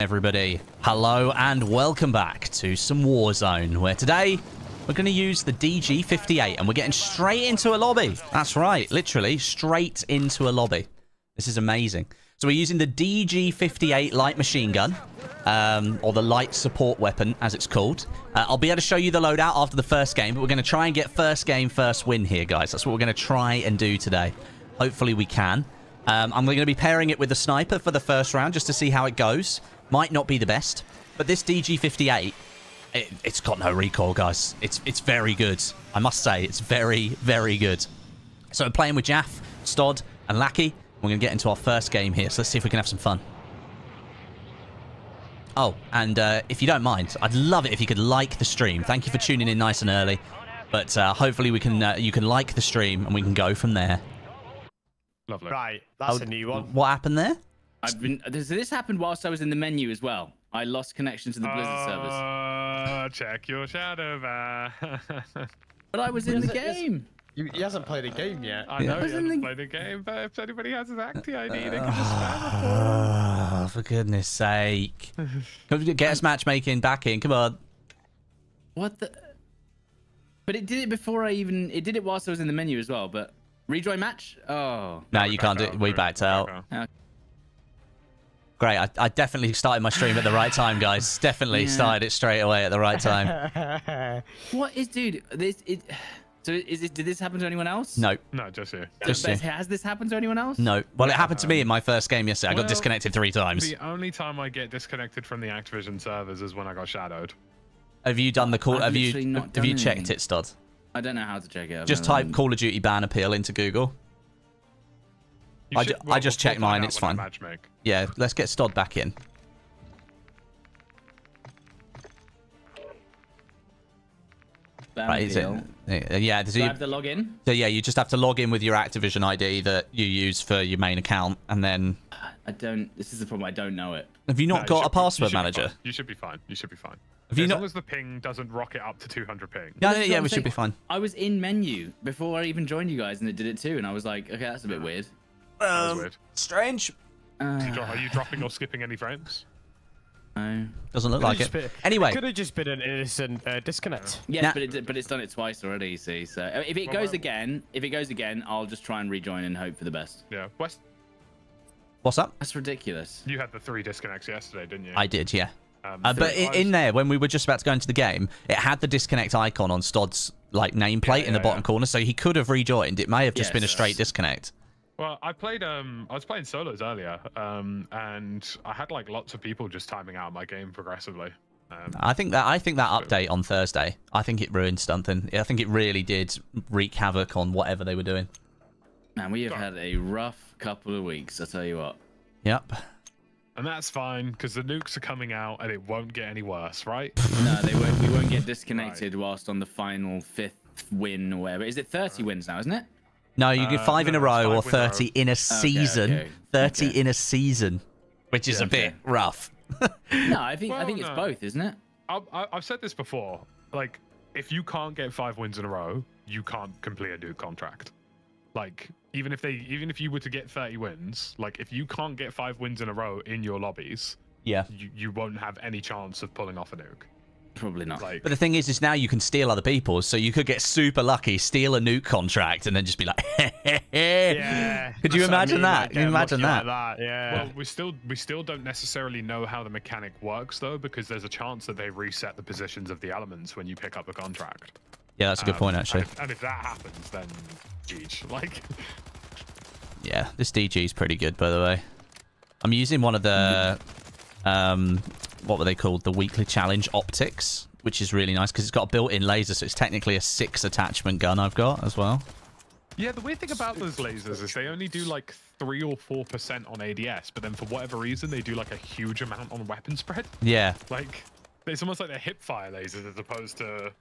Everybody, hello and welcome back to some Warzone, where today we're going to use the DG58 and we're getting straight into a lobby. That's right, literally straight into a lobby. This is amazing. So we're using the DG58 light machine gun, or the light support weapon as it's called. I'll be able to show you the loadout after the first game, but we're going to try and get first game, first win here, guys. That's what we're going to try and do today. Hopefully we can. I'm going to be pairing it with the sniper for the first round just to see how it goes. Might not be the best, but this DG58, it's got no recoil, guys. It's very good. I must say, it's very, very good. So I'm playing with Jaff, Stodeh, and Lackey. We're going to get into our first game here, so let's see if we can have some fun. Oh, and if you don't mind, I'd love it if you could like the stream. Thank you for tuning in nice and early, but hopefully we can you can like the stream and we can go from there. Lovely. Right, that's a new one. What happened there? This happened whilst I was in the menu as well. I lost connection to the Blizzard servers. Oh, check your shadow back. But I was in the game. He hasn't played a game yet. I know he hasn't played a game, but if anybody has his Acti ID, they can just spam it. For goodness sake. Get us matchmaking back in. Come on. What the? But it did it before I even... It did it whilst I was in the menu as well, but... Rejoin match? Oh. No, you can't do it. We backed out. Okay. Great. I definitely started my stream at the right time, guys. Definitely started it straight away at the right time. What is, dude? Did this happen to anyone else? No. No, just you. Just you. Has this happened to anyone else? No. Well, it happened to me in my first game yesterday. I got disconnected 3 times. The only time I get disconnected from the Activision servers is when I got shadowed. Have you done the call? Have you checked it, Stodeh? I don't know how to check it. Just type Call of Duty ban appeal into Google. I just checked mine. It's fine. Yeah, let's get Stodeh back in. Ban appeal. Yeah. Do I have to log in? So yeah, you just have to log in with your Activision ID that you use for your main account, and then. I don't. This is the problem. I don't know it. Have you not got a password manager? You should be fine. You should be fine. As long as the ping doesn't rocket up to 200 ping. Yeah, we should be fine. I was in menu before I even joined you guys, and it did it too. And I was like, okay, that's a bit weird. Strange. Are you dropping or skipping any frames? No. Doesn't look like it. Anyway, could have just been an innocent disconnect. Yeah, nah. but it's done it twice already. You see, so if it goes again, I'll just try and rejoin and hope for the best. Yeah. What's up? That's ridiculous. You had the 3 disconnects yesterday, didn't you? I did. Yeah. But in there, when we were just about to go into the game, it had the disconnect icon on Stodeh's nameplate in the bottom corner, so he could have rejoined. It may have just been a straight disconnect. Well, I played. I was playing solos earlier, and I had lots of people just timing out my game progressively. I think that update on Thursday, I think it ruined something. I think it really did wreak havoc on whatever they were doing. Man, we have had a rough couple of weeks. I tell you what. Yep. And that's fine, because the nukes are coming out and it won't get any worse, right? No, they won't. We won't get disconnected whilst on the final 5th win or whatever. Is it 30 wins now, isn't it? No, you get 5 in a row or 30 in a season. Okay, okay. 30 in a season, which is a bit rough. No, I think it's both, isn't it? I've said this before. Like, if you can't get 5 wins in a row, you can't complete a nuke contract. Like... Even if you were to get 30 wins, like if you can't get 5 wins in a row in your lobbies, you won't have any chance of pulling off a nuke. Probably not. Like, but the thing is now you can steal other people's, so you could get super lucky, steal a nuke contract, and then just be like, Could you imagine that? Can you imagine that? Well, we still don't necessarily know how the mechanic works though, because there's a chance that they reset the positions of the elements when you pick up a contract. Yeah, that's a good point, actually. And if that happens, then GG. Like, yeah, this DG is pretty good, by the way. I'm using one of the, what were they called? The weekly challenge optics, which is really nice because it's got a built-in laser, so it's technically a 6 attachment gun I've got as well. Yeah, the weird thing about those lasers is they only do like 3 or 4% on ADS, but then for whatever reason they do like a huge amount on weapon spread. Yeah, like it's almost like they're hip fire lasers as opposed to.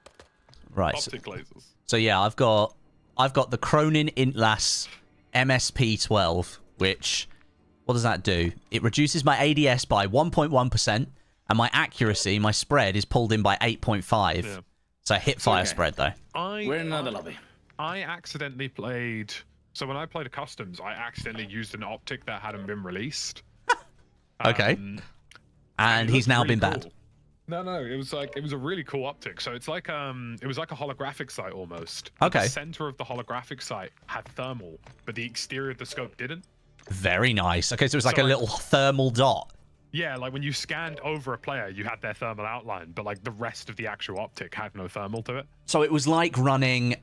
Right. Optic lasers. So yeah, I've got the Cronen Intlas MSP-12, which what does that do? It reduces my ADS by 1.1% and my accuracy, my spread is pulled in by 8.5. Yeah. So hit fire spread though. We're in another lobby. When I played a customs, I accidentally used an optic that hadn't been released. Okay. and he's now been banned. No, it was like, it was a really cool optic. So it's like it was like a holographic sight almost. Okay. The center of the holographic sight had thermal, but the exterior of the scope didn't. Very nice. Okay, so it was like a little thermal dot. Yeah, like when you scanned over a player, you had their thermal outline, but like the rest of the actual optic had no thermal to it. So it was like running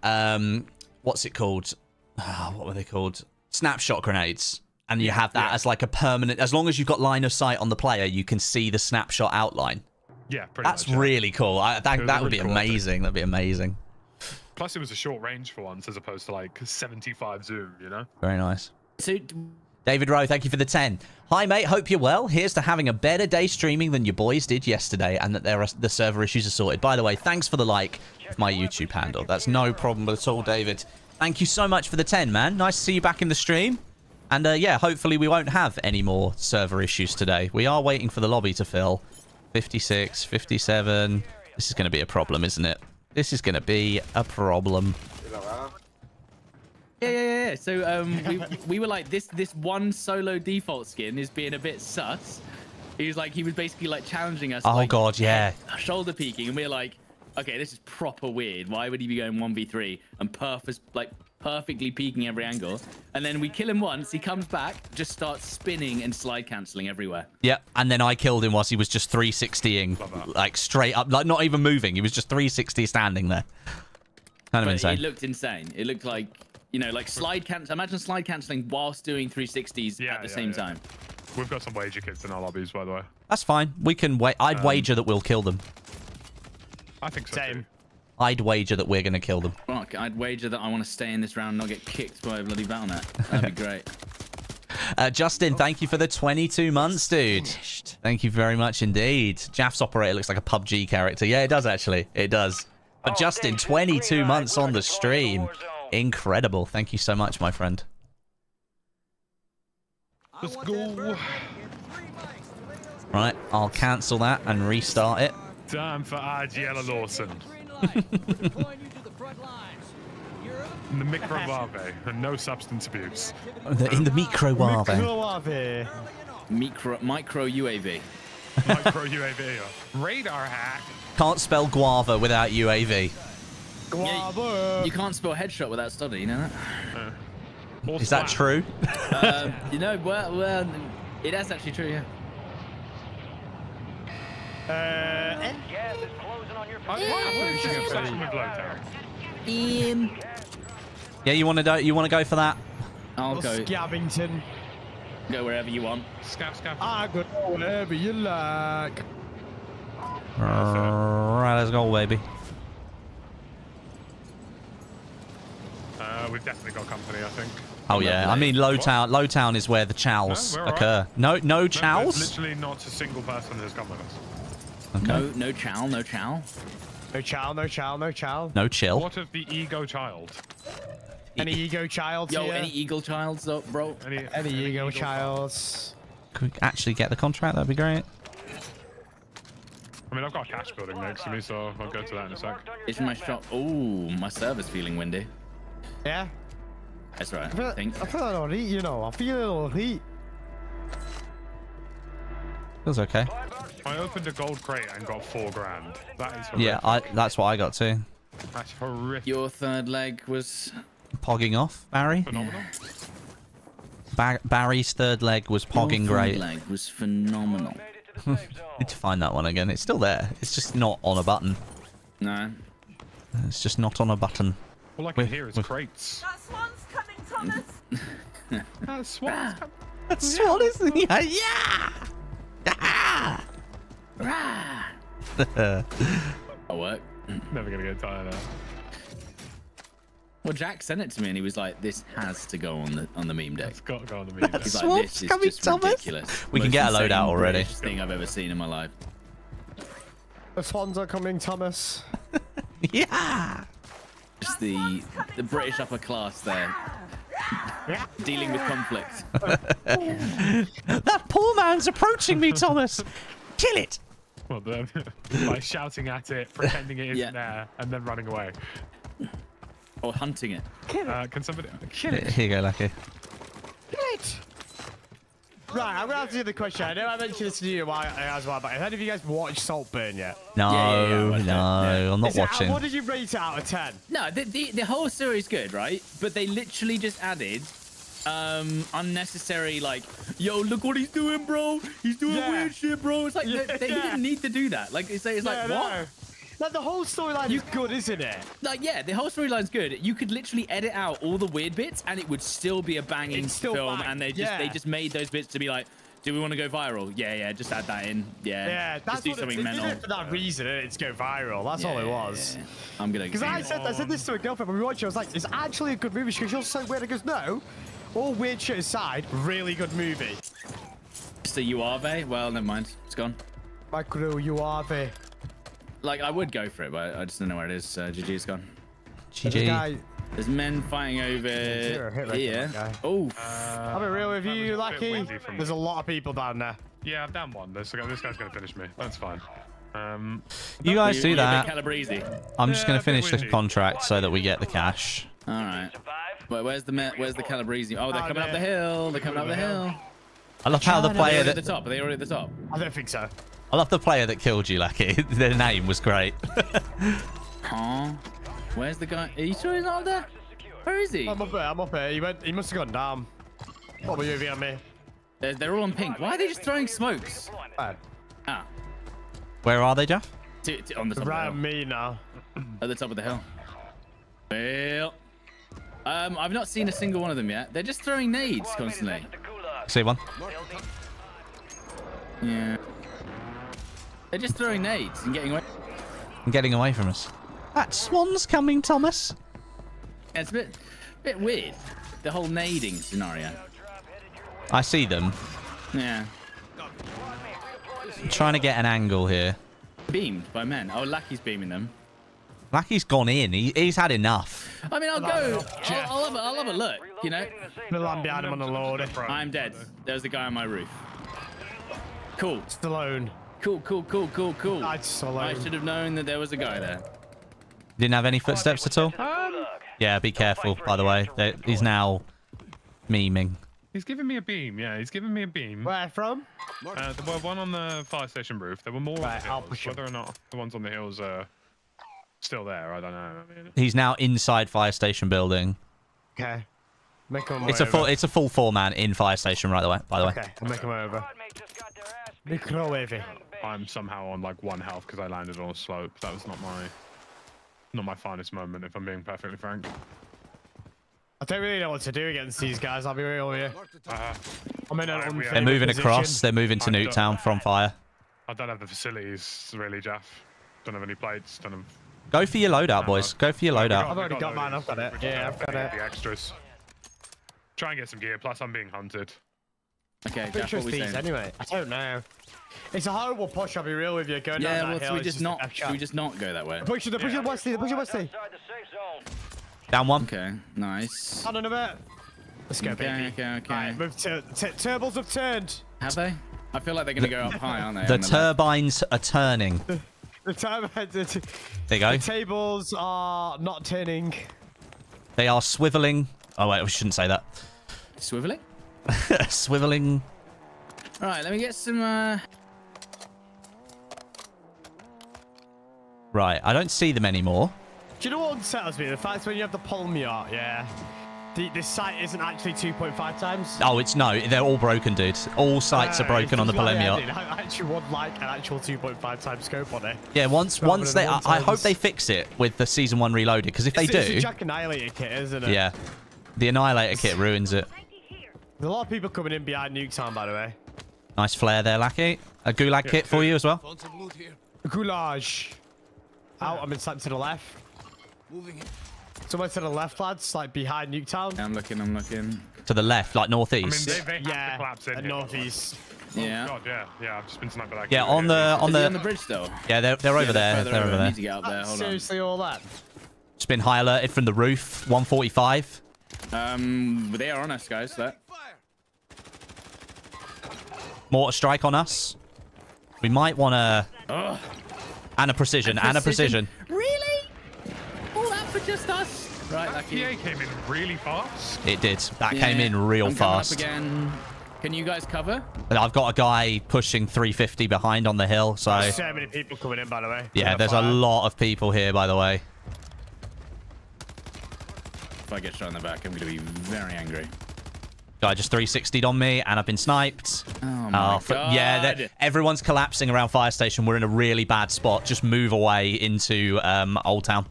what's it called? What were they called? Snapshot grenades. And you have that as like a permanent, as long as you've got line of sight on the player, you can see the snapshot outline. Yeah, pretty much. That's really cool. That would be amazing. That'd be amazing. Plus, it was a short range for once, as opposed to like 75 zoom, you know? Very nice. So, David Rowe, thank you for the 10. Hi, mate. Hope you're well. Here's to having a better day streaming than your boys did yesterday, and that the server issues are sorted. By the way, thanks for the like of my YouTube handle. That's no problem at all, David. Thank you so much for the 10, man. Nice to see you back in the stream. And yeah, hopefully we won't have any more server issues today. We are waiting for the lobby to fill. 56, 57. This is going to be a problem, isn't it? This is going to be a problem. Yeah. So we were like, this one solo default skin is being a bit sus. He was basically like challenging us. Oh, like, God, yeah. Shoulder peeking. And we were like, okay, this is proper weird. Why would he be going 1v3 and perfectly peeking every angle? And then we kill him once, he comes back, just starts spinning and slide cancelling everywhere. Yep, and then I killed him whilst he was just 360ing, like straight up, like not even moving. He was just 360 standing there. Kind of insane. It looked insane. It looked like, you know, like slide cancel. Imagine slide cancelling whilst doing 360s at the same time. We've got some wager kids in our lobbies, by the way. That's fine. We can wait. I'd wager that we'll kill them. I think so. Same. Too. I'd wager that we're going to kill them. Fuck, I'd wager that I want to stay in this round and not get kicked by a bloody Battle.net. That'd be great. Justin, thank you for the 22 months, dude. Thank you very much indeed. Jaff's operator looks like a PUBG character. Yeah, it does, actually. It does. But Justin, 22 months on the stream. Incredible. Thank you so much, my friend. Let's go. Right, I'll cancel that and restart it. Time for Argiela Lawson. In the microwave and no substance abuse. In the microwave. Micro UAV. Micro UAV. Radar hack. Can't spell guava without UAV. Guava. Yeah, you can't spell headshot without Stodeh, you know that? Is that true? You know, well, it is actually true, yeah. Yeah, you want to go for that? I'll go. Scavington. Go wherever you want. Scav. I go wherever you like. Right, let's go, baby. We've definitely got company, I think. Oh yeah, I mean Lowtown is where the chows occur. Right. No chows. There's literally not a single person who's come with us. Okay. No chow. No chill. What of the ego child? Any ego childs? Yo, here? Any eagle childs, though, bro? Any ego childs? Could we actually get the contract? That'd be great. I mean, I've got a cash building next to me, so I'll go to that in a sec. It's my shop. Ooh, my server's feeling windy. Yeah. That's right. I feel a little heat, you know. I feel a little heat. Feels okay. I opened a gold crate and got $4 grand. That is horrific. Yeah, that's what I got too. That's horrific. Your third leg was... Pogging off, Barry? Phenomenal. Barry's third leg was pogging great. Your third leg was phenomenal. Need to find that one again. It's still there. It's just not on a button. No. It's just not on a button. All I can hear is crates. That swan's coming, Thomas! That swan's coming. That swan is... Yeah! Yeah! Ah! Rah! That'll work. Never gonna get tired of that. Well, Jack sent it to me and he was like, this has to go on the meme deck. It's got to go on the meme deck. He's like, this is just ridiculous. We can get a load out already. Most insane thing I've ever seen in my life. The swans are coming, Thomas. Yeah! Just the British upper class there. Dealing with conflict. That poor man's approaching me, Thomas. Kill it. Well done. By shouting at it, pretending it isn't there, and then running away. Or hunting it. Kill it. Can somebody kill it? Here you go, Lackey. Kill it. Right, I'm gonna have to do the question. I know I mentioned this to you as well, but have any of you guys watched Saltburn yet? No, no, I'm not watching. What did you rate it out of 10? No, the whole story's good, right? But they literally just added unnecessary, like, yo, look what he's doing, bro. He's doing weird shit, bro. It's like they didn't need to do that. Like, it's like what? No. Like, the whole storyline is good, isn't it? Like, yeah, the whole storyline's good. You could literally edit out all the weird bits and it would still be a banging film. Bang. And they just made those bits to be like, do we want to go viral? Yeah, yeah, just add that in. Yeah, yeah, that's just do something mental. Did it for that reason, it's go viral. That's all it was. Yeah. I'm gonna. Because I said this to a girlfriend when we watched it. I was like, it's actually a good movie. She goes, you're so weird. I goes, no, all weird shit aside, really good movie. So Uave? Well, never mind. It's gone. Micro Uave. Like, I would go for it, but I just don't know where it is. GG's gone. GG. There's men fighting over here. Oh. I'll be real with you, Lackey. There's a lot of people down there. Yeah, I've done one. This guy's going to finish me. That's fine. You guys do that. I'm just going to finish the contract so that we get the cash. All right. Wait, where's the Calabrese? Oh, they're coming up the hill. They're coming up the hill. I love how the player... Are they already at the top? Are they already at the top? I don't think so. I love the player that killed you, Lackey. Their name was great. Aww. Where's the guy? Are you sure he's not up there? Where is he? I'm up there. I'm up there. He must have gone down. Probably over on me. They're all on pink. Why are they just throwing smokes? Ah. Where are they, Jaff? On the top of the hill. Me now. At the top of the hill. Well, I've not seen a single one of them yet. They're just throwing nades constantly. See one. Yeah. They're just throwing nades and getting away. And getting away from us. That swan's coming, Thomas. Yeah, it's a bit weird. The whole nading scenario. I see them. Yeah. I'm trying to get an angle here. Beamed by men. Oh, Lackey's beaming them. Lackey's gone in. He's had enough. I mean, I'll go. I'll have a look. You know. I'm behind him on the load. I'm dead. There's the guy on my roof. Cool. Stallone. Cool. I should have known that there was a guy there. Didn't have any footsteps at all? Yeah, be careful, by the way. He's now memeing. He's giving me a beam, yeah. He's giving me a beam. Where from? There were one on the fire station roof. There were more on the hills. Whether or not the ones on the hills are still there, I don't know. I mean, he's now inside fire station building. Okay. Make him over. It's a full four-man in fire station, right away, by the way. Okay, I'll make him over. Microwave. I'm somehow on like one health because I landed on a slope. That was not my finest moment, if I'm being perfectly frank. I don't really know what to do against these guys. I'll be real here. They're moving across. They're moving to Nuketown from fire. I don't have the facilities really, Jaff. Don't have any plates. Don't have. Go for your loadout, boys. Go for your loadout. I've already got mine. I've got it. Yeah, I've got it. The extras. Try and get some gear. Plus, I'm being hunted. Okay, Jack, what are we saying? Anyway, I don't know. It's a horrible push, I'll be real with you. Going down that hill, should we just not go that way? Push the Westie, push the Westie. Down one. Okay, nice. Down another. Let's go, baby. Okay. Right, move to, turbines have turned. Have they? I feel like they're going to go up high, aren't they? The turbines are turning. The turbines are turning. There you go. The tables are not turning. They are swiveling. Oh, wait, I shouldn't say that. Swiveling? Swiveling. All right, let me get some. Right, I don't see them anymore. Do you know what unsettles me? The fact when you have the Palmyart, this site isn't actually 2.5 times. Oh, it's no. They're all broken, dude. All sites are broken on the Palmyart. I actually want like an actual 2.5 times scope on it. Yeah, once they, I hope they fix it with the season 1 reloaded, because if they do, it's a Jack Annihilator kit, isn't it? Yeah, the Annihilator kit ruins it. There's a lot of people coming in behind Nuketown, by the way. Nice flare there, Lackey. A Gulag kit for you as well. Gulag. Out, I'm inside to the left. Somewhere to the left, lads, like behind Nuketown. Yeah, I'm looking. To the left, like northeast. I mean, they have to collapse in northeast. Yeah. Oh, God, yeah, I've just been sniped by that. Yeah, on the bridge though. Yeah, they're over there. They're over there. I need to get up there. Hold on. Seriously, all that. Just been high alerted from the roof. 145. They are on us, guys. Mortar strike on us. We might want to... And a precision. Really? All that for just us? Right, that PA came in really fast. It did. That came in real fast. Up again. Can you guys cover? And I've got a guy pushing 350 behind on the hill, so... There's so many people coming in, by the way. Yeah, there's a lot of people here, by the way. If I get shot in the back, I'm going to be very angry. Guy just 360'd on me, and I've been sniped. Oh, my God. Yeah, everyone's collapsing around fire station. We're in a really bad spot. Just move away into Old Town.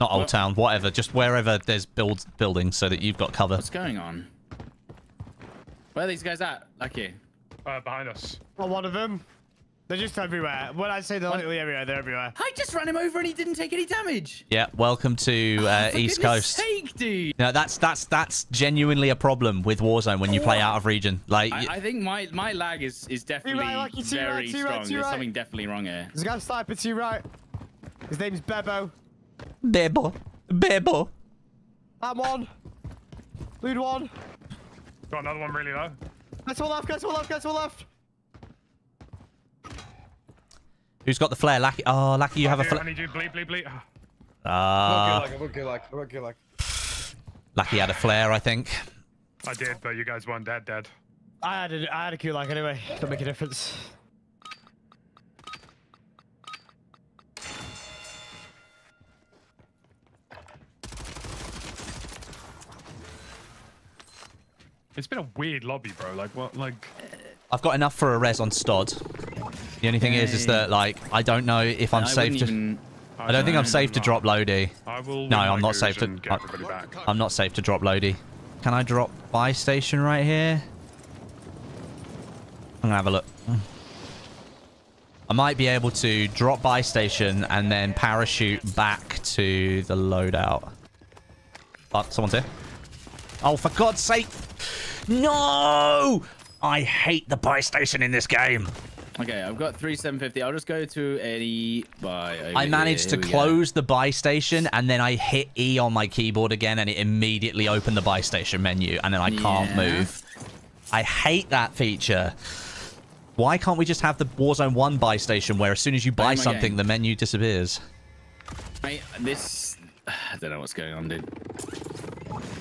Not Old Town, whatever. Just wherever there's buildings so that you've got cover. What's going on? Where are these guys at? Lucky. Behind us. Well, one of them. They're just everywhere. When I say they're literally everywhere, they're everywhere. I just ran him over and he didn't take any damage. Yeah, welcome to East Coast. For goodness sake, dude. No, that's genuinely a problem with Warzone when you play out of region. Like, I think my lag is definitely very strong. There's something definitely wrong here. There's a guy sniper to your right. His name's Bebo. Bebo. Bebo. I'm on. Loot one. Got another one really low. Guys to the left, guys to the left, guys to the left. Who's got the flare? Lackey. Oh, Lackey, you have a flare. I need you. Bleep, bleep, bleep. I won't Gulag. Lackey had a flare, I think. I did, but you guys weren't dead. I had a Gulag anyway. Don't make a difference. It's been a weird lobby, bro. Like, what? Like, I've got enough for a res on Stod. The only thing is that, like, I don't know if I'm safe to. I don't think I'm safe to drop Lodi. No, I'm not safe to. I'm not safe to drop Lodi. Can I drop buy station right here? I'm gonna have a look. I might be able to drop buy station and then parachute back to the loadout. Oh, someone's here. Oh, for God's sake! No! I hate the buy station in this game. Okay, I've got 3 750. I'll just go to any buy. I managed to close the buy station and then I hit E on my keyboard again and it immediately opened the buy station menu and then I can't move. I hate that feature. Why can't we just have the Warzone 1 buy station where as soon as you buy something, the menu disappears? I don't know what's going on, dude.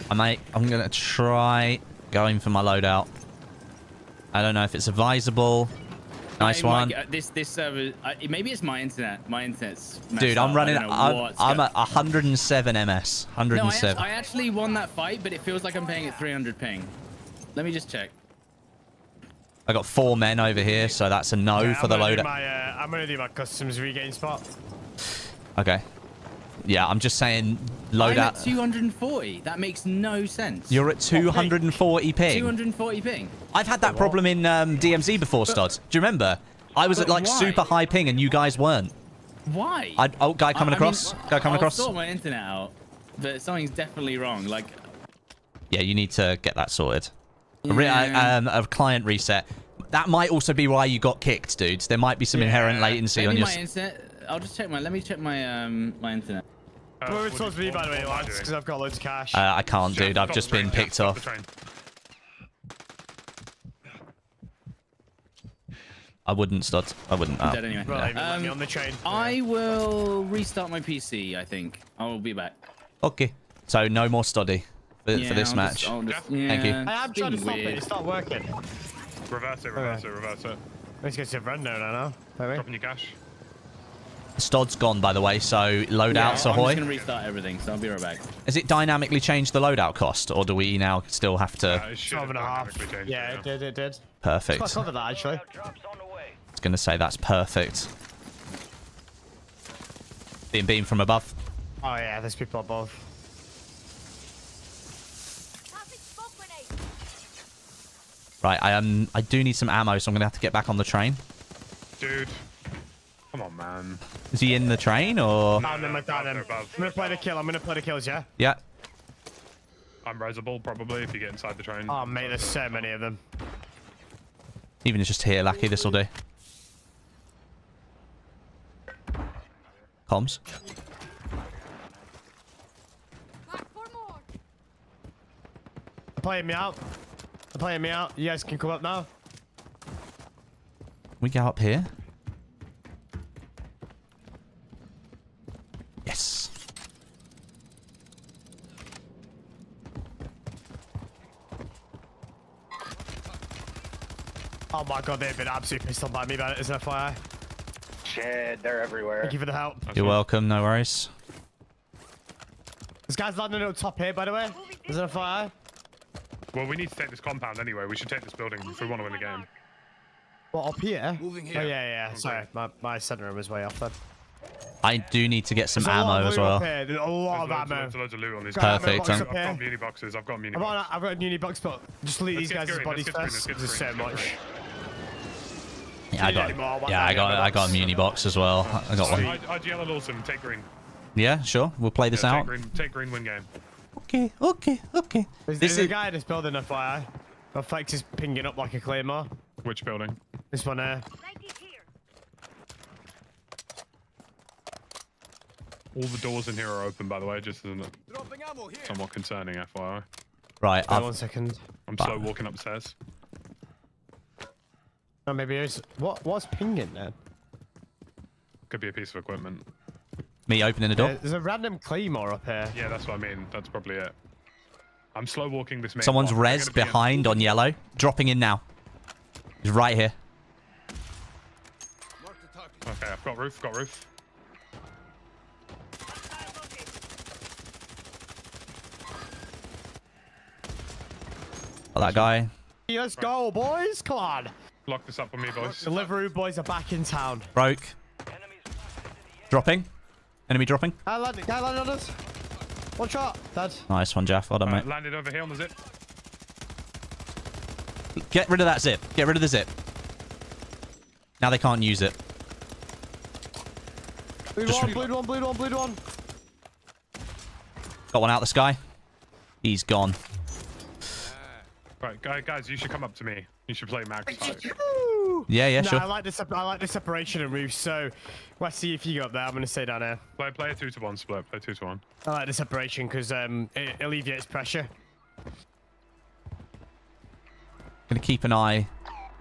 I'm going to try going for my loadout. I don't know if it's advisable. Nice one. This server, maybe it's my internet. My internet's messed up. Dude, I'm running. I'm at 107 ms. 107. No, I actually won that fight, but it feels like I'm paying at 300 ping. Let me just check. I got 4 men over here, so that's a no for the loadout. I'm going to do my customs regain spot. Okay. Yeah, I'm just saying load out. I'm at 240. That makes no sense. You're at 240 ping. 240 ping. I've had that problem in DMZ before, Stodeh. Do you remember? I was at like super high ping and you guys weren't. Why? Guy coming across. Guy coming across. I sort my internet out, but something's definitely wrong. Like, yeah, you need to get that sorted. Yeah. A client reset. That might also be why you got kicked, dudes. There might be some inherent latency on your internet. I'll just check my. Let me check my internet. We're supposed to be, by the way, lads, because I've got loads of cash. I can't, dude. I've just been picked off. I wouldn't start. I wouldn't. I'm dead anyway. On the train. I will restart my PC. I think I'll be back. Okay. So no more Stodeh for this match. Thank you. I'm trying to stop it. It's not working. Reverse it. Reverse it. Reverse it. Let's get some run down now. Dropping your cash. Stod's gone, by the way, so loadout's ahoy. I'm just going to restart everything, so I'll be right back. Has it dynamically changed the loadout cost, or do we now still have to... Yeah, it did, it did. Perfect. It's quite clever, that, actually. I was going to say that's perfect. Being beamed from above. Oh, yeah, there's people above. Right, I do need some ammo, so I'm going to have to get back on the train. Dude. Come on, man. Is he in the train or? No, no, no, I'm gonna play the kill. I'm gonna play the kills, yeah? Yeah. I'm resable probably if you get inside the train. Oh, mate, there's so many of them. Even just here, Lackey, this'll do. Comms. They're playing me out. They're playing me out. You guys can come up now. We go up here. Yes. Oh my god, they've been absolutely pissed on by me about it, as an FYI. Shit, they're everywhere. Thank you for the help. Okay. You're welcome, no worries. This guy's landing on top here, by the way. As an FYI. Well, we need to take this compound anyway. We should take this building if we want to win the game. What, up here? Moving here. Oh, yeah. Okay. Sorry, my center room is way off then. I do need to get some ammo as well. There's a lot of ammo. There's loads of loot on these. Perfect. I've got muni boxes. I've got a muni box, but just leave these guys' bodies first. There's so much. I got a muni box as well. I got one. IGL and Lawson, take green. Yeah, sure. We'll play this out. Take green, win game. Okay. There's a guy in this building, FYI. The fact is pinging up like a claymore. Which building? This one there. All the doors in here are open, by the way, just as somewhat concerning, FYI. Right, I'll... 1 second. I'm slow walking upstairs. Oh, maybe it's... What's pinging then? Could be a piece of equipment. Me opening the door? There's a random claymore up here. Yeah, that's what I mean. That's probably it. I'm slow walking this main. Someone's res behind on yellow. Dropping in now. He's right here. Okay, I've got roof, Oh, that guy. Let's go, boys. Come on. Lock this up for me, boys. Deliveroo boys are back in town. Broke. Dropping. Enemy dropping. I landed. Guy landed on us. One shot. Dead. Nice one, Jaff. Well done, mate. Landed over here on the zip. Get rid of that zip. Get rid of the zip. Now they can't use it. Blue one. Got one out the sky. He's gone. Right, guys, you should come up to me. You should play max. Yeah, sure. I like the separation in roofs. So let's see if you go up there. I'm gonna stay down here. Play a 2-to-1 split. Play 2-to-1. I like the separation because it alleviates pressure. Gonna keep an eye.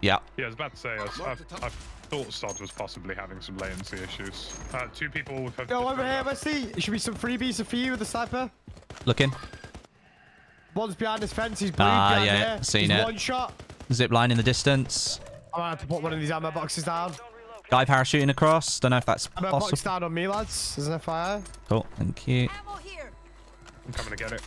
Yeah. Yeah, I was about to say. I thought Stodeh was possibly having some latency issues. Two people. Go over here, Messi. It should be some freebies for you with the sniper. Looking. One's behind this fence. He's blue. Yeah, seen it. One shot. Zip line in the distance. I'm gonna have to put one of these ammo boxes down. Guy parachuting across. Don't know if that's possible. Ammo box down on me, lads. There's an FIR. Cool. Thank you. I'm coming to get it.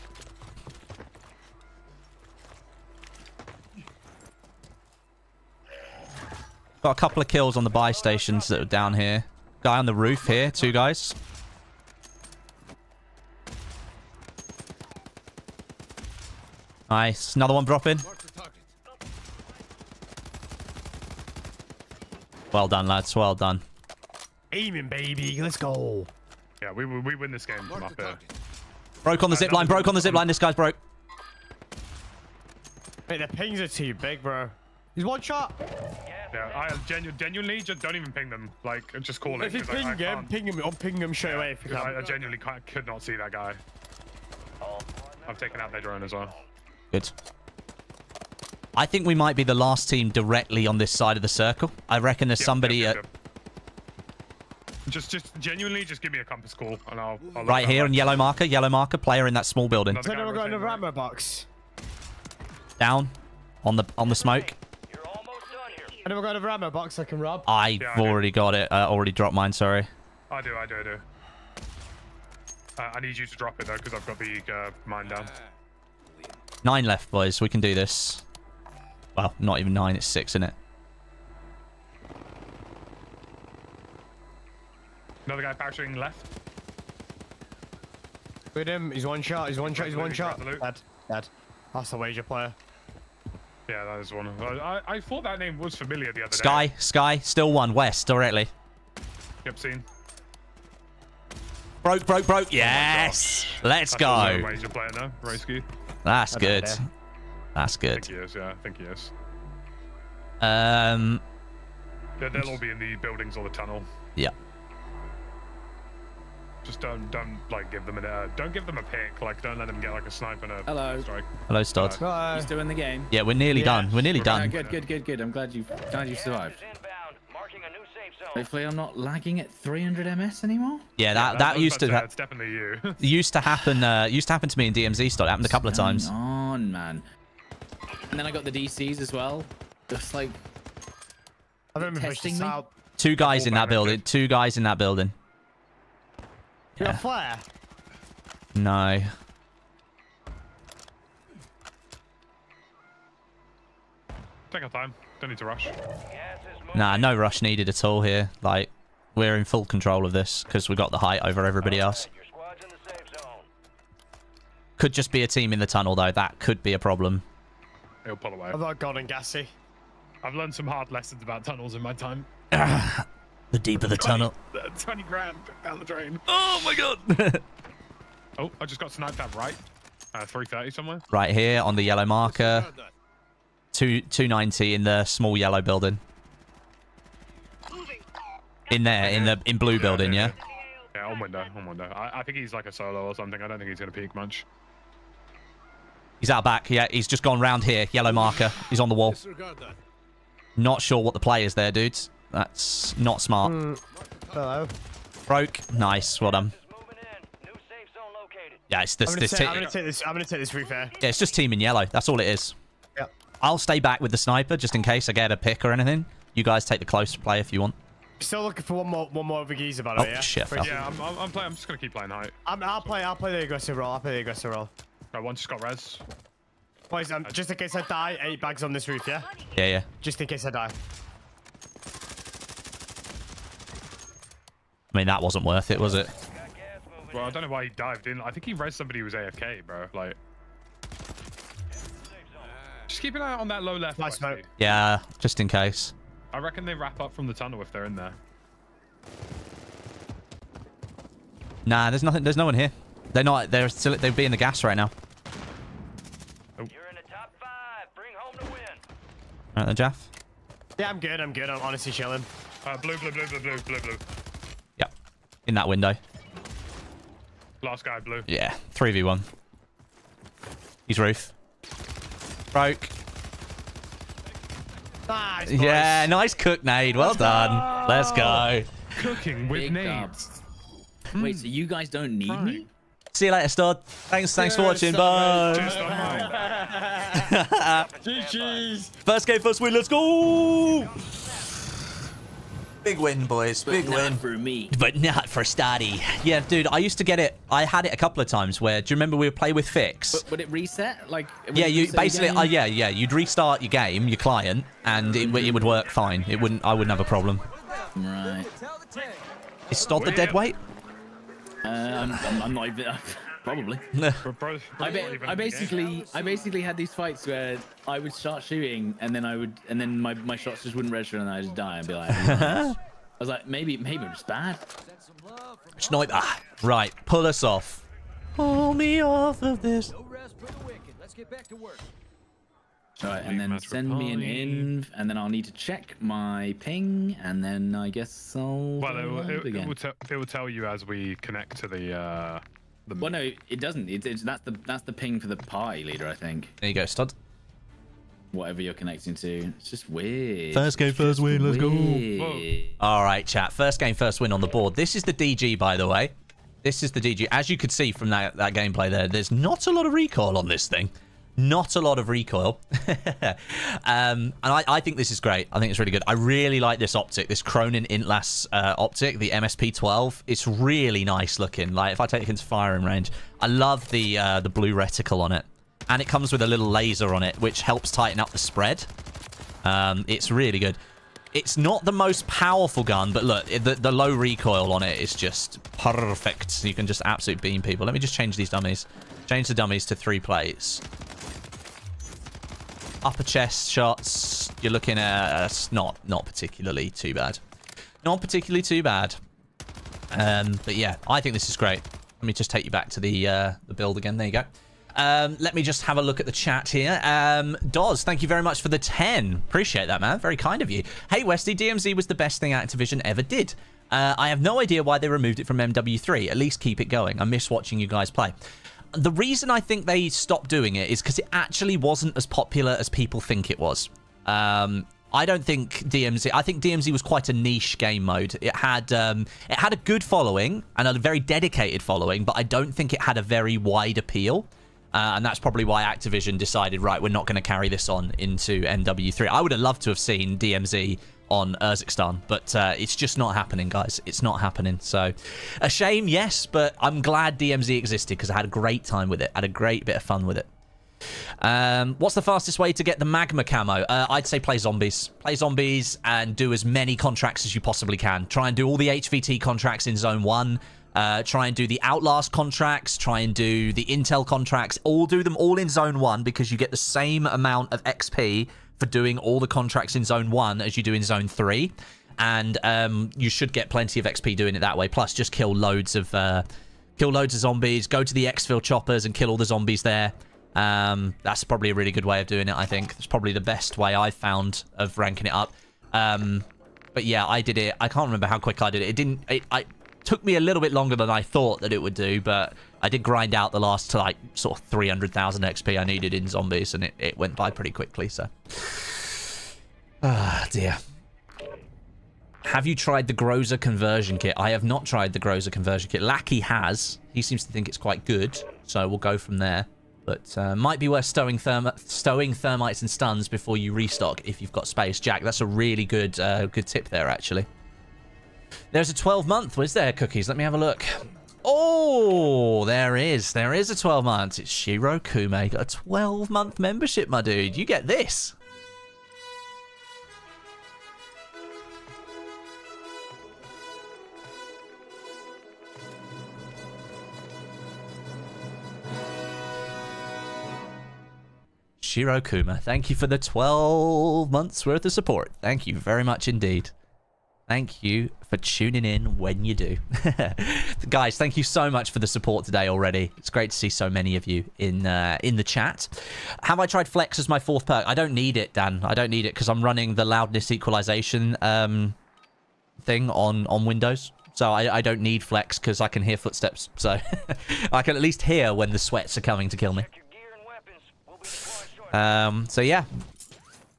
Got a couple of kills on the buy stations that are down here. Guy on the roof here. Two guys. Nice. Another one dropping. Well done, lads. Well done. Aiming, baby. Let's go. Yeah, we win this game from up here. Broke on the zipline. Broke on the zipline. This guy's broke. Mate, the pings are too big, bro. He's one shot. Yeah, I genuinely just don't even ping them. Like, just call it. If you ping him, I'll ping him straight away. If you can. I genuinely could not see that guy. I've taken out their drone as well. Good. I think we might be the last team directly on this side of the circle. I reckon there's somebody... Just genuinely, just give me a compass call. And I'll right here on yellow marker. Yellow marker, player in that small building. Another guy got another ammo box. Down. On the smoke. You're almost done here. I never got another ammo box I can rob. I've already got it. Already dropped mine, sorry. I do. I need you to drop it, though, because I've got the mine down. 9 left, boys. We can do this. Well, not even 9. It's 6, isn't it? Another guy parachuting left. With him. He's one shot. He's one shot. Dead. That's the wager player. Yeah, that is one. I thought that name was familiar the other day. Sky. Still one. West, directly. Yep, seen. Broke. Yes. Let's go. Wager player now. Rescue. That's good. That's good. I think he is, yeah. They'll all be in the buildings or the tunnel. Yeah. Just don't give them a pick. Like, don't let them get like a sniper and a strike. Hello, Stodeh. Hello. He's doing the game. Yeah, we're nearly done. We're nearly done. Good. I'm glad you survived. Hopefully I'm not lagging at 300 ms anymore. Yeah, that used to that's definitely you. used to happen to me in DMZ. It happened a couple of times. And then I got the DCs as well. Just like I don't remember testing me. Two guys in that building. Two guys in that building. You got a flare? No. Take our time. Don't need to rush. Nah, no rush needed at all here. Like, we're in full control of this because we got the height over everybody else. Could just be a team in the tunnel though. That could be a problem. He'll pull away. I've got golden gassy. I've learned some hard lessons about tunnels in my time. The deeper the tunnel. 20 grand down the drain. Oh my god. Oh, I just got sniped out right. 330 somewhere. Right here on the yellow marker. 290 in the small yellow building. In there, in blue building, yeah? Yeah, on window, on window. I think he's like a solo or something. I don't think he's going to peek much. He's out back, yeah. He's just gone round here. Yellow marker. He's on the wall. Not sure what the play is there, dudes. That's not smart. Hello. Broke. Nice. Well done. Yeah, it's this. I'm going to take this free fair. Yeah, it's just team in yellow. That's all it is. Yeah. I'll stay back with the sniper just in case I get a pick or anything. You guys take the close play if you want. Still looking for one more of a geezer, by the way. Oh, shit. Yeah, I'm just going to keep playing height. I'll play the aggressive role. I'll play the aggressive role. Right, one just got res. Boys, just in case I die, 8 bags on this roof, yeah? Yeah, yeah. Just in case I die. I mean, that wasn't worth it, was it? Well, I don't know why he dived in. I think he res somebody who was AFK, bro. Like, just keep an eye on that low left. Nice smoke. Yeah, just in case. I reckon they wrap up from the tunnel if they're in there. Nah, there's nothing. There's no one here. They're not. They're still. They'd be in the gas right now. Oh. You're in the top 5. Bring home the win. All right then, Jaff. Yeah, I'm good. I'm good. I'm honestly chilling. Blue. Yep. In that window. Last guy, blue. Yeah. 3v1. He's roof. Broke. Nice. Yeah. Nice cook, nade. Well done. Let's go. Cooking with nades. Wait, so you guys don't need me? See you later, Stod. Thanks for watching. Bye. Cheers. First game, first win. Let's go. Big win, boys. Big win for me, but not for Stodeh. Yeah, dude. I used to get it. I had it a couple of times. Where do you remember we would play with Fix? But would it reset? Like yeah, you basically. Yeah. You'd restart your game, your client, and it would work fine. It wouldn't. I wouldn't have a problem. Right. Is Stod the dead weight? I'm not even probably. I basically had these fights where I would start shooting and then my shots just wouldn't register and I just die and be like, I was like, maybe it was bad. Sniper, right, pull us off. Pull me off of this. No rest for the wicked. Let's get back to work. All right, and then send me an inv, and then I'll need to check my ping, and then I guess I'll... Well, it will tell you as we connect to the... Well, no, it doesn't. That's the ping for the party leader, I think. There you go, Stod. Whatever you're connecting to. It's just weird. First game, first win. Let's go. Whoa. All right, chat. First game, first win on the board. This is the DG, by the way. This is the DG. As you could see from that gameplay there, there's not a lot of recoil on this thing. Not a lot of recoil. And I think this is great. I think it's really good. I really like this optic, this Cronen Intlas optic, the MSP-12. It's really nice looking. Like, if I take it into firing range, I love the blue reticle on it. And it comes with a little laser on it, which helps tighten up the spread. It's really good. It's not the most powerful gun, but look, the low recoil on it is just perfect. You can just absolute beam people. Let me just change these dummies. Change the dummies to 3 plates. Upper chest shots, you're looking at not particularly too bad. Not particularly too bad. But yeah, I think this is great. Let me just take you back to the build again. There you go. Let me just have a look at the chat here. Doz, thank you very much for the 10. Appreciate that, man. Very kind of you. Hey, Westy, DMZ was the best thing Activision ever did. I have no idea why they removed it from MW3. At least keep it going. I miss watching you guys play. The reason I think they stopped doing it is because it actually wasn't as popular as people think it was. I don't think DMZ... I think DMZ was quite a niche game mode. It had a good following and a very dedicated following, but I don't think it had a very wide appeal. And that's probably why Activision decided, right, we're not going to carry this on into MW3. I would have loved to have seen DMZ on Urzikstan, but it's just not happening, guys. It's not happening. So a shame, yes, but I'm glad DMZ existed because I had a great time with it. I had a great bit of fun with it. What's the fastest way to get the magma camo? I'd say play zombies. Play zombies and do as many contracts as you possibly can. Try and do all the HVT contracts in Zone 1. Try and do the Outlast contracts. Try and do the Intel contracts. Do them all in Zone 1 because you get the same amount of XP for doing all the contracts in Zone 1 as you do in Zone 3. And you should get plenty of XP doing it that way. Plus, just kill loads of zombies. Go to the Exfil choppers and kill all the zombies there. That's probably a really good way of doing it, I think. It's probably the best way I've found of ranking it up. But yeah, I did it. I can't remember how quick I did it. It took me a little bit longer than I thought that it would do, but I did grind out the last, like, sort of 300,000 XP I needed in zombies, and it went by pretty quickly, so. Ah, dear. Have you tried the Groza conversion kit? I have not tried the Groza conversion kit. Lackey has. He seems to think it's quite good, so we'll go from there. But might be worth stowing thermites and stuns before you restock if you've got space. Jack, that's a really good good tip there, actually. There's a 12-month, was there, Cookies? Let me have a look. Oh, there is. There is a 12-month. It's Shiro Kume. Got a 12-month membership, my dude. You get this. Shiro Kuma, thank you for the 12 months worth of support. Thank you very much indeed. Thank you for tuning in when you do. Guys, thank you so much for the support today already. It's great to see so many of you in the chat. Have I tried Flex as my fourth perk? I don't need it, Dan. I don't need it because I'm running the loudness equalization thing on Windows. So I don't need Flex because I can hear footsteps. So I can at least hear when the sweats are coming to kill me. So yeah,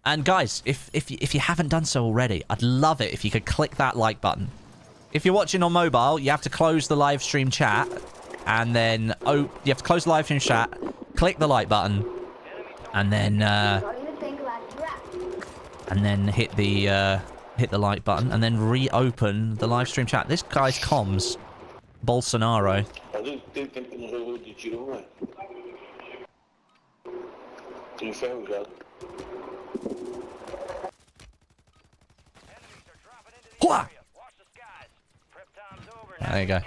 and guys, if you haven't done so already, I'd love it if you could click that like button. If you're watching on mobile, you have to close the live stream chat, and then you have to close the live stream chat, click the like button, and then hit the like button, and then reopen the live stream chat. This guy's comms, Bolsonaro. There you go.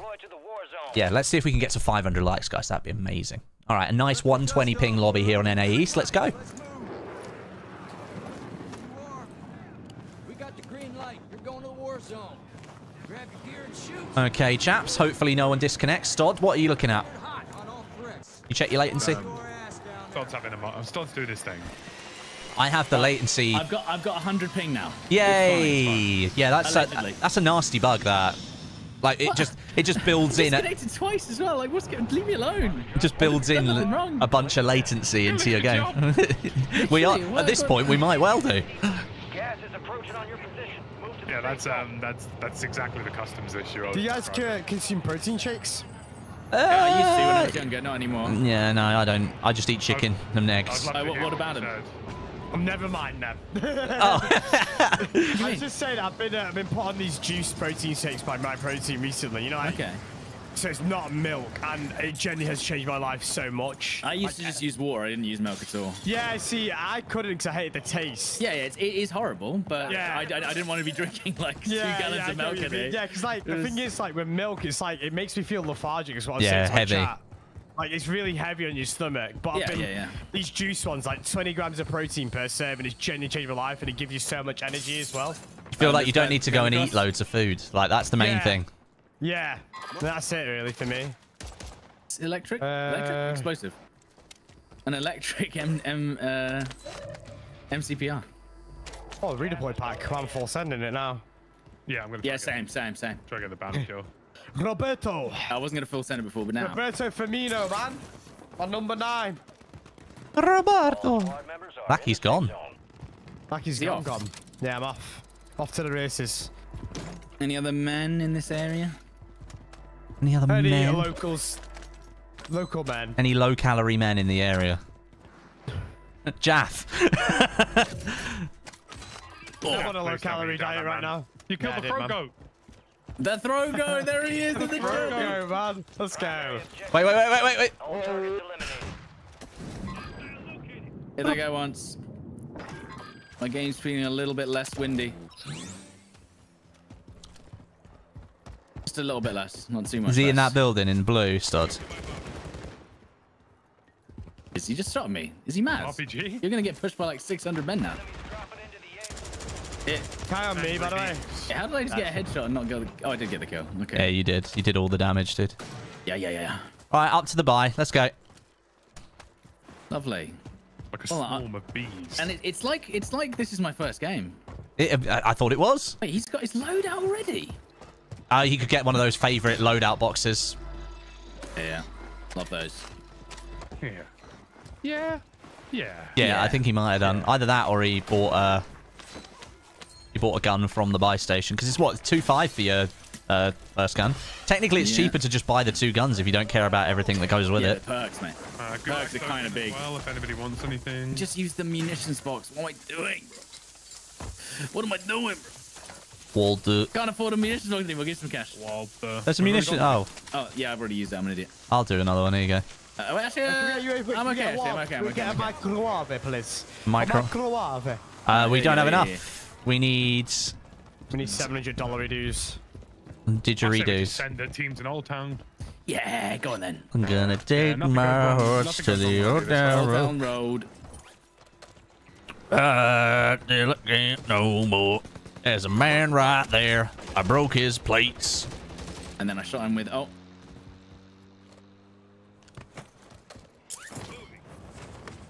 Yeah, let's see if we can get to 500 likes, guys. That'd be amazing. All right, a nice 120 ping lobby here on NA East. Let's go. Okay, chaps. Hopefully no one disconnects. Stod, what are you looking at? You check your latency. Stod's doing this thing. I have the latency. I've got 100 ping now. Yay! It's fine. Yeah, that's a nasty bug. That like it what? just builds in. Disconnected twice as well. Like what's going? Leave me alone. It just builds in a bunch of latency into your game. We are at this point. We might well do. Gas is approaching on your position. Move to the that's exactly the customs issue. Do you guys consume protein shakes? Yeah, I used to when I was younger, not anymore. Yeah, no, I don't. I just eat chicken and eggs. What about him? Never mind them. Oh. I just say that I've been put on these juice protein shakes by MyProtein recently. You know. Okay. So it's not milk, and it genuinely has changed my life so much. I used to just use water. I didn't use milk at all. Yeah, see, I couldn't because I hated the taste. Yeah, it is horrible, but yeah. I didn't want to be drinking like 2 gallons of milk a day. Yeah, because like the thing is, like with milk, it's like it makes me feel lethargic. Is what I'm saying to my chat. Like it's really heavy on your stomach. But these juice ones, like 20 grams of protein per serve, and it's genuinely changed my life, and it gives you so much energy as well. You feel like you don't need to go and eat loads of food. Like that's the main thing. Yeah, that's it really for me. Electric, explosive, an electric MCPR. Oh, the redeploy pack. I'm full sending it now. Yeah, I'm gonna. Yeah, same. Try to get the banner kill. Roberto. I wasn't gonna full send it before, but now. Roberto Firmino, man, on number 9. Roberto. Lucky's gone. Lucky's gone. Yeah, I'm off. Off to the races. Any other men in this area? Any other men? Any locals? Local men. Any low-calorie men in the area? Jaff. I'm on a low calorie diet right now. You killed the frog goat. The throw go, there he is in the throw go, man. Let's go. Wait, wait, wait, wait, wait. Oh. Here they go once. My game's feeling a little bit less windy. Just a little bit less, not too much. Is he in that building in blue, Stodeh? Is he just shot me? Is he mad? RPG? You're gonna get pushed by like 600 men now. It on me, by the way. How did I just get a headshot and not go? Oh, I did get the kill. Okay. Yeah, you did. You did all the damage, dude. Yeah, yeah, yeah. All right, up to the buy. Let's go. Lovely. Like a swarm of bees. And it's like this is my first game. I thought it was. Wait, he's got his loadout already. You could get one of those favorite loadout boxes. Yeah, love those. Yeah. Yeah. Yeah. Yeah, I think he might have done either that or he bought a. You bought a gun from the buy station because it's what 2.5 for your first gun. Technically, it's cheaper to just buy the two guns if you don't care about everything that goes with it. Perks, mate. Perks are kind of big. Well, if anybody wants anything, just use the munitions box. What am I doing? What am I doing? Walter. Can't afford a munitions box anymore. Get some cash. Walter. There's a munition. Oh. Oh yeah, I've already used that. I'm an idiot. I'll do another one. Here you go. Actually, I'm okay. Actually, I'm okay. We get a microwave, please. Microwave. We don't have enough. We need $700 dues. Didgeridoos. Send the teams in Old Town. Yeah, go on then. I'm gonna take my horse to the Old Town Road. They look no more. There's a man right there. I broke his plates. And then I shot him with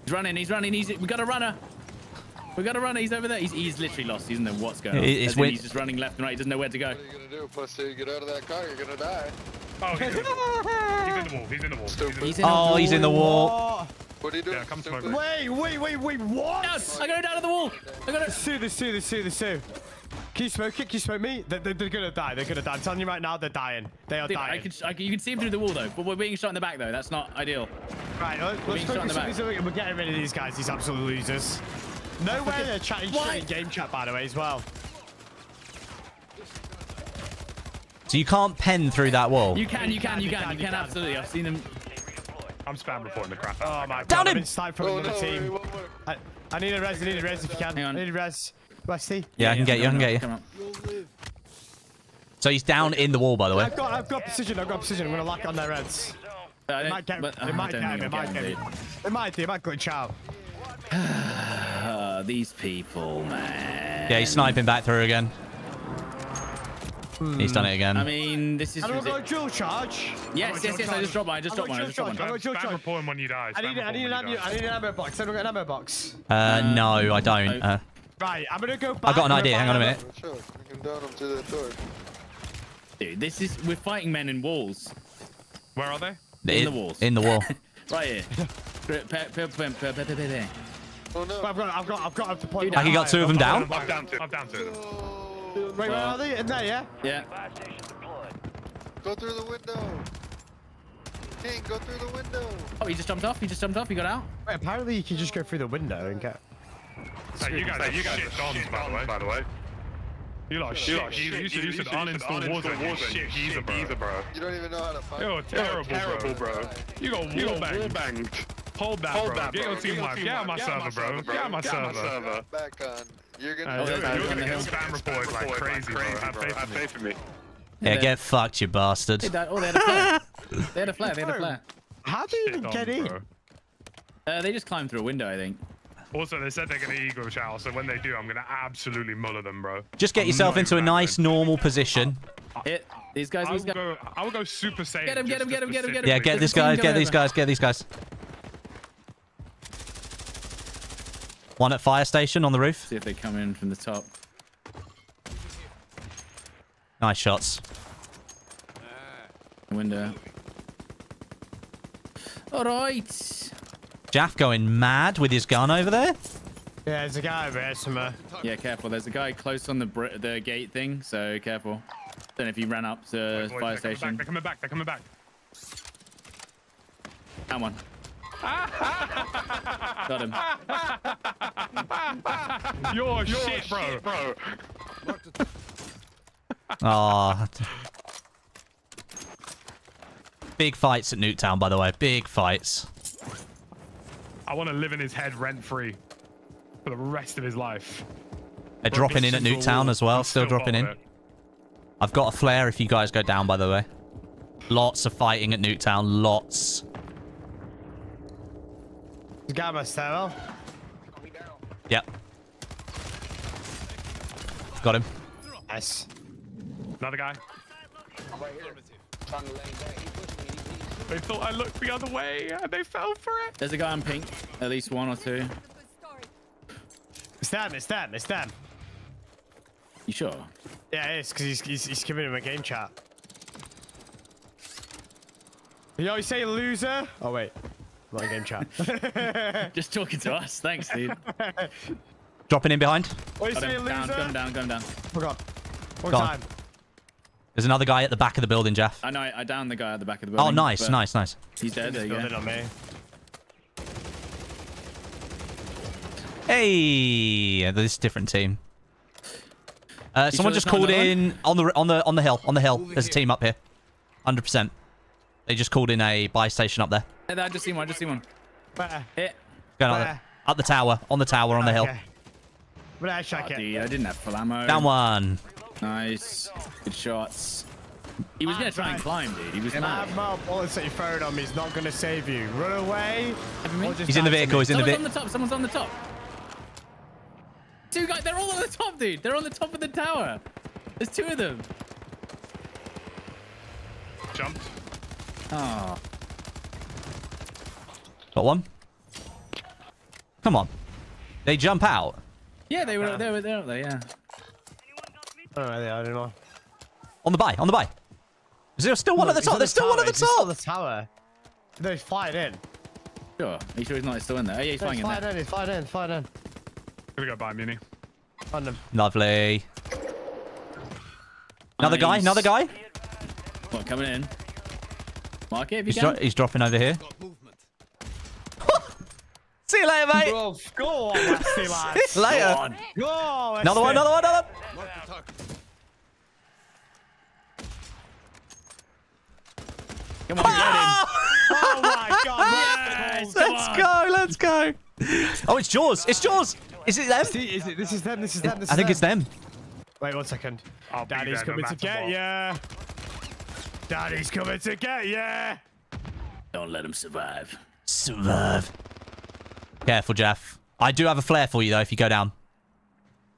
He's running. He's running. We got a runner. We got a runner. He's over there. He's literally lost. He doesn't know what's going on. He's just running left and right. He doesn't know where to go. What are you gonna do, pussy? Get out of that car. You're gonna die. Oh, he's in the wall. He's in the wall. He's in the wall. What are you doing? Yeah, come to me. Wait. What? No, I gotta go down to the wall. I gotta sue this, sue this, sue this, sue. Can you smoke it? Can you smoke me? They're gonna die. They're gonna die. I'm telling you right now, they're dying. They are dying. You can see him through the wall though, but we're being shot in the back though. That's not ideal. Right. Let's focus on these. We're getting rid of these guys. These absolute losers. No way they're chatting shit in game chat, by the way, as well. So you can't pen through that wall? You can, absolutely. I've seen them. I'm spam reporting the crap. Oh my god. Down him! From another team. I need a res, if you can. Hang on. I need a res. Westy? Yeah, I can get you, I can get you. So he's down in the wall, by the way. I've got precision, I'm going to lack on their reds. They might get him, they might glitch out. These people, man. Yeah, he's sniping back through again. He's done it again. I mean, this is. I don't got a drill charge. Yes. I just dropped mine. I just dropped mine. Report when you die. I need an ammo box. I don't got an ammo box. No, I don't. Right, I'm gonna go back. I got an idea. Hang on a minute. Dude, this is. We're fighting men in walls. Where are they? In the walls. In the wall. Right here. Oh, no. I've got to point. Lackey got two of them down. I've down two. Right, where are they? In there, yeah? Yeah. Go through the window. King, go through the window. Oh, he just jumped off. He got out. Wait, apparently you can just go through the window and get... Hey, you guys are dons, by the way. You like shit. You should uninstall Warzone. He's a bro. You don't even know how to fight. You're terrible, bro. You got wall-banged. Hold that, bro. Get on my server, bro. Get on my server. Back on. You're gonna get spam reported like crazy, bro. Have faith in me. Yeah, get fucked, you bastard. They had a flare. How do you even get in? They just climbed through a window, I think. Also, they said they're gonna ego shower, so when they do, I'm gonna absolutely muller them, bro. Just get yourself into a nice, normal position. I will go super safe. Get him. Yeah, get this guy. Get these guys. One at fire station on the roof. See if they come in from the top. Nice shots. Window. All right. Jaff going mad with his gun over there. Yeah, there's a guy over there somewhere. Yeah, careful. There's a guy close on the gate thing, so careful. Don't know if he ran up to fire station. They're coming back. Down one. Got him. You're shit, bro. Ah. Big fights at Nuketown, by the way. Big fights. I want to live in his head rent-free for the rest of his life. They're dropping in at Nuketown as well. Still dropping in. I've got a flare if you guys go down, by the way. Lots of fighting at Nuketown. Lots. Got my Thermal. Yep. Got him. Nice. Another guy. I'm right here. Trying to lay back. They thought I looked the other way and they fell for it. There's a guy in pink. At least one or two. It's them. It's them. It's them. You sure? Yeah, it is because he's giving him a game chat. You always say loser. Oh, wait. Not a game chat. Just talking to us. Thanks, dude. Dropping in behind. Oh, you say loser. Gun down. Oh, God. One time. There's another guy at the back of the building, Jaff. I know. I downed the guy at the back of the building. Oh, nice. He's dead. There you go. On me. Hey, this is a different team. Someone just called in on the hill. On the hill. There's a team up here. 100%. They just called in a buy station up there. I just seen one. Hit. Going up the tower. On the tower. On the hill. But I shot it. I didn't have full ammo. Down one. Nice. Good shots. He was going to try and climb, dude. He was not. Bullets that you fired on me is not going to save you. Run away. He's in the vehicle. He's in the vehicle. Someone's on the top. Two guys. They're all on the top, dude. They're on the top of the tower. There's two of them. Jumped. Oh. Got one. Come on. They jump out. Yeah, they were. They were there, yeah. Oh, they are, I don't know. On the buy. Is there still one at the top? There's still one at the top. The tower. They fired in. Sure. Are you sure he's not still in there? Oh, yeah, he's flying in there. He's fired in. Gonna go buy Muni. On them. Lovely. Another guy. What, coming in? Mark it if you can. He's dropping over here. See you later, mate. Bro, go on, Westy, lad. See you later. Go on, another one. Come on, get in. Oh my God. Yes, let's go. Oh, it's Jaws. Is it them? This is them. I think it's them. Wait, 1 second. Daddy's coming to get ya. Daddy's coming to get ya. Don't let him survive. Careful, Jaff. I do have a flare for you, though, if you go down.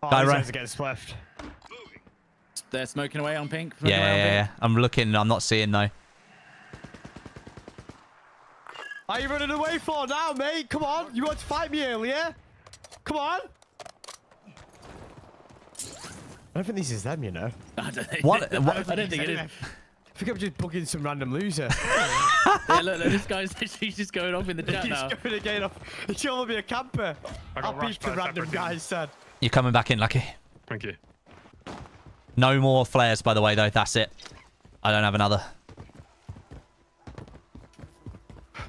Oh, guy runs against left. They're smoking away on pink. Yeah. I'm looking. I'm not seeing, though. Are you running away for now, mate? Come on. You wanted to fight me earlier. Come on. I don't think this is them, you know. I don't think it is. I think I'm just booking some random loser. Yeah, look, this guy's just going off in the chat now. He's going again off. He should only be a camper. I'll beat the random guy instead. You're coming back in, Lucky. Thank you. No more flares, by the way, though. That's it. I don't have another.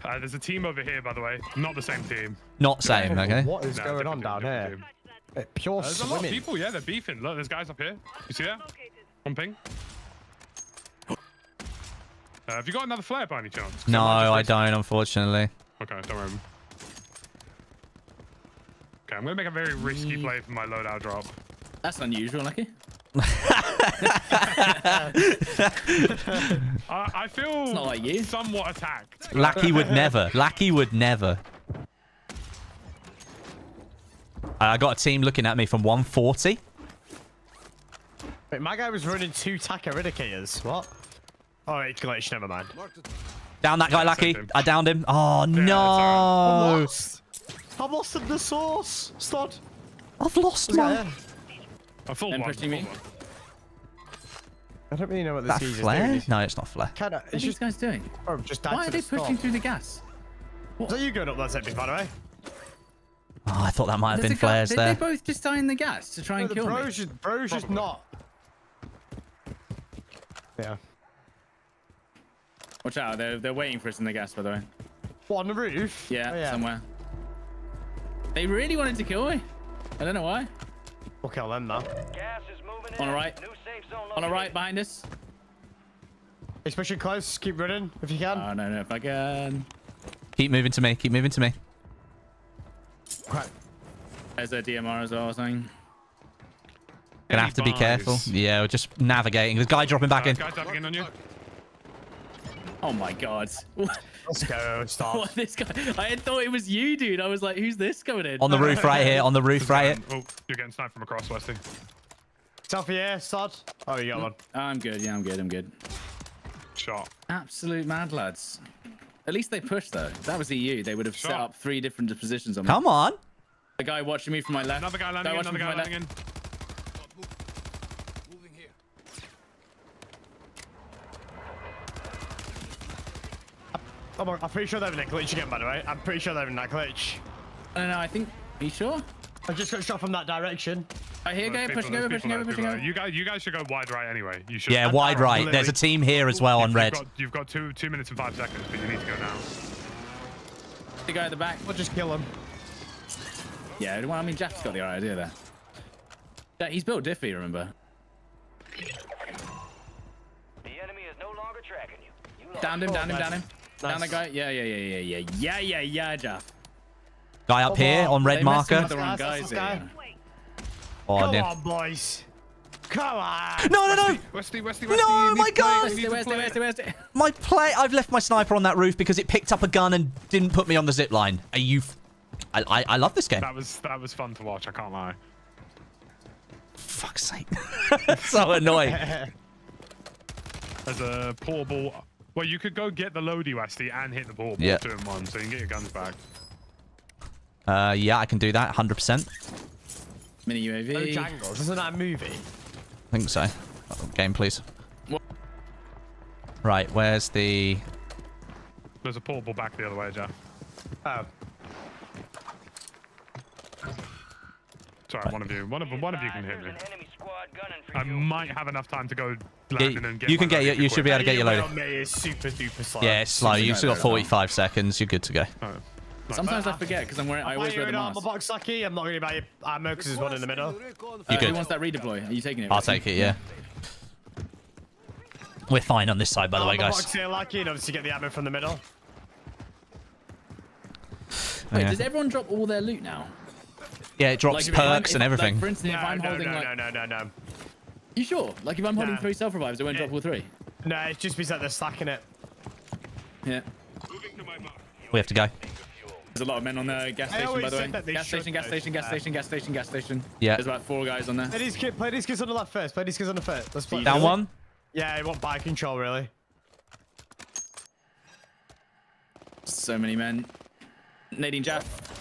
There's a team over here, by the way. Not the same team. Not same, okay. What is going on down here? Pure there's swimming. A lot of people, yeah. They're beefing. Look, there's guys up here. You see that? One ping. Have you got another flare by any chance? No, I don't, unfortunately. Okay, don't worry. Okay, I'm going to make a very risky play for my loadout drop. That's unusual, Lucky. I feel like you. Somewhat attacked. Lucky would never. I got a team looking at me from 140. Wait, my guy was running 2 tack eradicators. What? Oh, it's glitched. Never mind. Down that guy, Lackey. I downed him. Oh, yeah, no. I've lost him the source, Stod. I've lost mine. I full one. I don't really know what this is. Flare? No, it's not flare. What are these guys doing? Oh, just why are they pushing through the gas? What? Is that you going up that sector, by the way? Oh, I thought that might have been flares there. Did they both just die in the gas to try and kill me? Bro's just not. Yeah. Watch out, they're waiting for us in the gas, by the way. What, on the roof? Yeah, oh, yeah, somewhere. They really wanted to kill me. I don't know why. We'll kill them though. Gas is moving in. On the right. New safe zone on the right, behind us. He's pushing close. Keep running if you can. Oh, no, no, if I can. Keep moving to me. Keep moving to me. Right. There's a DMR as well, I think. Gonna have to be careful. Yeah, we're just navigating. There's a guy dropping back in. Guy dropping in on you. Oh my god. Let's go, stop. What, this guy? I thought it was you, dude. I was like, who's this coming in? On the roof right here, on the roof right here. Oh, you're getting sniped from across, Westy. Selfie here, Stod. Oh, you got one. I'm good, yeah, I'm good, I'm good. Shot. Absolute mad lads. At least they pushed, though. If that was EU, they would have set up three different positions on me. Come on. The guy watching me from my left. Another guy landing in, another guy landing in. Oh my, I'm pretty sure they're having that glitch again, by the way. I'm pretty sure they're having that glitch. I don't know, I think... Are you sure? I just got shot from that direction. I hear guy pushing over, pushing over, pushing over. You guys should go wide right anyway. You should. Yeah, wide right. Literally. There's a team here as well on red. You've got 2 minutes and 5 seconds, but you need to go now. The guy at the back. We'll just kill him. Yeah, well, I mean, Jack's got the right idea there. Yeah, he's built Diffy, remember? The enemy is no longer tracking you. Downed him, down him, down him. Nice. Down the guy. Yeah, Jaff. Guy up here on red marker. Oh, come on, boys. Come on. No, no, no. Westy, no, my God. Westy. My play. I've left my sniper on that roof because it picked up a gun and didn't put me on the zip line. Are you? I love this game. That was fun to watch. I can't lie. Fuck's sake. So annoying. There's a portable. Well, you could go get the loady, Westy, and hit the portable. Yeah. 2 in 1, so you can get your guns back. Yeah, I can do that. 100%. Mini UAV. Oh, Jangles. Isn't that a movie? I think so. Oh, game, please. What? Right, where's the... There's a portable back the other way, Jack. Oh. Sorry, right. One of you can hit me. I might have enough time to go landing and get... You can get your... You should be able to get your load. Super duper slow. Yeah, it's slow. You've still got 45 seconds. You're good to go. Oh. Sometimes I forget because I always wear the mask. Box, Lucky. I'm not going to buy ammo because there's one in the middle. You good? Who wants that redeploy? Are you taking it? I'll take it, yeah. We're fine on this side, by the way, guys. Box here, Lucky, and obviously get the ammo from the middle. Wait, does everyone drop all their loot now? Yeah, it drops perks and everything. Like, for instance, if I'm holding... No. You sure? Like, if I'm holding 3 self-revives, it won't drop all 3? No, it's just because they're stacking it. Yeah. We have to go. There's a lot of men on the gas station, by the way. Gas station. Yeah. There's about 4 guys on there. Play these kids on the left first. Let's play. Down one? Yeah, it won't buy control, really. So many men. Nadine, Jaff.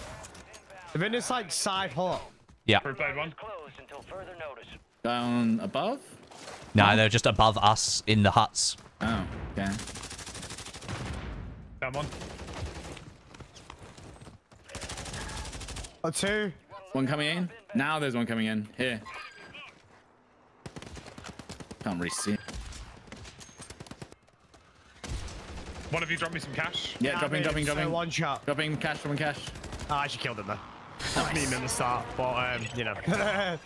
The bin is like side hot. Yeah. Down above? No, they're just above us in the huts. Oh, okay. Down one. Two. One coming in. Now there's one coming in. Here. Can't really see it. One of you drop me some cash. Yeah, dropping. So one shot. Dropping cash. Oh, I actually killed him there. Nice. Me in the start, but you know.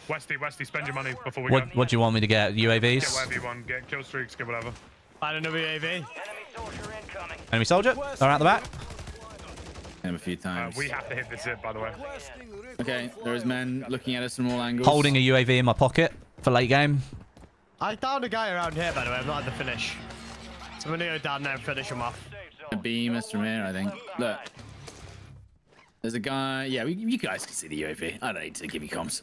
Westy, spend your money before we go. What do you want me to get? UAVs? Get whatever you want. Get kill streaks, get whatever. Find another UAV. Enemy soldier. They're out the back. Him a few times. We have to hit this zip, by the way. Okay, there is men looking at us from all angles. Holding a UAV in my pocket for late game. I downed a guy around here, by the way. I've not had the finish. So I'm gonna go down there and finish him off. A beam is from here, I think. Look, there's a guy. Yeah, you guys can see the UAV. I don't need to give you comms.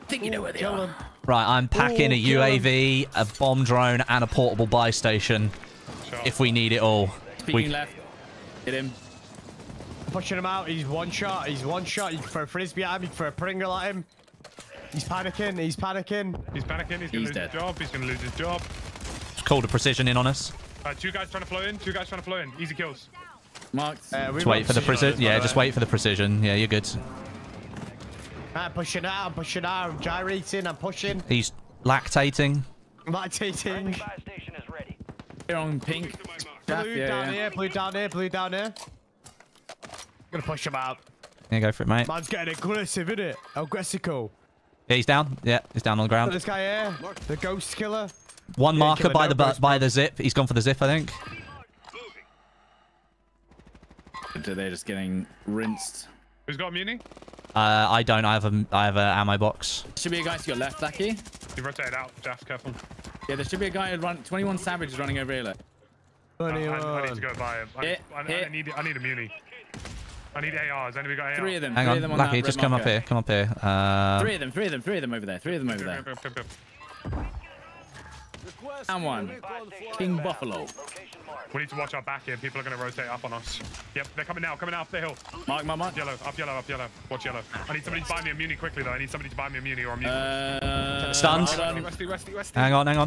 I think you know where they are. Right, I'm packing a UAV, a bomb drone, and a portable buy station. If we need it all. Speaking left, hit him. Pushing him out. He's one shot. You can throw a frisbee at him. You can throw a Pringle at him. He's panicking. He's gonna lose his job. It's called a precision in on us. Two guys trying to flow in. Easy kills. Marked. Just wait for the precision. Yeah, just wait for the precision. Yeah, you're good. I'm pushing out. I'm gyrating. I'm pushing. He's lactating. Here on pink. Jaff, blue, yeah, down here, blue down here, blue down here. I'm gonna push him out. Yeah, go for it, mate. Man's getting aggressive, isn't it? Aggressico. Yeah, he's down. Yeah, he's down on the ground. This guy here, the ghost killer. One marker by the zip. He's gone for the zip, I think. They're just getting rinsed. Who's got a muni? I don't. I have a ammo box. Should be a guy to your left, Lackey. You've rotated out, Jaff. Careful. Yeah, there should be a guy who run. 21 Savage is running over here. Look. I need to go buy him. I need a muni. I need ARs. Anybody got ARs? Three of them. Hang on, Lackey, just come up here. Come up here. Three of them over there. And one. King Buffalo. We need to watch our back here. People are going to rotate up on us. Yep, they're coming now. Coming out up the hill. Mark. Yellow. Up yellow. Watch yellow. I need somebody to buy me a muni quickly, though. I need somebody to buy me a muni or a muni. Stunned. Westy. Hang on. I'm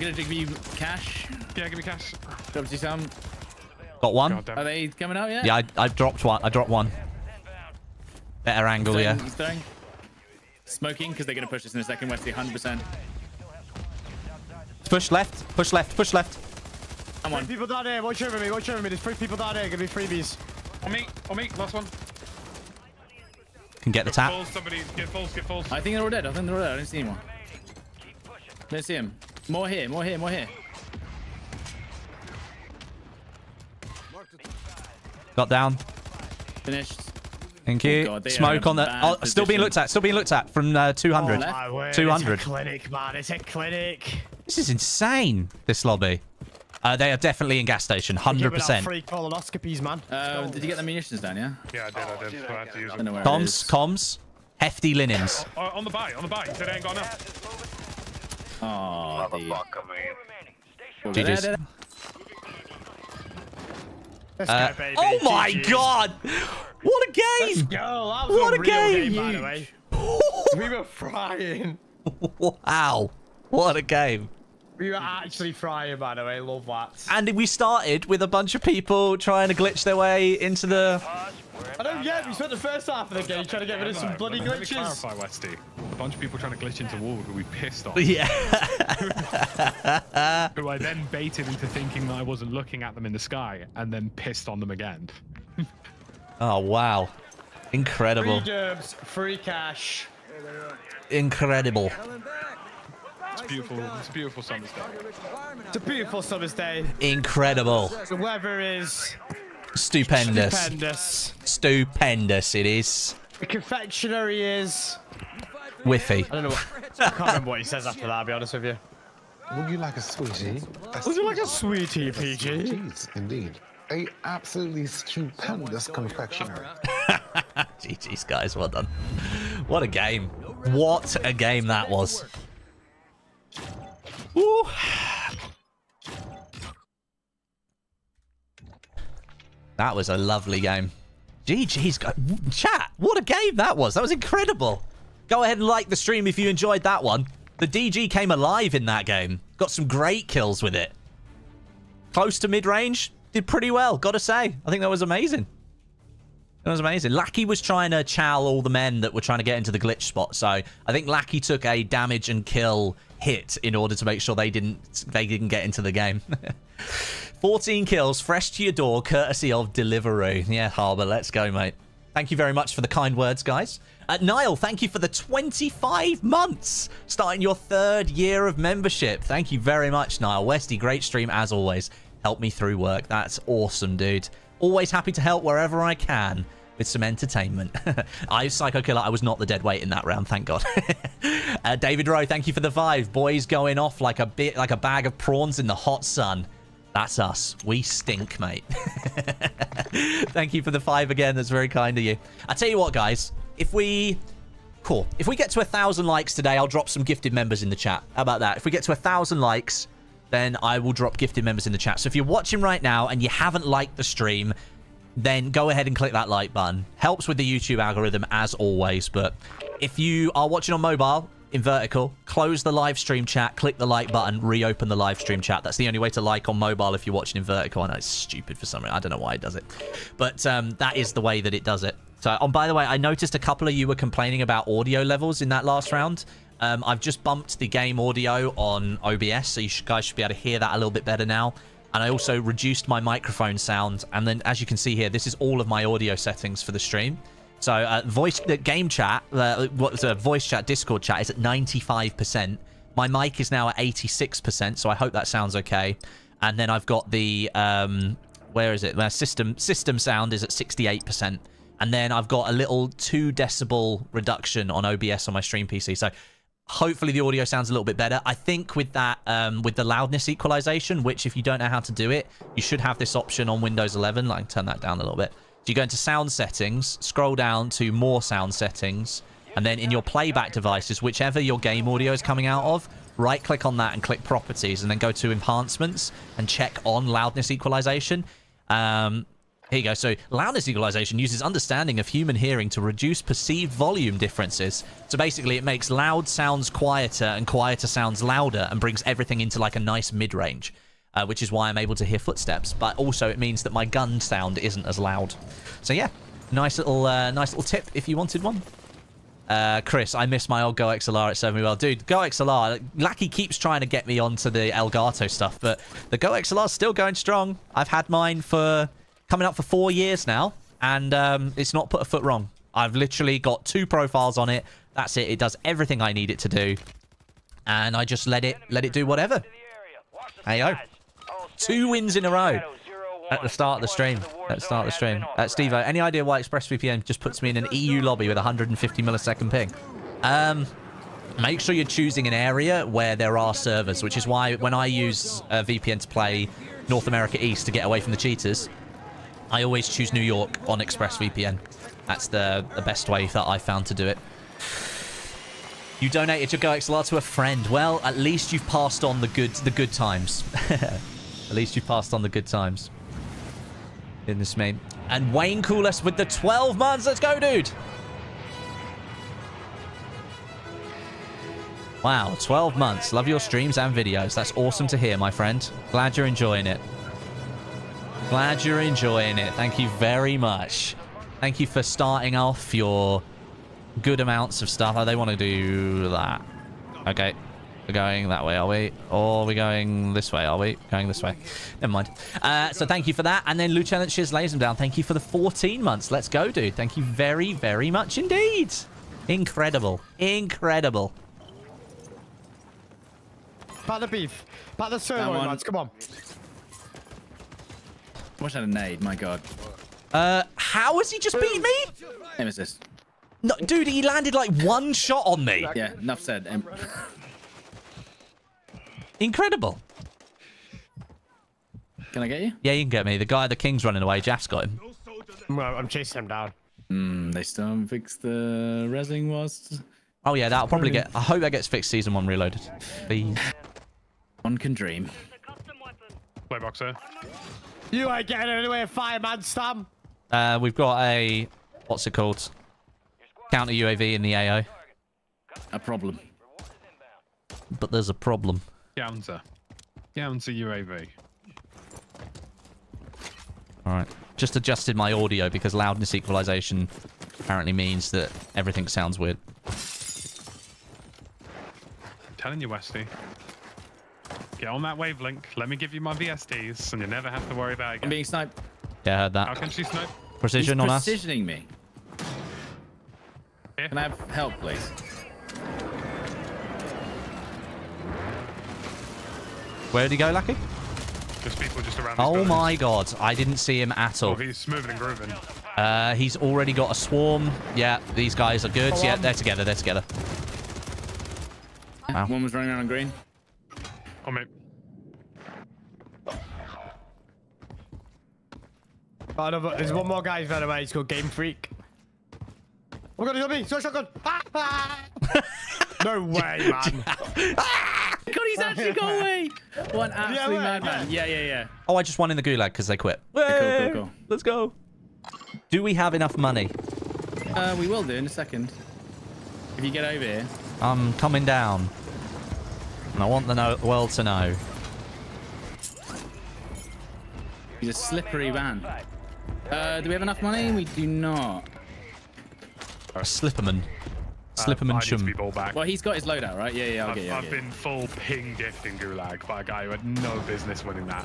going to give you cash. Yeah, give me cash. Drop you some. Got one. Are they coming out yet? Yeah, I dropped one. Better angle, yeah. Smoking, because they're going to push us in a second, Westy, 100%. Push left. Come on. Three people down here. Watch over me. There's three people down here. Give me freebies. On me. Last one. Can get the tap. Get falls. I think they're all dead. I don't see anyone. Don't see him. More here. Got down. Finished. Thank you. God, smoke on the... Oh, still being looked at from 200. Oh, 200. It's a clinic, man. It's a clinic. This is insane, this lobby. They are definitely in gas station, 100%. Free colonoscopies, man. Did you get the munitions down, yeah? Yeah, I did. I have to use them. Comms. Hefty linens. On the buy. They ain't got enough. Oh, GG's. Oh my God! What a game! What a game! By the way. We were frying. Wow! What a game! We were actually frying, by the way. Love that. And we started with a bunch of people trying to glitch their way into the... we spent the first half of the game trying to get rid of some bloody glitches. Let me clarify, Westy. A bunch of people trying to glitch into wall who we pissed off. Yeah. Who I then baited into thinking that I wasn't looking at them in the sky, and then pissed on them again. Oh, wow. Incredible. Free gerbs, free cash. Incredible. It's a beautiful summer's day. It's a beautiful summer's day. Incredible. The weather is... Stupendous it is. The confectionery is... Whiffy. I can't remember what he says after that, I'll be honest with you. Would you like a sweetie? PG? Jeez, indeed. A absolutely stupendous confectionery. GG's, guys. Well done. What a game. What a game that was. Ooh. That was a lovely game. GG's, guys. Chat, what a game that was. That was incredible. Go ahead and like the stream if you enjoyed that one. The DG came alive in that game. Got some great kills with it. Close to mid-range. Did pretty well, gotta say. I think that was amazing. Lackey was trying to chow all the men that were trying to get into the glitch spot. So I think Lackey took a damage and kill hit in order to make sure they didn't get into the game. 14 kills, fresh to your door, courtesy of Deliveroo. Yeah, Harbour, let's go, mate. Thank you very much for the kind words, guys. Niall, thank you for the 25 months, starting your 3rd year of membership. Thank you very much, Niall. Westy, great stream as always. Help me through work. That's awesome, dude. Always happy to help wherever I can with some entertainment. Psycho Killer, I was not the dead weight in that round, thank God. David Rowe, thank you for the vibe. Boys going off like a bag of prawns in the hot sun. That's us. We stink, mate. Thank you for the 5 again. That's very kind of you. I tell you what, guys. If we get to 1,000 likes today, I'll drop some gifted members in the chat. How about that? If we get to 1,000 likes... then I will drop gifted members in the chat. So if you're watching right now and you haven't liked the stream, then go ahead and click that like button. Helps with the YouTube algorithm as always. But if you are watching on mobile, in vertical, close the live stream chat, click the like button, reopen the live stream chat. That's the only way to like on mobile if you're watching in vertical. I know it's stupid for some reason. I don't know why it does it. But that is the way that it does it. So, by the way, I noticed a couple of you were complaining about audio levels in that last round. I've just bumped the game audio on OBS, so you guys should be able to hear that a little bit better now. And I also reduced my microphone sound. And then, as you can see here, this is all of my audio settings for the stream. So voice chat, Discord chat is at 95%. My mic is now at 86%, so I hope that sounds okay. And then I've got the my system sound is at 68%. And then I've got a little 2 decibel reduction on OBS on my stream PC. So hopefully the audio sounds a little bit better. I think with that, with the loudness equalization, which if you don't know how to do it, you should have this option on Windows 11. Like, turn that down a little bit. So you go into sound settings, scroll down to more sound settings, and then in your playback devices, whichever your game audio is coming out of, right-click on that and click Properties, and then go to Enhancements and check on Loudness Equalization. Here you go. So loudness equalization uses understanding of human hearing to reduce perceived volume differences. So basically it makes loud sounds quieter and quieter sounds louder and brings everything into like a nice mid-range, which is why I'm able to hear footsteps. But also it means that my gun sound isn't as loud. So yeah, nice little tip if you wanted one. Chris, I miss my old GoXLR. It served me well. Dude, GoXLR, Lackey keeps trying to get me onto the Elgato stuff, but the GoXLR's still going strong. I've had mine for... coming up for 4 years now, and it's not put a foot wrong. I've literally got 2 profiles on it. That's it. It does everything I need it to do, and I just let it do whatever. Heyo, 2 wins in a row at the start of the stream. Steve-o, any idea why ExpressVPN just puts me in an EU lobby with 150 millisecond ping? Make sure you're choosing an area where there are servers, which is why when I use VPN to play North America East to get away from the cheaters, I always choose New York on ExpressVPN. That's the best way that I found to do it. You donated your GoXLR to a friend. Well, at least you've passed on the good times. At least you've passed on the good times. In this main. And Wayne Coolest with the 12 months. Let's go, dude. Wow, 12 months. Love your streams and videos. That's awesome to hear, my friend. Glad you're enjoying it. Glad you're enjoying it. Thank you very much. Thank you for starting off your good amounts of stuff. Oh, they want to do that. Okay. We're going that way, are we? Or we're going this way, are we? Going this way. Never mind. So thank you for that. And then Lieutenant Shiz lays them down. Thank you for the 14 months. Let's go, dude. Thank you very, very much indeed. Incredible. Incredible. Pat the beef. Pat the sirloin, lads. Come on. What's that, a nade? My god. How has he just beat me? Aim assist. No, dude, he landed like 1 shot on me. Yeah, enough said. Incredible. Can I get you? Yeah, you can get me. The guy, the king's running away. Jaff's got him. I'm chasing him down. They still haven't fixed the resing was. Oh yeah, that'll probably get... I hope that gets fixed season 1 reloaded. Please. One can dream. Play boxer. You ain't getting anywhere, fireman, Stam. We've got a... what's it called? Counter UAV in the AO. A problem. But there's a problem. Counter. Counter UAV. Alright. Just adjusted my audio because loudness equalization apparently means that everything sounds weird. I'm telling you, Westy. Get on that wavelength. Let me give you my VSDs, and you never have to worry about it again. I'm being sniped. Yeah, I heard that. How can she snipe? Precision on us. Precisioning me. Here. Can I have help, please? Where did he go, Lucky? Just people just around. Oh my god, I didn't see him at all. Oh, he's moving and grooving. He's already got a swarm. Yeah, these guys are good. Yeah, they're together. They're together. Wow. One was running around on green. I'm in. There's one more guy that away. He's called Game Freak. Oh my god, he's on me. So shotgun. Ah! No way, man. Ah! God, he's actually gone away. One absolute madman. Yeah. Oh, I just won in the Gulag because they quit. Hey, cool. Let's go. Do we have enough money? We will do in a second. If you get over here. I'm coming down. And I want the world to know. He's a slippery man. Do we have enough money? We do not. A slipperman. Slipperman shum. Well, he's got his loadout, right? Yeah, I'll get you. I've been full ping dipped in Gulag by a guy who had no business winning that.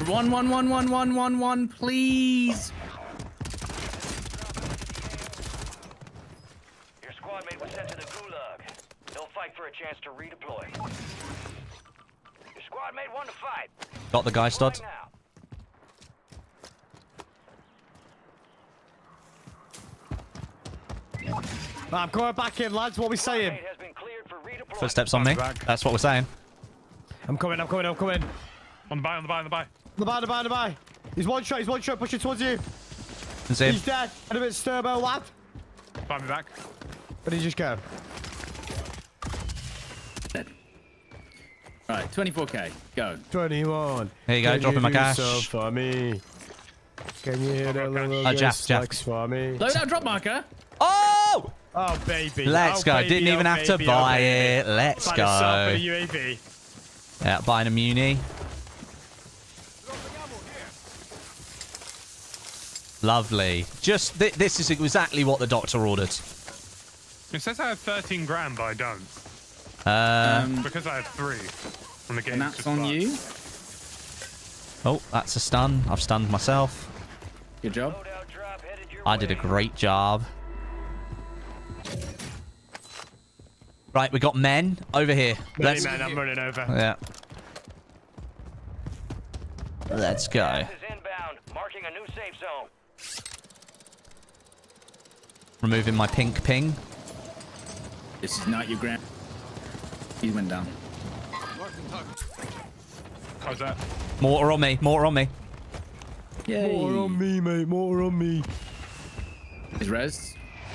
One, please. Your squad mate was sent to the Gulag. They'll fight for a chance to redeploy. Your squad mate won the fight. Got the guy, Stod. I'm going back in, lads. What are we saying? Footsteps on me. That's what we're saying. I'm coming. On the buy. He's one shot, pushing towards you. He's dead. And a bit sturbo, lad. Buy me back. But he just go. Dead. Alright, 24k. Go. 21. Here you go, dropping my cash. So for me. Can you hear that little Jaff. For me? Load out drop marker. Oh! Oh, baby. Let's go. Didn't even have to buy it. Let's go. A UAV. Yeah, buying a Muni. Lovely. Just this is exactly what the doctor ordered. It says I have 13 grand, but I don't. Because I have 3. And the game that's on you. Oh, that's a stun. I've stunned myself. Good job. I did a great job. Right, we got men over here. Let's... Man, I'm running over. Yeah. Let's go. Removing my pink ping. This is not your grand. He went down. How's that? Mortar on me. Yay. Mortar on me, mate. Mortar on me. Is res?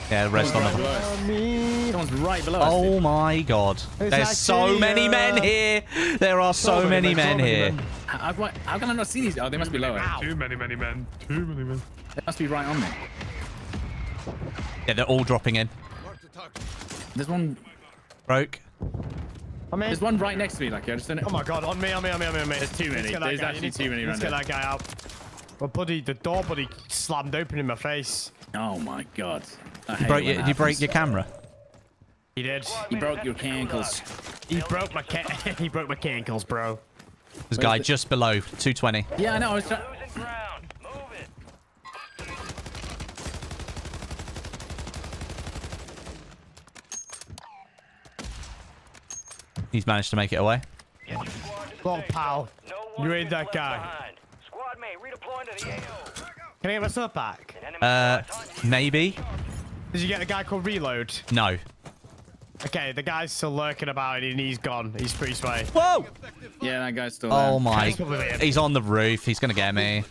Yeah, rest on them. Someone's right below us. Oh my god. There's so many men here. There are so many men here. How can I not see these? Oh, they must be lower. Too many men. They must be right on me. Yeah, they're all dropping in. There's one. Broke. There's one right next to me, Lucky. I just don't know. Oh my god, on me. There's too many. There's actually too many. Let's get that guy out. My buddy, the door buddy slammed open in my face. Oh my god. Did you break your camera? He did. He broke your cankles. He broke my cankles, bro. This guy just below 220. Yeah, I know. I was trying. He's managed to make it away. Oh, pal. You ain't that guy. Squad mate redeploying to the AO. Can I get myself back? Maybe. Did you get a guy called Reload? No. Okay, the guy's still lurking about and he's gone. He's free sway. Whoa! Yeah, that guy's still there. Oh my. He's on the roof. He's going to get me.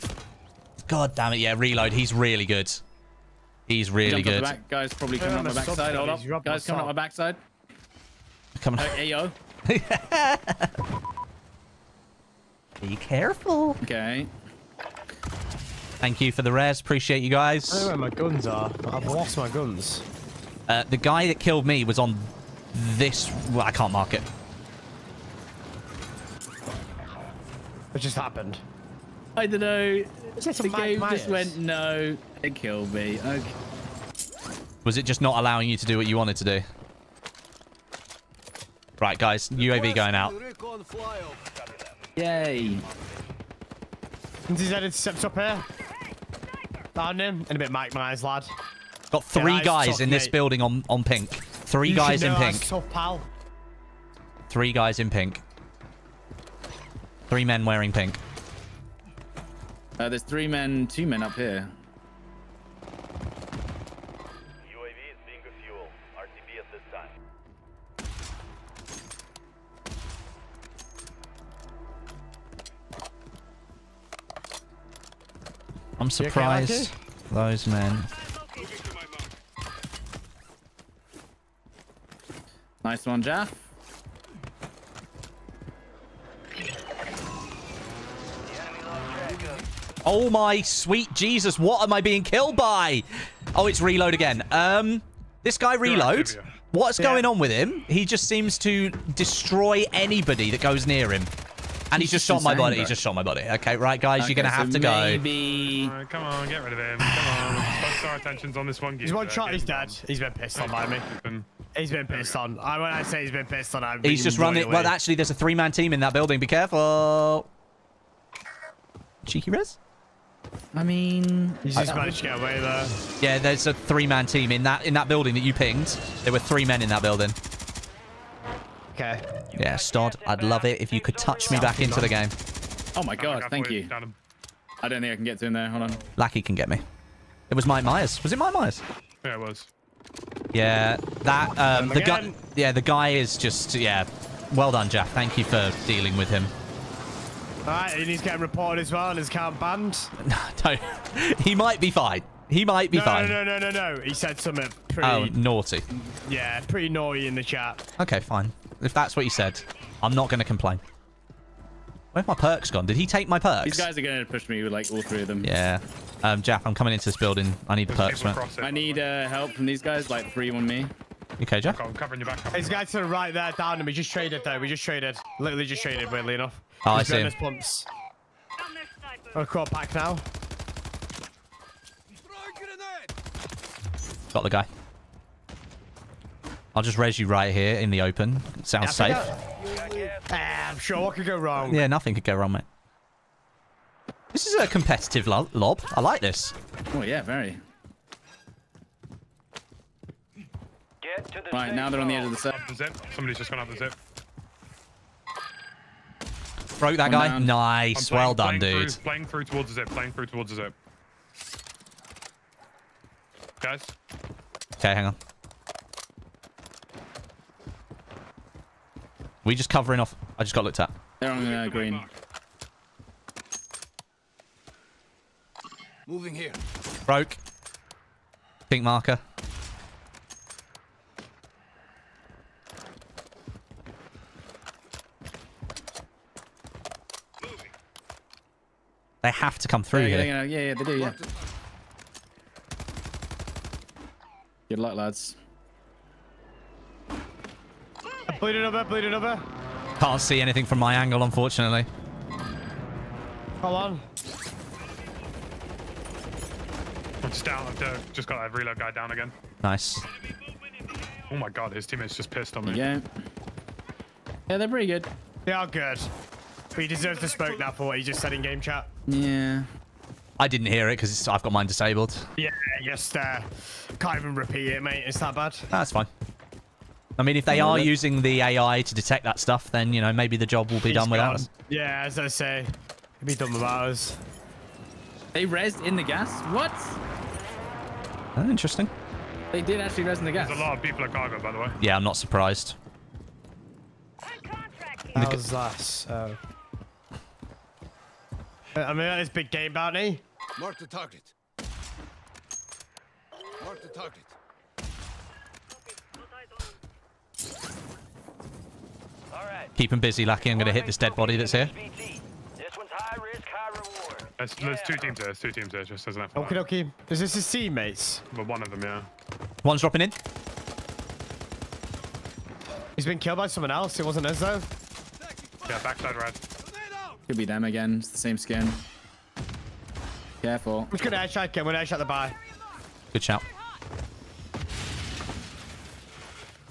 God damn it. Yeah, Reload. He's really good. He's really good. Guy's probably coming up my backside. Hold up. Guy's coming up my backside. Coming up. Ayo. Be careful. Okay. Thank you for the rares. Appreciate you guys. I don't know where my guns are. I've lost my guns. The guy that killed me was on this... Well, I can't mark it. It just happened. I don't know. The game just went, no, it killed me. Okay. Was it just not allowing you to do what you wanted to do? Right, guys. UAV going out. Yay. MTZ steps up here. Found him. And a bit Mike Myers, lad. Got 3 guys in this building on pink. 3 guys in pink. Tough, pal. 3 guys in pink. 3 men wearing pink. There's 3 men, 2 men up here. UAV is being refueled. RTB at this time. I'm surprised those men. Nice one, Jaff. Oh my sweet Jesus, what am I being killed by? Oh, it's Reload again. This guy Reload, what's going on with him? He just seems to destroy anybody that goes near him. And he just shot my body. He just shot my body. Okay, right, guys, okay, you're going to have to go. Come on, get rid of him. Come on. Focus our attentions on this one. He's one shot. He's dead. He's been pissed on by me. He's been pissed on. When I say he's been pissed on, I'm... He's just running. Well, actually, there's a 3-man team in that building. Be careful. cheeky res. I mean, you just managed to get away there. Yeah, there's a three-man team in that building that you pinged. There were three men in that building. Okay. Yeah, Stod, I'd love it if you could touch me back into the game. Oh my god, thank you. I don't think I can get to him there. Hold on. Lackey can get me. It was Mike Myers. Was it Mike Myers? Yeah, it was. Yeah, that the guy is just Well done, Jack. Thank you for dealing with him. Alright, and he's getting reported as well, and his account banned. No, he might be fine. He might be fine. No. He said something pretty... Oh, naughty. Yeah, pretty naughty in the chat. Okay, fine. If that's what he said, I'm not going to complain. Where've my perks gone? Did he take my perks? These guys are going to push me with, like, all three of them. Yeah. Jaff, I'm coming into this building. I need the perks, man. I need help from these guys, like, three on me. Okay, Jack. I'm covering your back. This guy to the right there, down, and we just traded there. We just traded. Literally just traded, weirdly enough. Oh, he's I see him. Pumps. I'll crawl back now. Got the guy. I'll just res you right here in the open. Sounds safe. I'm sure what could go wrong. Yeah, nothing could go wrong, mate. This is a competitive lob. I like this. Oh, yeah, very. Right, now they're on the edge of the set. Somebody's just gone up the zip. Broke that guy. Nice. Well done, dude. Playing through towards the zip. Guys. Okay, hang on. We just covering off. I just got looked at. They're on the green. Moving here. Broke. Pink marker. They have to come through here. Yeah, they do, yeah. Good luck, lads. Bleeding over, Can't see anything from my angle, unfortunately. Come on. I'm just down. I've just got that reload guy down again. Nice. Oh my god, his teammates just pissed on me. Yeah. Yeah, they're pretty good. They are good. He deserves to spoke now for what he just said in game chat. Yeah. I didn't hear it because I've got mine disabled. Yeah, just can't even repeat it, mate. It's that bad. That's fine. I mean, if they are using the AI to detect that stuff, then, you know, maybe the job will be done without us. Yeah, as I say, it'll be done without us. They rezzed in the gas? What? Oh, interesting. They did actually res in the gas. There's a lot of people at cargo, by the way. Yeah, I'm not surprised. How's that so? I mean, that is big game, Bounty. Mark the target. Keep him busy, Lackey. I'm going to hit this dead body that's here. There's two teams there. Just as an FYI. Okay, Is this his teammates? Well, one of them, yeah. One's dropping in. He's been killed by someone else. It wasn't us, though. Yeah, backside red. Could be them again. It's the same skin. Careful. I'm just gonna headshot him. We're gonna headshot the bar. Good shout.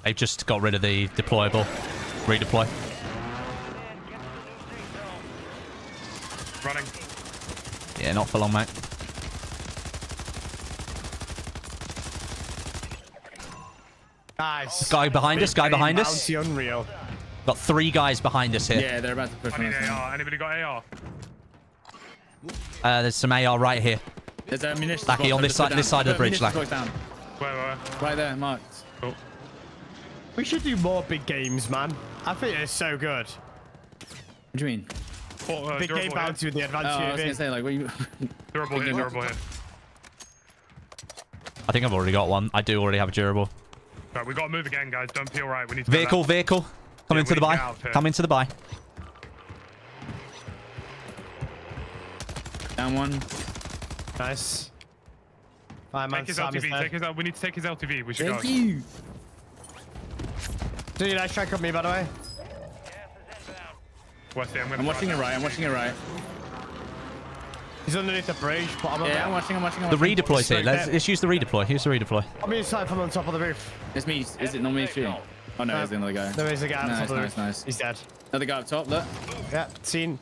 They've just got rid of the deployable. Redeploy. Running. Yeah, not for long, mate. Nice. Guy behind us. Unreal. Got three guys behind us here. Yeah, they're about to push me. Anybody got AR? There's some AR right here. There's a munitions box. Lackey on this side of the bridge, Lackey. Where? Right there, marked. Cool. We should do more big games, man. I think it's so good. What do you mean? Big game bounty with the advanced UAV. I was gonna say, like, what are you... Durable here, durable here. I think I've already got one. I do already have a durable. Right, we gotta move again, guys. Don't peel right. We need to vehicle. Come into the buy. Come into the buy. Down one. Nice. Right, man, take his LTV. We need to take his LTV. We should go. You. Dude, nice track on me, by the way. Westy, I'm watching it right. He's underneath the bridge, but I'm I'm watching. The redeploy's here. Let's use the redeploy. Here's the redeploy. I'm inside from on top of the roof. It's me. Is it not me? Oh no, there's another guy. There is a guy on top of the roof. Nice. He's dead. Another guy up top, look. Yeah, seen.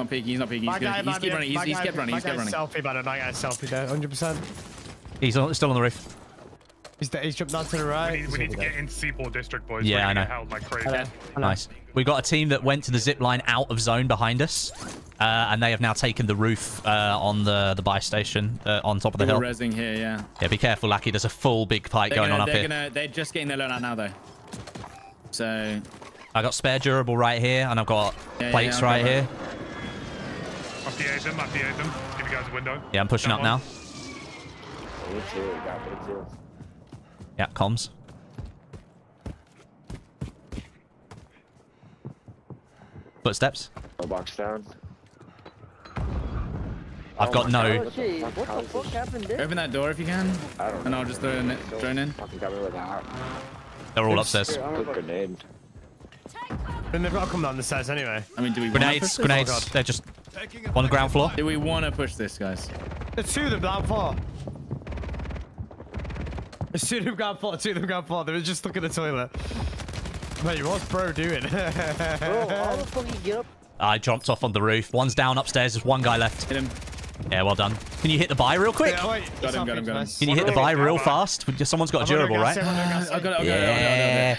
Not peeking, he's not peeking. He's keep running. He's kept running. He's kept running. Selfie, man. I got a selfie there. 100%. He's still on the roof. He's jumped down to the right. We need to get into Seaport District, boys. Yeah, I know. Held like crazy. Nice. We got a team that went to the zip line out of zone behind us, and they have now taken the roof on the buy station on top of the hill. We're resing here, yeah. Yeah, be careful, Lackey. There's a full big fight going on up here. They're just getting their loan out now, though. So I got spare durable right here, and I've got plates right here. I've DA'd them. Give you guys a window. Yeah, I'm pushing up now. Yeah, comms. Footsteps. Box down. I've got no. What the fuck happened there? Open that door if you can, and I'll just throw a drone in. They're all upstairs. Grenade. And they've got to come down the stairs anyway. I mean, do we grenades? Oh, they're just on the ground floor. Do we want to push this, guys? There's two of them down floor. They were just stuck in the toilet. Wait, what's bro doing? Bro, how the fuck you get up? I jumped off on the roof. One's down upstairs. There's one guy left. Hit him. Yeah, well done. Can you hit the buy real quick? Yeah, wait. Got him. Can you hit the buy real fast? Someone's got a durable, right? I got it. Yeah.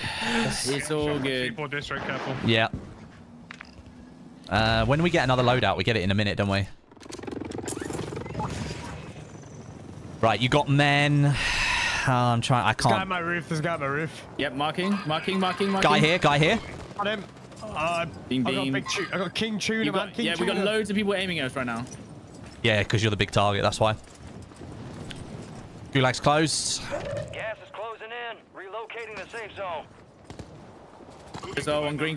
It's all good. Yeah. When we get another loadout, we get it in a minute, don't we? Right, you got men... I'm trying. I can't. This guy on my roof. Yep, marking. Guy here. Got him. I got King Tuna, man. Yeah, we got loads of people aiming at us right now. Yeah, because you're the big target. That's why. Gulag's closed. Gas is closing in. Relocating the safe zone. There's one green.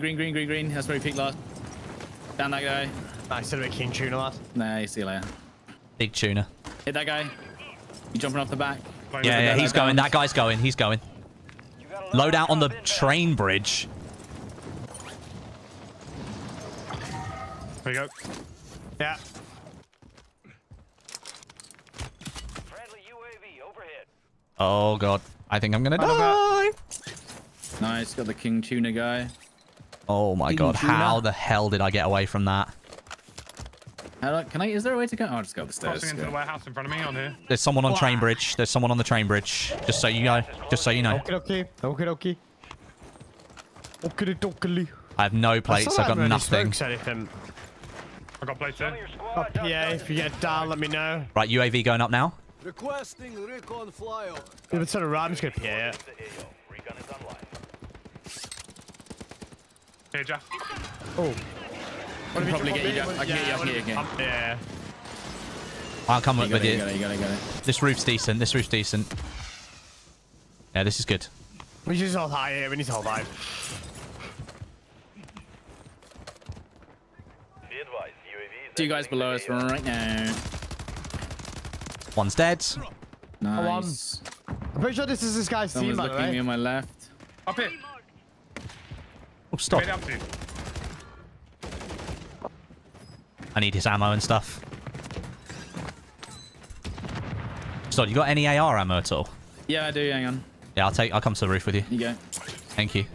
That's where he peaked last. Down that guy. Nice. Did a King Tuna last. Nah, see you later. Big Tuna. Hit that guy. You jumping off the back. Yeah, he's going. That guy's going. He's going. Load out on the train bridge. There you go. Yeah. Friendly UAV overhead. Oh, God. I think I'm going to die. Nice. Got the King Tuna guy. Oh, my God. How the hell did I get away from that? Is there a way to go? Oh, I'll just go upstairs. Crossing into the warehouse in front of me on here. There's someone on train bridge. Just so you know. Okie dokie. I have no plates. I've got nothing. I got plates there. Yeah, if you get down, let me know. Right, UAV going up now. Requesting recon flyover. If it's sort of right, I'm just gonna PA it. Here, Jaff. Oh. I can probably get you down. I can get you up here again. Yeah. I'll come up with you. Got it. This roof's decent. Yeah, this is good. We just hold high here. We need to hold high. Two guys below us right now. One's dead. Nice. I'm pretty sure this is this guy's team, by the way. Someone's looking me on my left. Up here. Oh, stop. I need his ammo and stuff. So, you got any AR ammo at all? Yeah, I do. Hang on. Yeah, I'll come to the roof with you. You go. Thank you.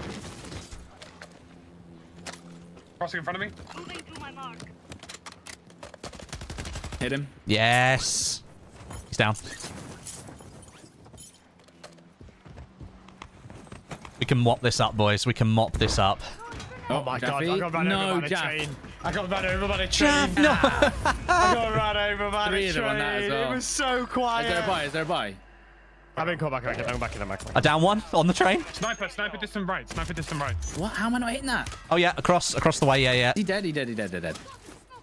Crossing in front of me. Moving through my mark. Hit him. Yes. He's down. We can mop this up, boys. Oh my God! I got run over by a train. Jaff, no! I got run over by a train. It was so quiet. Is there a buy? I've been called back. I'm back in the mic. A down one on the train. Sniper distant right. What? How am I not hitting that? Oh yeah, across the way. Yeah. He dead.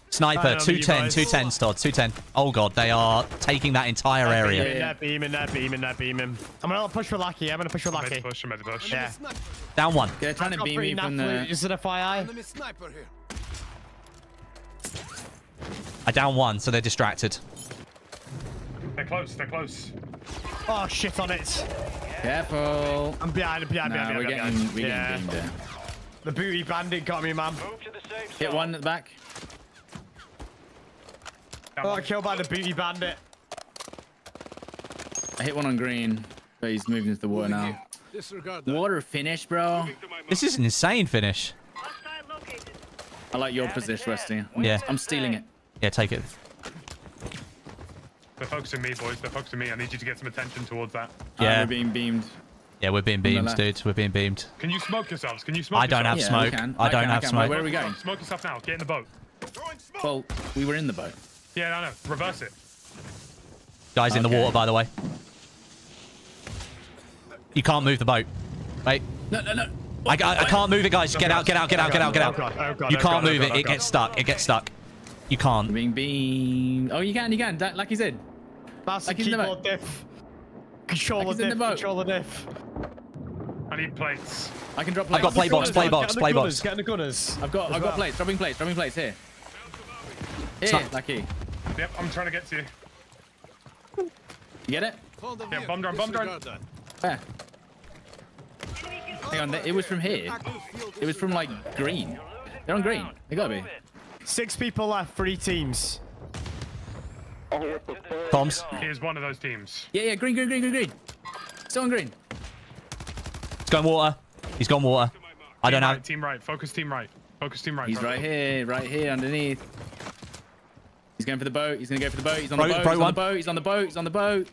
Sniper, 210, Stodeh, 210. Oh God, they are taking that entire area. They're beaming. I'm gonna push for Lackey. I'm gonna push for Lackey. Yeah. Down one. Yeah, trying to beam me from the... Is it a fire? I down one, so they're distracted. They're close. Oh, shit on it. Careful. I'm behind. We're getting beamed there. The booty bandit got me, man. Hit one at the back. Oh, killed by the booty bandit. I hit one on green, but he's moving into the water now. Water finish, bro. This is an insane finish. I like your position, Westy. Yeah. I'm stealing it. Yeah, take it. They're focusing me, boys. They're focusing me. I need you to get some attention towards that. Yeah, we're being beamed. Yeah, we're being beamed, dudes. We're being beamed. Can you smoke yourselves? Can you smoke? I don't have smoke. I don't have smoke. Where are we going? Smoke yourself now. Get in the boat. Well, we were in the boat. Yeah, I know. Reverse it. Guys in the water, by the way. You can't move the boat. Wait. No. I can't move it, guys. Get out. You can't move it. It gets stuck. You can't. Oh, you can. Like he's in. That's like he's in the boat. Control the diff. I need plates. I can drop plates. I've got play box. Get in the gunners. I've got plates. Dropping plates. Here. Here, Lucky. Yep, I'm trying to get to you. You get it? Yeah, bomb drone. Where? Hang on, it was from here. It was from like green. They're on green. They gotta be. 6 people left, 3 teams. Bombs. Here's one of those teams. Yeah, green. Still on green. He's gone water. I don't know. Team right, focus team right. He's right here, underneath. He's going for the boat. He's on the boat. He's on the boat.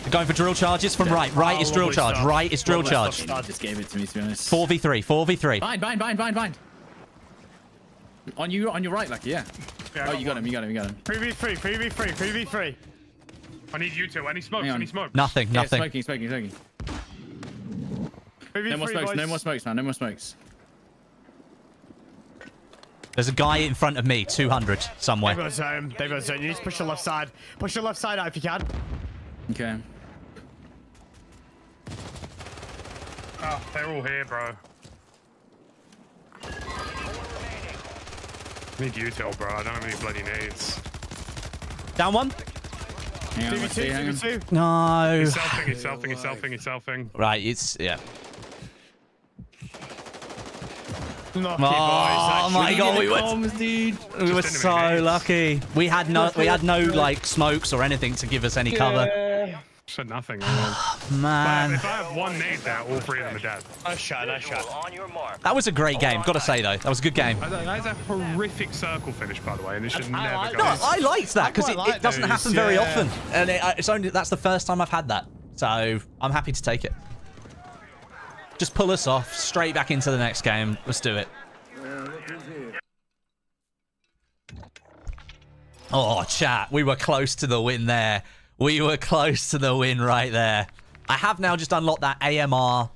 They're going for drill charges from right. Right is drill charge. Just gave it to me, to be honest. 4v3. Bind. On your right, Lucky, yeah. Oh, you got him. 3v3. I need you two. Any smokes? Nothing. Yeah, smoking. No more smokes, man. There's a guy in front of me, 200, somewhere. They go zone. You need to push the left side. Push the left side out if you can. Okay. Oh, they're all here, bro. I need util, bro. I don't have any bloody nades. Down one. Hang on, two. No. He's selfing. Right, it's... Yeah. Oh my god, we were bombs, dude. We were so lucky. We had no like smokes or anything to give us any cover. Yeah. Said nothing. Man. If I have one nade there, all three of them are dead. Nice shot. That was a great game. Gotta say though, that was a good game. That is a horrific circle finish, by the way, and it should never go. No, I liked that because it doesn't happen very often, and that's the first time I've had that. So I'm happy to take it. Just pull us off, straight back into the next game. Let's do it. Oh, chat, we were close to the win there. We were close to the win right there. I have now just unlocked that AMR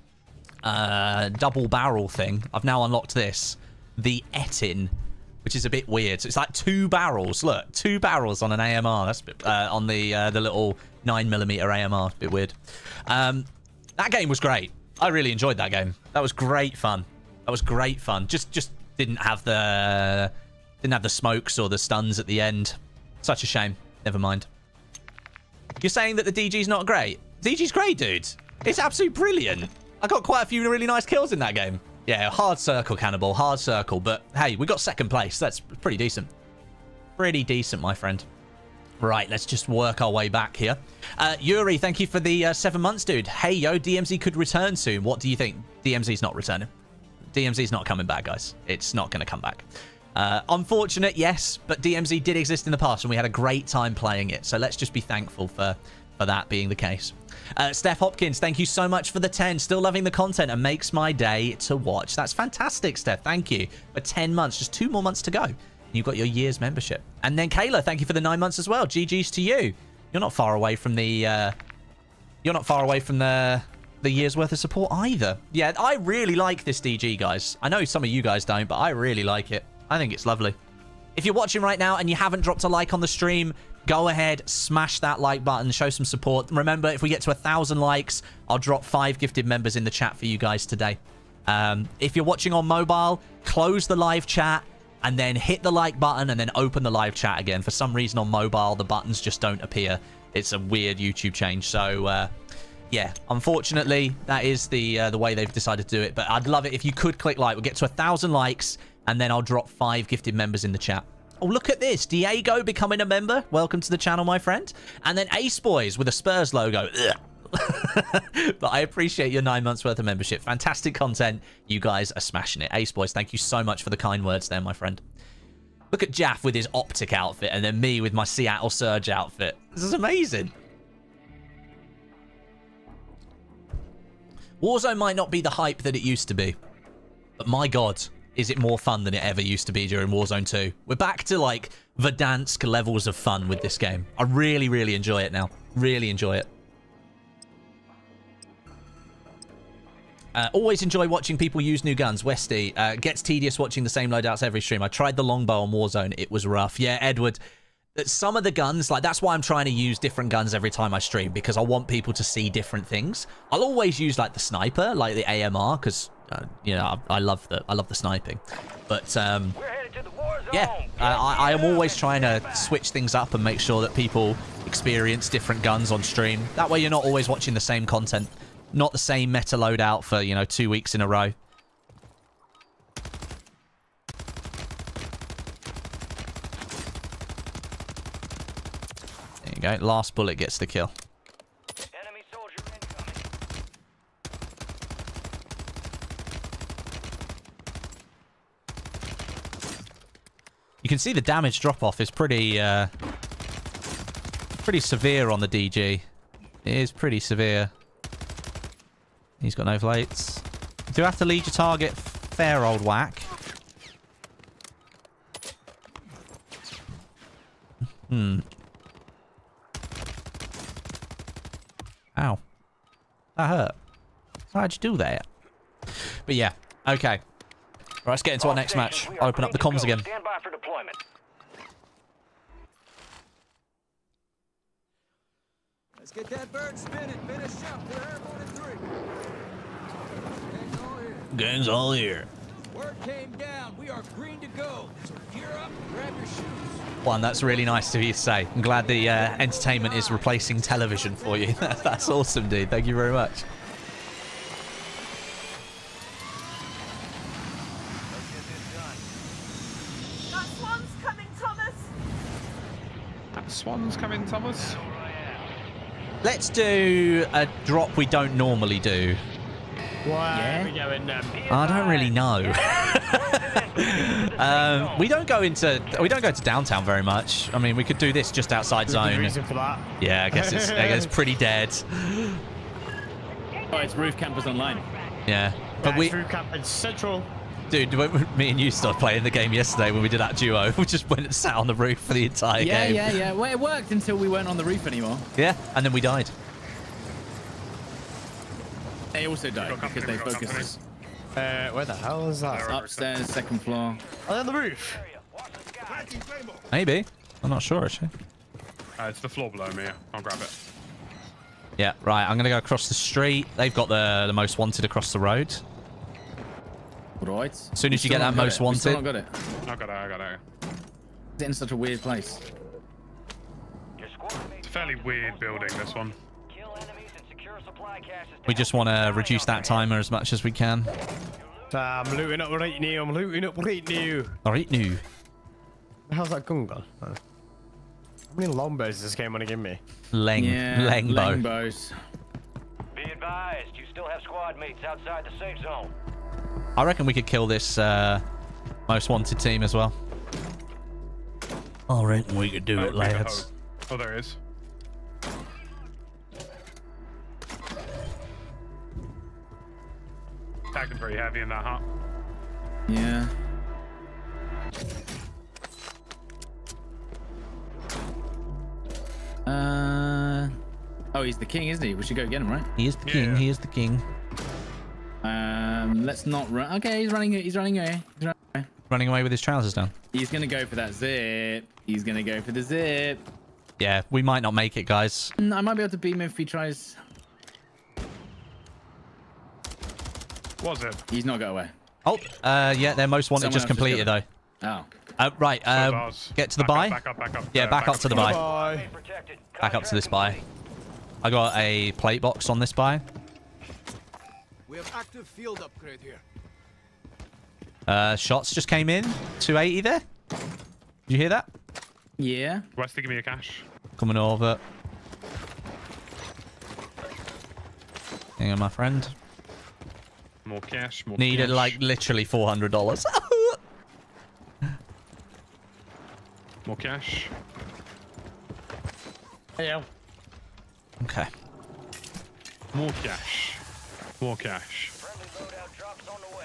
double barrel thing. I've now unlocked this, the Etin, which is a bit weird. So it's like 2 barrels. Look, 2 barrels on an AMR. That's a bit, on the little 9mm AMR. A bit weird. That game was great. I really enjoyed that game. That was great fun. Just didn't have the smokes or the stuns at the end. Such a shame. Never mind. You're saying that the DG's not great? DG's great, dude. It's absolutely brilliant. I got quite a few really nice kills in that game. Yeah, hard circle, Cannibal. Hard circle. But hey, we got 2nd place. That's pretty decent. Pretty decent, my friend. Right, let's just work our way back here. Yuri, thank you for the 7 months, dude. Hey, yo, DMZ could return soon. What do you think? DMZ's not returning. DMZ's not coming back, guys. It's not going to come back. Unfortunate, yes, but DMZ did exist in the past, and we had a great time playing it. So let's just be thankful for that being the case. Steph Hopkins, thank you so much for the 10. Still loving the content and makes my day to watch. That's fantastic, Steph. Thank you for 10 months. Just 2 more months to go. You've got your year's membership. And then Kayla, thank you for the 9 months as well. GG's to you. You're not far away from the the year's worth of support either. Yeah, I really like this DG, guys. I know some of you guys don't, but I really like it. I think it's lovely. If you're watching right now and you haven't dropped a like on the stream, go ahead, smash that like button, show some support. Remember, if we get to 1,000 likes, I'll drop 5 gifted members in the chat for you guys today. If you're watching on mobile, close the live chat and then hit the like button and then open the live chat again. For some reason on mobile, the buttons just don't appear. It's a weird YouTube change. So, yeah, unfortunately, that is the way they've decided to do it. But I'd love it if you could click like. We'll get to 1,000 likes, and then I'll drop 5 gifted members in the chat. Oh, look at this. Diego becoming a member. Welcome to the channel, my friend. And then Ace Boys with a Spurs logo. Ugh. But I appreciate your 9 months worth of membership. Fantastic content. You guys are smashing it. Ace boys, thank you so much for the kind words there, my friend. Look at Jaff with his Optic outfit and then me with my Seattle Surge outfit. This is amazing. Warzone might not be the hype that it used to be, but my God, is it more fun than it ever used to be during Warzone 2. We're back to like Verdansk levels of fun with this game. I really, really enjoy it now. Really enjoy it. Always enjoy watching people use new guns. Westy, gets tedious watching the same loadouts every stream. I tried the longbow on Warzone. It was rough. Yeah, Edward. Some of the guns, like, that's why I'm trying to use different guns every time I stream, because I want people to see different things. I'll always use, like, the sniper, like the AMR, because, you know, I love the sniping. But, yeah, I am always trying to switch things up and make sure that people experience different guns on stream. That way you're not always watching the same content, not the same meta loadout for, you know, 2 weeks in a row. Go. Last bullet gets the kill. Enemy soldier incoming. You can see the damage drop-off is pretty, pretty severe on the DG. It is pretty severe. He's got no plates. You do have to lead your target fair old whack. Hmm. Ow. That hurt. How'd you do that? But yeah. Okay. Right, let's get into our next match. Open up the comms again. Stand by for deployment. Let's get that bird spinning. Finish up. We're airborne in 3. Gang's all here. Gang's all here. Word came down. We are green to go. So gear up, grab your shoes. One, that's really nice of you to say. I'm glad the entertainment is replacing television for you. That's awesome, dude. Thank you very much. That swan's coming, Thomas. That swan's coming, Thomas. Let's do a drop we don't normally do. Yeah. We going, I don't really know. we don't go into downtown very much. I mean, we could do this just outside zone. Reason for that. Yeah, I guess it's pretty dead. Oh, it's roof campers online. Yeah, but we roof campers central. Dude, me and you started playing the game yesterday when we did that duo. We just went and sat on the roof for the entire game. Yeah. Well, it worked until we weren't on the roof anymore. Yeah, and then we died. They also died because they focused. Where the hell is that? Upstairs, second floor. Oh, on the roof. Maybe. I'm not sure, actually. It's the floor below me. I'll grab it. Yeah, right. I'm going to go across the street. They've got the most wanted across the road. Right. As soon as you get that most wanted. I got it. I got it. It's in such a weird place. It's a fairly weird building, this one. We just want to reduce that timer as much as we can. I'm looting up right now. Right now. How's that gun gone? How many longbows is this game going to give me? Longbows. Be advised, you still have squad mates outside the safe zone. I reckon we could kill this most wanted team as well. I reckon we could do it, lads. Oh, there is. Attacking pretty heavy in that, huh? Yeah. Oh, he's the king, isn't he? We should go get him, right? He is the king. Yeah. He is the king. Let's not run. Okay, he's running. He's running away. He's running away. Running away with his trousers down. He's gonna go for that zip. He's gonna go for the zip. Yeah, we might not make it, guys. I might be able to beat him if he tries. Was it? He's not got away. Oh, yeah, their most wanted just completed though. Oh. Right, get to the buy. Back up. Yeah, back up to the buy. Back up to this buy. I got a plate box on this buy. We have active field upgrade here. Shots just came in. 280 there. Did you hear that? Yeah. Westy, give me your cash. Coming over. Hang on, my friend. More cash, more needed cash. Like literally $400. More cash. Hello. Okay. More cash. More cash. Friendly loadout drops on the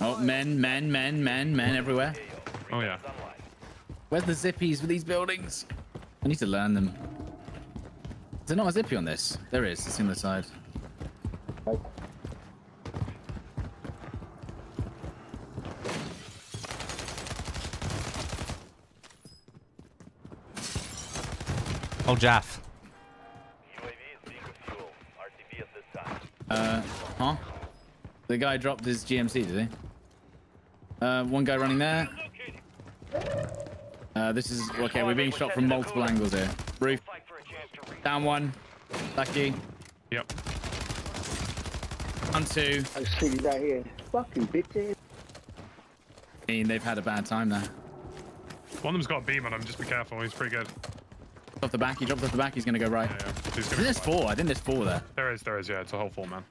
way. Blimey. Oh, men everywhere. Oh yeah. Where's the zippies for these buildings? I need to learn them. Is there not a zippy on this? There is. It's on the side. Oh, Jaff. UAV is being refueled. RTV at this time. Huh? The guy dropped his GMC, did he? One guy running there. This is okay. We're being shot from multiple angles here. Roof. Down one. Lackey. Yep. Down two. I'm sitting down here. Fucking bitches. I mean, they've had a bad time there. One of them's got a beam on him. Just be careful. He's pretty good. Off the back, he dropped off the back, he's gonna go right. Yeah, yeah. He's gonna there's four, I think there's four there. There is, yeah, it's a whole four, man.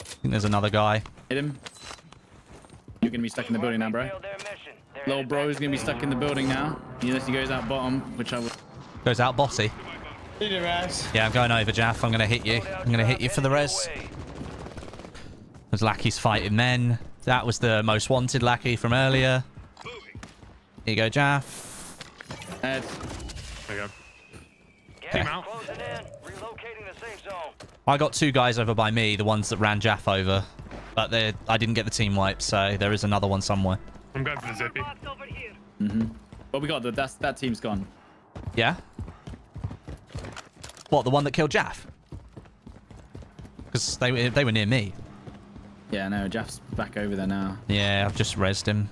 I think there's another guy. Hit him. You're gonna be stuck in the building now, bro. Little bro's gonna be stuck in the building now. Unless he goes out bottom, which I would. Goes out bossy. Yeah, I'm going over, Jaff. I'm gonna hit you. I'm gonna hit you for the res. There's Lackey's fighting men. That was the most wanted Lackey from earlier. Here you go, Jaff. There you go. Okay. Team out. Relocating the safe zone. I got two guys over by me, the ones that ran Jaff over. But I didn't get the team wipe, so there is another one somewhere. I'm going for the zippy. Mm-hmm. Well, we got the, that team's gone. Yeah? What, the one that killed Jaff? Because they were near me. Yeah, no, Jaff's back over there now. Yeah, I've just rezzed him.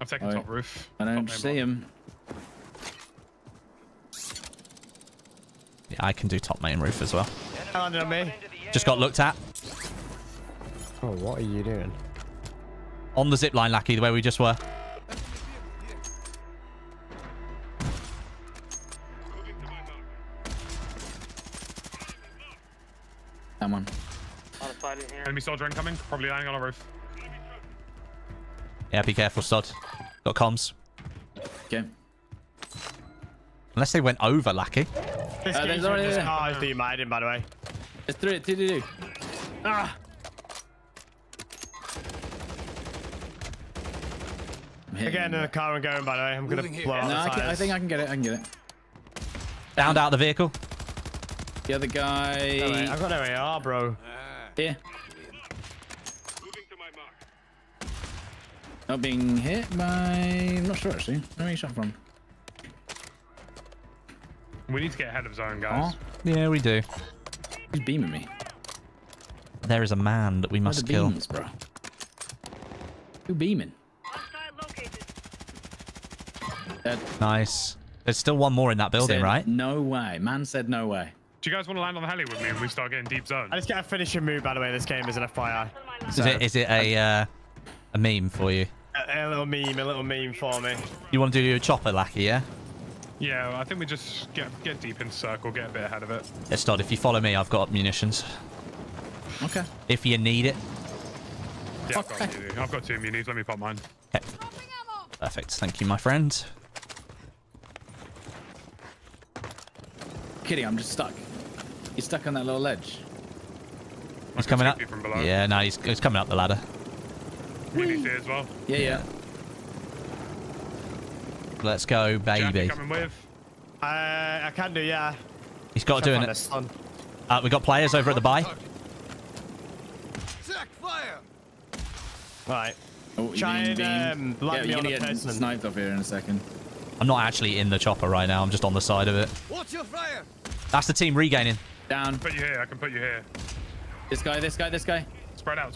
I've taken top roof. I don't see him. Yeah, I can do top main roof as well. Just got looked at. Oh, what are you doing? On the zip line, Lackey, the way we just were. Come on. Enemy soldier incoming, probably lying on a roof. Yeah, be careful, Stodeh. Got comms. Okay. Unless they went over, Lackey. There's already there. Oh, it's demited, by the way. It's through it. Ah! I'm getting in the car and going, by the way. I'm going to blow up the tires. I think I can get it. Downed out of the vehicle. The other guy... No, I've got an AR, bro. Here. Not being hit by... I'm not sure, actually. Where are you shot from? We need to get ahead of zone, guys. Oh. Yeah, we do. He's beaming me. There is a man that we must kill. Beams, bro? Who beaming? Dead. Nice. There's still one more in that building, right? No way. Man said no way. Do you guys want to land on the heli with me and we start getting deep zone? I just got a finishing move, by the way. This game is an FYI. So. Is it a meme for you? A little meme for me. You want to do your chopper, Lackey, yeah? Yeah, well, I think we just get deep in circle, get a bit ahead of it. Yeah, Stodeh, if you follow me, I've got munitions. Okay. If you need it. Yeah, I've got two munitions. Let me pop mine. Okay. Perfect. Thank you, my friend. Kidding, I'm just stuck. You're stuck on that little ledge. He's coming up. Yeah, no, he's coming up the ladder. As well. Yeah. Let's go, baby. Jack, with? I can do, yeah. He's got to do it. We got players over at the buy. Right. Oh, try and land me on a person. Sniped up here in a second. I'm not actually in the chopper right now. I'm just on the side of it. What's your fire? That's the team regaining. Down. Put you here. I can put you here. This guy. Spread out.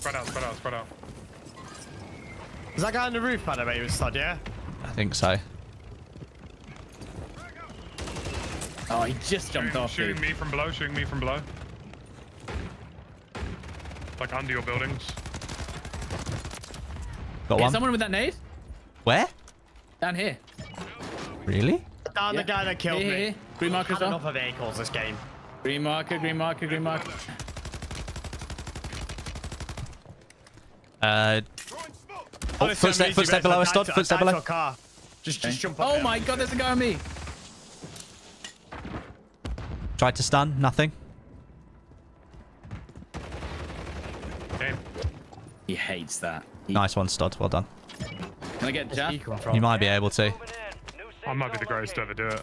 Is that guy on the roof, by the way, with Stodeh, yeah? I think so. Oh, he just jumped off. Shooting me from below. Like under your buildings. Got one. Someone with that nade? Where? Down here. Really? Down the guy that killed me. Green marker's on. Enough of ankles this game. Green marker, green marker, green marker. Oh, footstep below us, Stod. Footstep below. Just jump up. Oh my god, there's a guy on me. Tried to stun, nothing. Okay. He hates that. Nice one, Stod. Well done. Can I get Jaff? You might be able to. I might be the greatest to ever do it.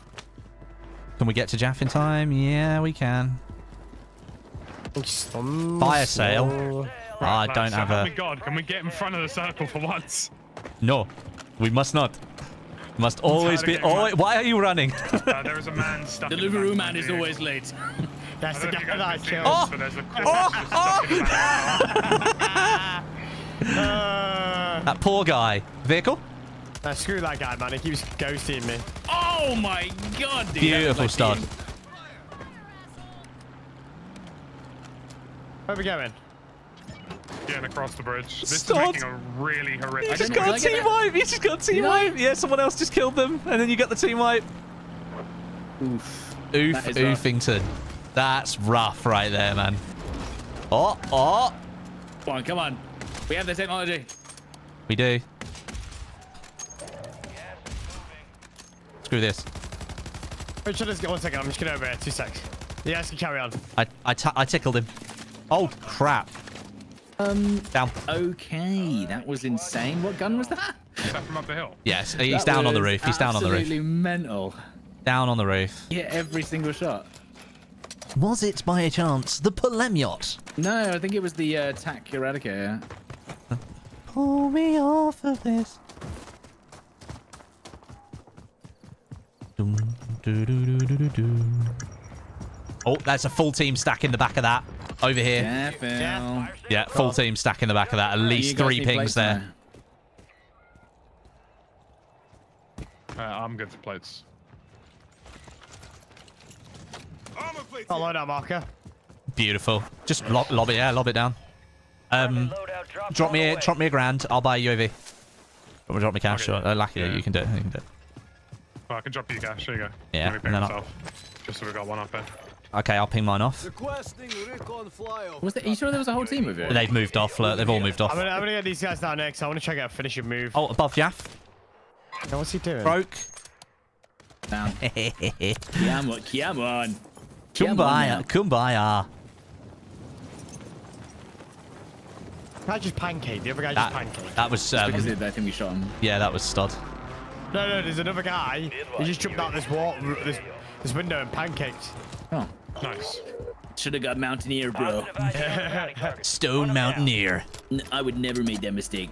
Can we get to Jaff in time? Yeah, we can. Fire sale. Oh, I don't have a... Oh my god, can we get in front of the circle for once? No, we must not. Must always be... Why are you running? There is a man stuck in the Deliveroo man is always late. That's the guy that I killed. That poor guy. Vehicle? Screw that guy, man. He keeps ghosting me. Oh my god, dude. Beautiful start. Where are we going? Getting across the bridge. This is making a really horrific... He just got a team wipe. He just got a team wipe. Yeah, someone else just killed them. And then you got the team wipe. Oof. Oof. Oofington. That's rough right there, man. Oh, oh. Come on, come on. We have the technology. We do. Screw this. One second. I'm just going over here. 2 seconds. Yeah, I can carry on. I tickled him. Oh, crap. Down. Okay, that was insane. What gun was that? Is that from up the hill? Yes, he's down on the roof. He's down on the roof. Absolutely mental. Down on the roof. Yeah, every single shot. Was it by a chance the Pelamiot? No, I think it was the TAC Eradicator. Pull me off of this. Oh, that's a full team stack in the back of that. Over here. Careful. Yeah, full team stack in the back of that. At least 3 pings there. I'm good for plates. I'll load out marker. Beautiful. Just lob it, yeah, lob it down. Drop me a grand. I'll buy a UAV. Drop me cash. Okay. Lackey, yeah. You can do it. You can do it. Well, I can drop you cash. There you go. Yeah. And then just so we got one up there. Okay, I'll ping mine off. Are you sure there was a whole team of you? They've moved off. Look, they've all moved off. I'm gonna get these guys down next. I want to check out finishing move. Oh, above Jaff. Now, what's he doing? Broke. Down. Come on. Kumbaya. Kumbaya. I just pancaked. The other guy just pancaked. That was... because I think we shot him. Yeah, that was Stod. No, no, there's another guy. He just jumped out this wall, this window and pancaked. Oh, nice. Should have got Mountaineer, bro. Stone Mountaineer. I would never make that mistake.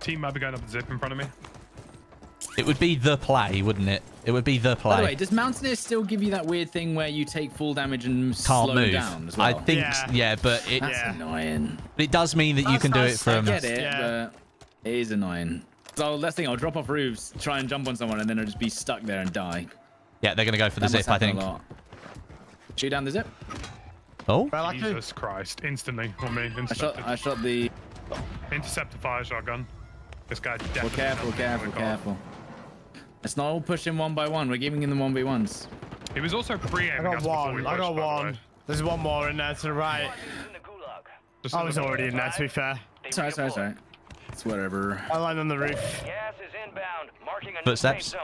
Team might be going up the zip in front of me. It would be the play, wouldn't it? It would be the play. By the way, does Mountaineer still give you that weird thing where you take full damage and slow down as well? I think, yeah, but it... That's annoying. It does mean that you can do it from... I get it, but it is annoying. So last thing, I'll drop off roofs, try and jump on someone, and then I'll just be stuck there and die. Yeah, they're going to go for the zip, I think. Shoot down the zip. Oh. Jesus Christ. Instantly on me. I shot the... Interceptor fire shotgun. This guy definitely... Well, careful. Let's not all push him one by one. We're giving him the 1v1s. He was also pre-aiming us before we pushed. I got one. There's one more in there to the right. I was already in there, to be fair. Sorry. It's whatever. I land on the roof. Footsteps.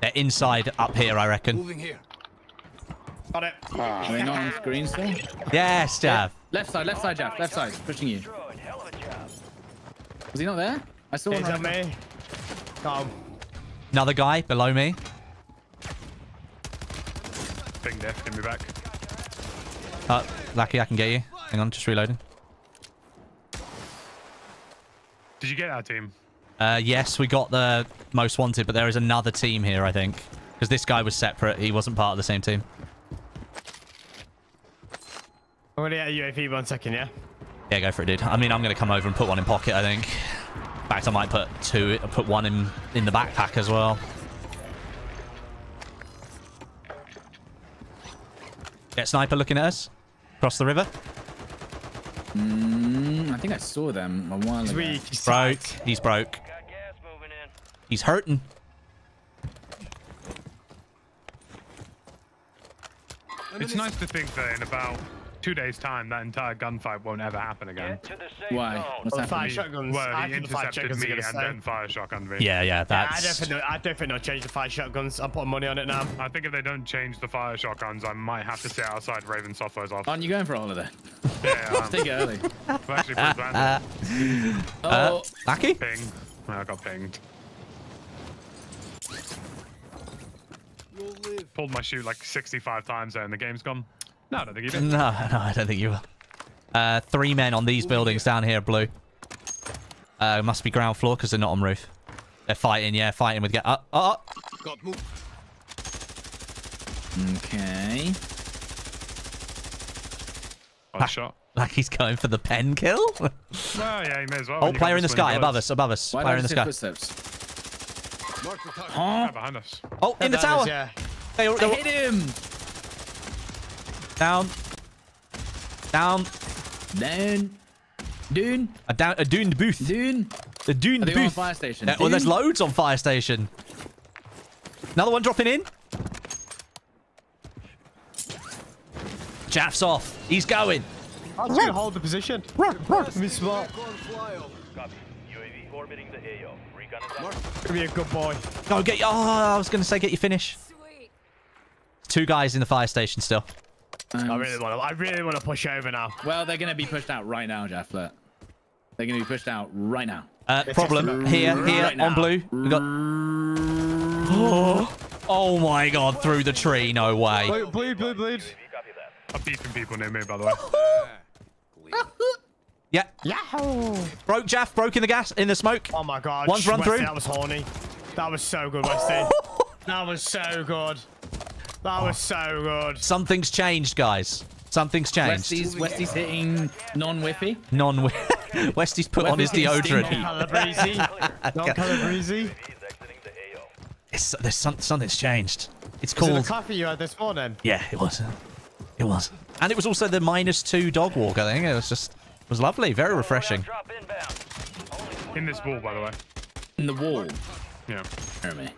They're inside up here, I reckon. Moving here. Got it. Are they not on screen still? Yes, Jav. Left side, Jav. Left side. Pushing you. Was he not there? I saw him. He's on me. Another guy below me. Big death. Give me back. Lackey, I can get you. Hang on, just reloading. Did you get our team? Yes, we got the most wanted, but there is another team here, I think. Because this guy was separate. He wasn't part of the same team. I'm going to get a UAV 1 second, yeah? Yeah, go for it, dude. I mean, I'm going to come over and put one in pocket, I think. In fact, I might put two. I'll put one in the backpack as well. Get sniper looking at us. Across the river. I think I saw them a while ago. Weak. He's broke. He's broke. He's hurting. It's nice to think that in about 2 days' time, that entire gunfight won't ever happen again. Why? What's well, fire shotguns. Well, he intercepted me and then fire shotgunned me. Yeah, that's... I don't think they'll change the fire shotguns. I'm putting money on it now. I think if they don't change the fire shotguns, I might have to sit outside Raven Software's office. Aren't you going for a holiday? Yeah, I am. Take it early. I've actually put that in. Oh. Lucky? Ping. Oh, I got pinged. Pulled my shoe like 65 times there and the game's gone. No, I don't think you did. No, I don't think you will. Three men on these buildings down here, blue. Must be ground floor because they're not on roof. They're fighting, yeah, fighting with... Got moved. Okay. Shot. Like he's going for the pen kill? Well, yeah, he may as well. Oh, player in the sky, above us. Why player in the sky. Huh? Behind us. Oh, in the tower. Yeah. They hit him. Down. A Dune booth. The Dune booth. On fire station? Dune? Oh, there's loads on fire station. Another one dropping in. Jaff's off. He's going. I'm going to hold the position. UAV orbiting the AO. Gonna be a good boy. No, get your. Oh, I was gonna say get your finish. Sweet. Two guys in the fire station still. I really want to push over now. Well, they're gonna be pushed out right now, Jaff. They're gonna be pushed out right now. Problem here right on blue. We got. Oh my God! Through the tree, no way. Bleed. I'm beeping people near me, by the way. Yeah. Yahoo! Broke Jaff, broke in the gas, in the smoke. Oh my God. One's run Westy, through. That was horny. That was so good, Westy. That was so good. That was so good. Something's changed, guys. Something's changed. Westy's hitting non-whippy. Non-whippy. Westy's put on his deodorant. Non-Calabrese. There's something's changed. It's called... Was it the coffee you had this morning? Yeah, it was. It was. And it was also the -2 dog walk, I think. It was just... It was lovely, very refreshing. In this wall, by the way. In the wall? Yeah. Jeremy.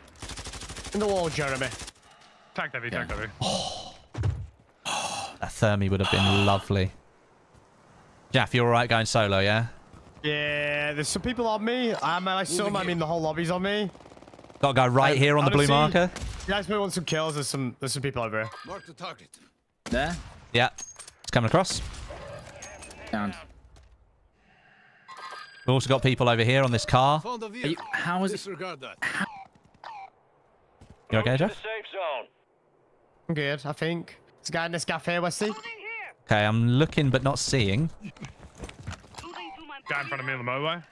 In the wall, Jeremy. Tagged heavy, tagged heavy. That thermi would have been lovely. Jaff, you're alright going solo, yeah? Yeah, there's some people on me. I mean, the whole lobby's on me. Got a guy right here on the blue marker. You guys may want some kills. There's some people over here. Mark the target. There? Yeah. It's coming across. Down. We've also got people over here on this car. How is it? You okay, Jaff? I'm good, I think. There's a guy in this cafe, Westy. Okay, I'm looking but not seeing. Guy in front of me on the motorway.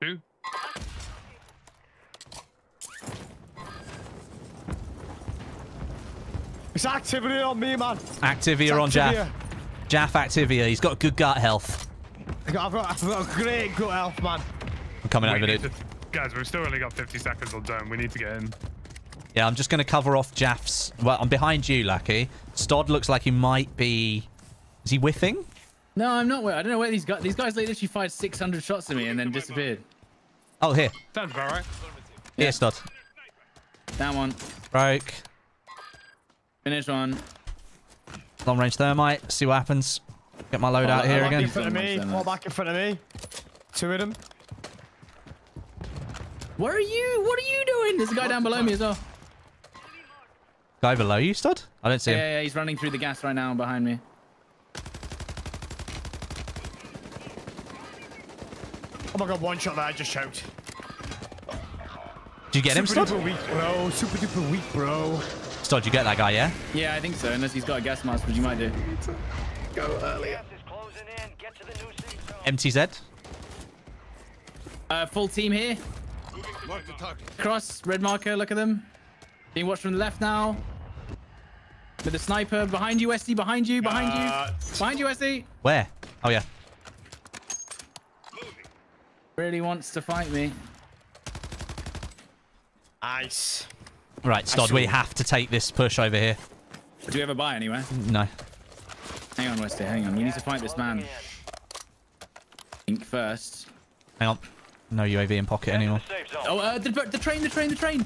Two. It's Activia on me, man. Activia on Jaff. Jaff Activia. He's got good gut health. I've got a great gut health, man. I'm coming over, dude. Guys, we've still only got 50 seconds on zone. We need to get in. Yeah, I'm just going to cover off Jaff's... Well, I'm behind you, Lackey. Stodeh looks like he might be... Is he whiffing? No, I'm not. I don't know where these guys... These guys literally fired 600 shots at me and then disappeared. Oh, here. Sounds about right. Yeah. Here, Stodeh. Down one. Broke. Finish one. Long-range thermite. See what happens. Get my load out here again. One back in front of me. Two of them. Where are you? What are you doing? There's a guy down below me as well. Guy below you, Stodeh? I don't see him. Yeah, he's running through the gas right now behind me. Oh my God, one shot there. I just choked. Did you get him, Stodeh? Super duper weak, bro. Super duper weak, bro. Stodeh, you get that guy, yeah? Yeah, I think so. Unless he's got a gas mask, which you might do. Earlier. MTZ. Full team here. Cross, red marker, look at them. Being watched from the left now. With a sniper behind you, Westy, behind you, Westy. Where? Oh, yeah. Really wants to fight me. Nice. Right, Stodeh, we have to take this push over here. Do you ever buy anywhere? No. Hang on, Wester, hang on. We need to fight this man. Think first. Hang on. No UAV in pocket anymore. Oh, the train. Hang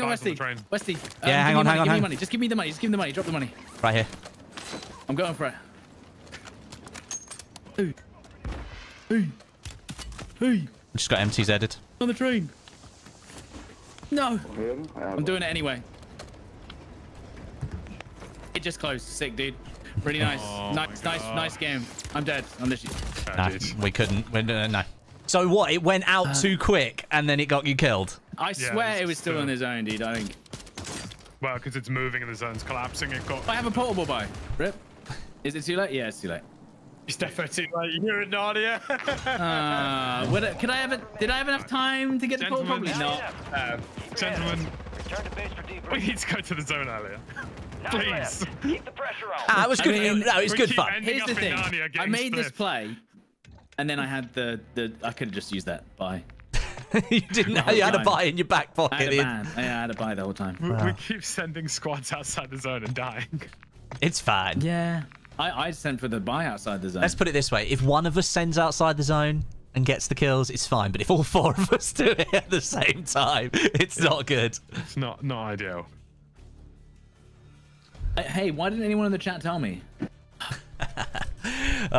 on, Westy. Westy. Yeah, hang on, hang on. Give me money. Just give me the money. Drop the money. Right here. I'm going for it. Hey. I just got MTZ'd. On the train. No. I'm doing it anyway. It just closed. Sick, dude. Really nice. Oh nice game. I'm dead. I'm literally. Nah, we couldn't. No. So what? It went out too quick and then it got you killed. I swear it was still in the zone, dude. I think. Well, because it's moving and the zone's collapsing. It got. I have a portable by. Rip. Is it too late? Yeah, it's too late. It's definitely too late. You're in Narnia. Could I have it? Did I have enough time to get the portable? Probably not. Gentlemen, we need to go to the zone earlier. Please. Keep the pressure on. That was good. No, it's good fun. Here's the thing. I made this play. And then I had the I could have just used that buy. You didn't know you had a buy in your back pocket. I had a buy the whole time. We keep sending squads outside the zone and dying. It's fine. Yeah. I sent for the buy outside the zone. Let's put it this way. If one of us sends outside the zone and gets the kills, it's fine. But if all four of us do it at the same time, it's not good. It's not ideal. Hey, why didn't anyone in the chat tell me?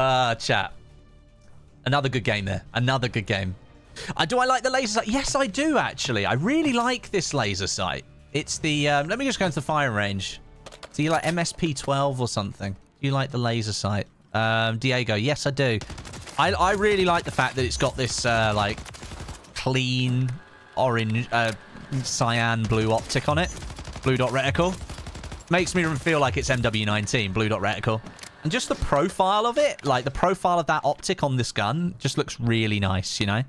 Chat. Another good game there. Another good game. Do I like the laser sight? Yes, I do, actually. I really like this laser sight. It's the... let me just go into the firing range. Do you like MSP-12 or something? Do you like the laser sight? Diego, yes, I do. I really like the fact that it's got this, like, clean orange... cyan blue optic on it. Blue dot reticle. Makes me feel like it's MW19, blue dot reticle. And just the profile of it, like the profile of that optic on this gun just looks really nice, you know?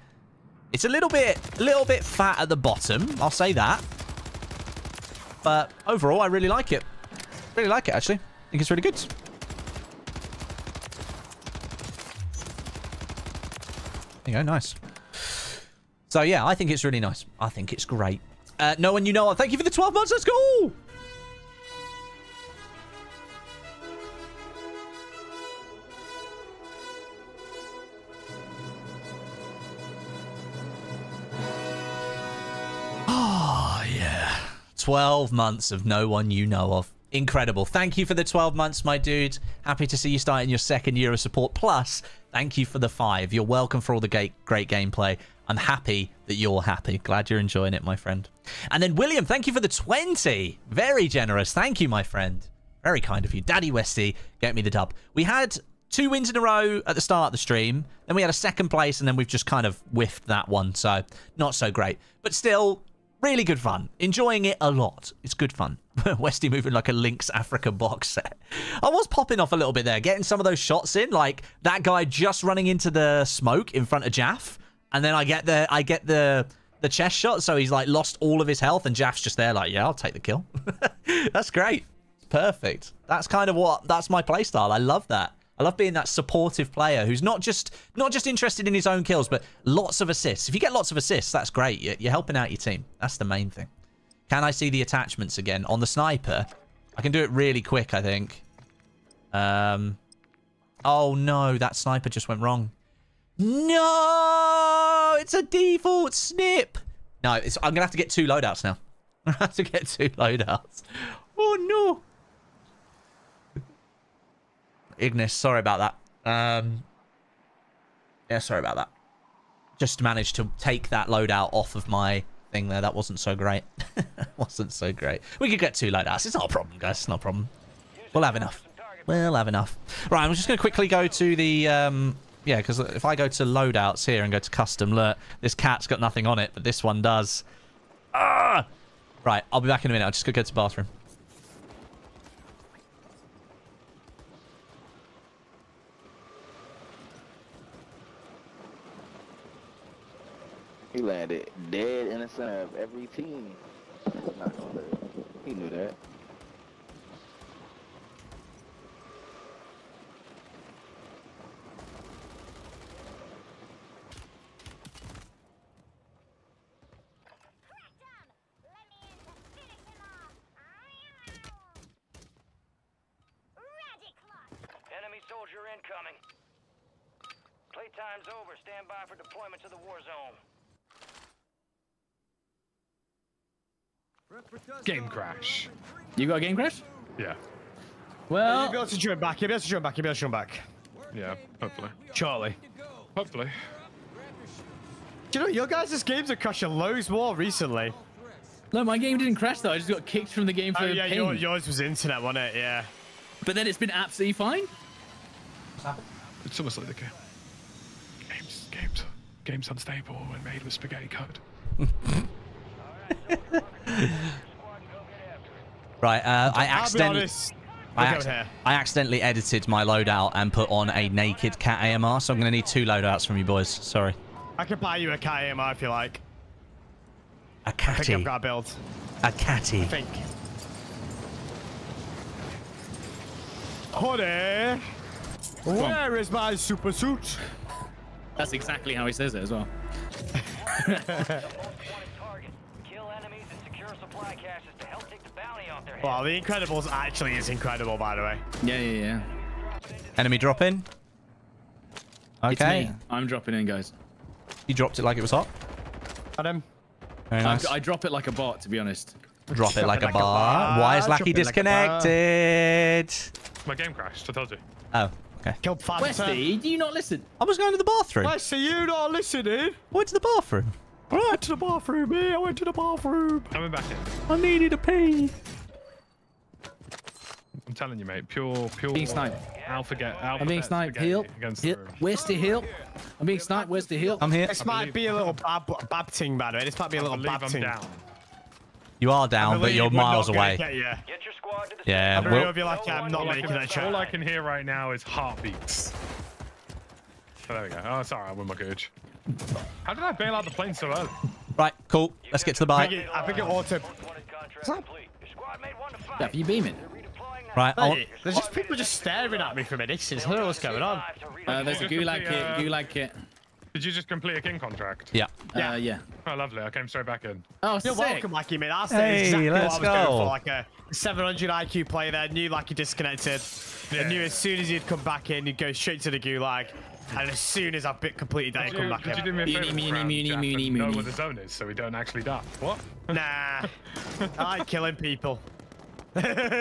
It's a little bit fat at the bottom, I'll say that. But overall, I really like it. Really like it, actually. I think it's really good. There you go, nice. So yeah, I think it's really nice. I think it's great. No one you know, thank you for the 12 months, let's go! Oh, yeah. 12 months of no one you know of. Incredible. Thank you for the 12 months, my dude. Happy to see you starting your second year of support. Plus, thank you for the 5. You're welcome for all the great gameplay. I'm happy that you're happy. Glad you're enjoying it, my friend. And then, William, thank you for the 20. Very generous. Thank you, my friend. Very kind of you. Daddy Westy, get me the dub. We had 2 wins in a row at the start of the stream. Then we had a second place, and then we've just kind of whiffed that one. So, not so great. But still... really good fun. Enjoying it a lot. It's good fun. Westy moving like a Lynx Africa box set. I was popping off a little bit there, getting some of those shots in, like that guy just running into the smoke in front of Jaff, and then I get the chest shot, so he's like lost all of his health, and Jaff's just there like, yeah, I'll take the kill. That's great. It's perfect. That's kind of that's my playstyle. I love that. I love being that supportive player who's not just interested in his own kills, but lots of assists. If you get lots of assists, that's great. You're helping out your team. That's the main thing. Can I see the attachments again on the sniper? I can do it really quick, I think. Oh, no. That sniper just went wrong. No! It's a default snip! No, I'm going to have to get 2 loadouts now. I'm going to have to get 2 loadouts. Oh, no! Ignis, sorry about that. Yeah, sorry about that. Just managed to take that loadout off of my thing there. That wasn't so great. Wasn't so great. We could get 2 loadouts. It's not a problem, guys. It's not a problem. We'll have enough. We'll have enough. Right, I'm just going to quickly go to the... yeah, because if I go to loadouts here and go to custom, look, this cat's got nothing on it, but this one does. Ah! Right, I'll be back in a minute. I'm just going to go to the bathroom. He landed dead in the center of every team. Not gonna hurt. He knew that. soldier incoming. Playtime's over. Stand by for deployment to the war zone. Game crash. You got a game crash? Yeah. Well, you'll be able to join back. Yeah, hopefully. Charlie. Hopefully. Do you know, your guys' games have crashed a loads more recently. No, my game didn't crash though. I just got kicked from the game for a ping. Yeah, yours was internet, wasn't it? Yeah. But then it's been absolutely fine. It's almost like the game. Game's unstable and made with spaghetti code. Right, I accidentally edited my loadout and put on a naked cat AMR, so I'm going to need two loadouts from you boys. Sorry. I could buy you a cat AMR if you like. A catty. I think I've got a build. A catty. I think. Honey, where is my super suit? That's exactly how he says it as well. Wow, the Incredibles actually is incredible, by the way. Yeah. Enemy drop in. Okay. It's me. I'm dropping in, guys. You dropped it like it was hot. Got him. Very nice. I drop it like a bot, to be honest. Drop it like a bot. Why is Lackey disconnected? My game crashed, I told you. Oh. Okay. Westy, do you not listen? I was going to the bathroom. Westy, you not listening? I went to the bathroom. I went to the bathroom. Coming back in. I needed a pee. I'm telling you, mate. Pure. Being sniped. Alpha. I'm being sniped. Heal. Westy, heal. I'm being sniped. Westy, heal. I'm here. This might be a little bab ting, by the way. This might be a little bab ting. You are down, but you're miles away. Get your squad to the I'm not making that shot. All I can hear right now is heartbeats. So there we go. Oh, sorry, I won my gooch. How did I bail out the plane so early? Right, cool. Let's get to the bike. I think it auto. Yeah, you beaming? Right. There's just people just staring at me for minutes. I don't know what's going on. There's a Gulag kit. Did you just complete a king contract? Yeah. Yeah. Oh, lovely. I came straight back in. Oh, you're sick. Welcome, Lackey, mate. I'll say exactly what I was going for. Like a 700 IQ player there. Knew Lackey disconnected. Yeah. I knew as soon as he'd come back in, he'd go straight to the Gulag. And as soon as I've completed that, he'd come back in. Did you do me a favor, Jack, know where the zone is, so we don't actually die? What? Nah. I like killing people. I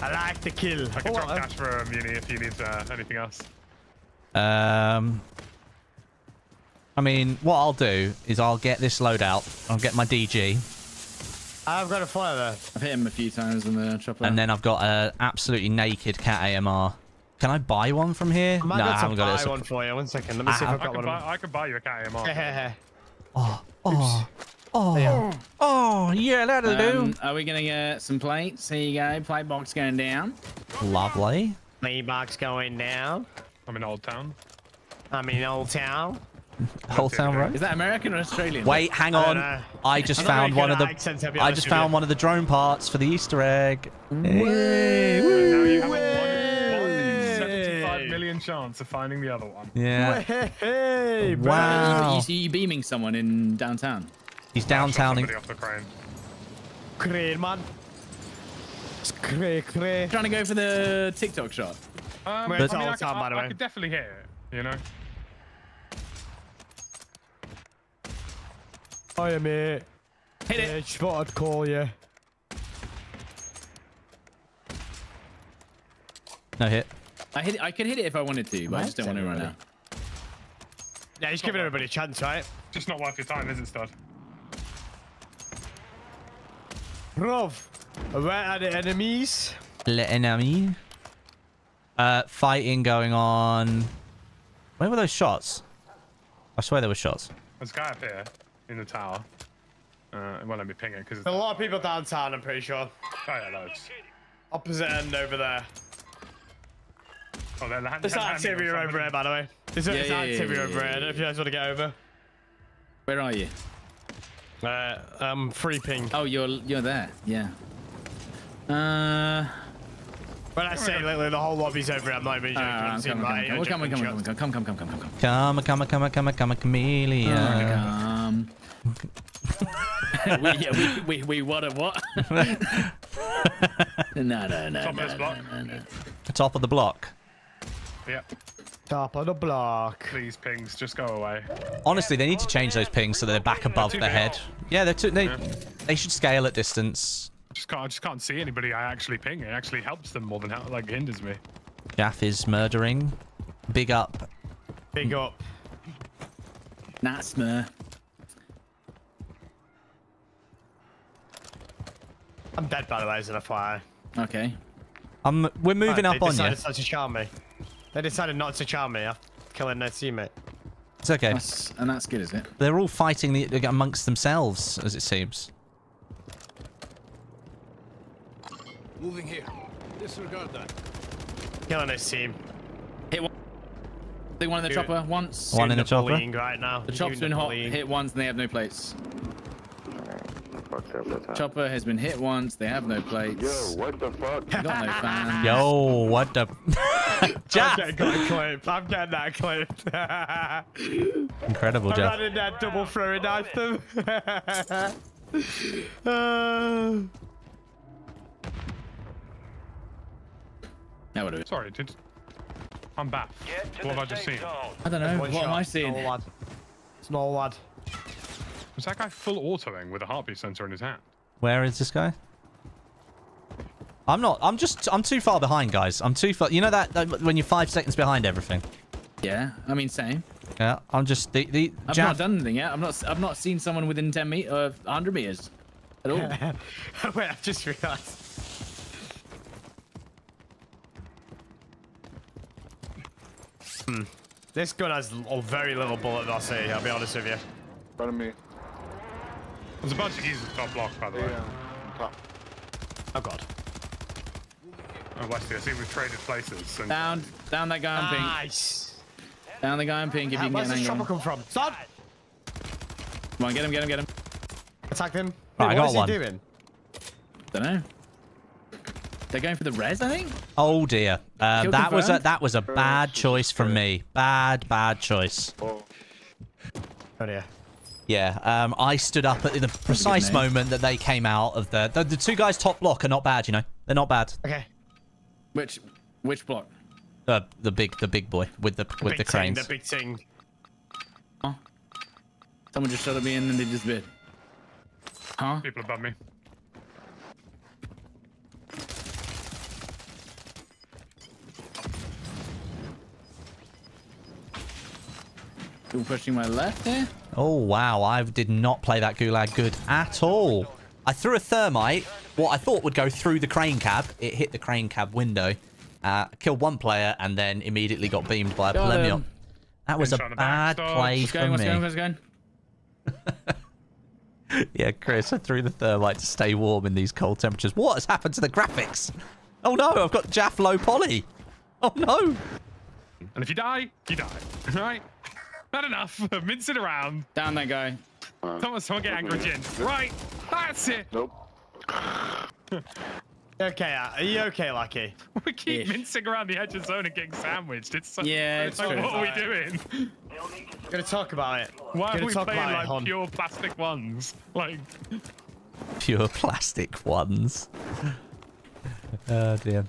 like to kill. I can drop cash for Muni if you need anything else. I mean, what I'll do is I'll get this loadout. I'll get my DG. I've got a flyer there. I've hit him a few times in the chopper. And then I've got an absolutely naked cat AMR. Can I buy one from here? No, I haven't got it. I'll buy one for you. One second. Let me see if I've got one. I can buy you a cat AMR. Yeah, that'll do. Are we going to get some plates? Here you go. Plate box going down. Lovely. Plate box going down. I'm in Old Town. Whole town road. Is that American or Australian? Wait, hang on. I just found one of the. I just found one of the drone parts for the Easter egg. Now you have a 175 million chance of finding the other one. Yeah. Wow. You see you beaming someone in downtown. He's downtowning. Crane, man. Crane. Trying to go for the TikTok shot. But I mean, I could definitely hear it. You know. Hiya, mate. Hit it. Bitch, thought I'd call you. No hit. I could hit it if I wanted to, but I just don't want to right now. Yeah, he's giving everybody a chance, right? Just not worth your time, is it, Stodeh? Bruv, where are the enemies? The enemy. Fighting going on. Where were those shots? I swear there were shots. There's a guy up here. In the tower. It won't let me ping it because there's a lot of people downtown, I'm pretty sure. Loads. Opposite end over there. Oh, there's activity over here, by the way. There's activity over here. I don't know if you guys want to get over. Where are you? Free ping. Oh, you're there. Yeah. When I say literally the whole lobby's over here, I'm not even joking. Come, chameleon. We what a what? No. Top of the block. Yep. Top of the block. These pings just go away. Honestly, they need to change those pings so they're back above the head. Yeah, they're too. They should scale at distance. I just can't see anybody I actually ping. It actually helps them more than like hinders me. Jaff is murdering. Big up. Big up. That's Smurf. I'm dead, by the way, as an FYI. Okay. We're moving up on you. They decided not to charm me. They decided not to charm me after killing their teammate. It's okay. And that's good, is it? They're all fighting amongst themselves, as it seems. Moving here. Disregard that. Killing this team. Hit one. Hit one in the chopper once. One in the chopper. Right now. The chopper's been hot. Hit once and they have no plates. Chopper has been hit once. They have no plates. Yo, what the fuck? Got no fans. Yo, what the? Jack. I'm getting that clip. Incredible, Jack. I'm running that double throwing at them. Now what do we? Sorry, dude. I'm back. What have I just seen? I don't know. What am I seeing? Small lad. Was that guy full autoing with a heartbeat sensor in his hand? Where is this guy? I'm too far behind, guys. I'm too far. You know that when you're 5 seconds behind everything. Yeah, I mean, same. Yeah, I'm just I've not done anything yet. I've not seen someone within 10 meters, 100 meters, at all. Wait, I've just realised. This gun has very little bullet velocity. I'll be honest with you. Follow me. There's a bunch of keys at the top block, by the way. Top. Oh, God. Oh, Westy, I see we've traded places. And... Down that guy in pink. Nice. Down the guy in pink if you can get an angle. Where's the trouble come from? Stop! Come on, get him. Attack him. Right, hey, what is he doing? Don't know. They're going for the res, I think? Oh, dear. That was a bad choice from me. Bad choice. Oh, dear. Yeah, I stood up at the precise moment that they came out of the two guys top block are not bad, you know. They're not bad. Okay. Which block? The big boy with the cranes. The big thing. Huh? Someone just shot at me and then they just bid. Huh? People above me. Still pushing my left here. Oh, wow. I did not play that Gulag good at all. I threw a thermite, what I thought would go through the crane cab. It hit the crane cab window, killed one player, and then immediately got beamed by a Pelamiot. That was a bad play from me. What's going? Yeah, Chris, I threw the thermite to stay warm in these cold temperatures. What has happened to the graphics? Oh, no. I've got Jaff low poly. Oh, no. And if you die, you die. Right? Not enough. Mince it around. Down that guy. Someone get angry, Jin. Right. That's it. Nope. Okay. Are you okay, Lucky? We keep mincing around the edge of zone and getting sandwiched. It's so, yeah. It's like, what are we doing? We're gonna talk about it. Why are we playing like pure plastic ones? Like pure plastic ones. Oh dear.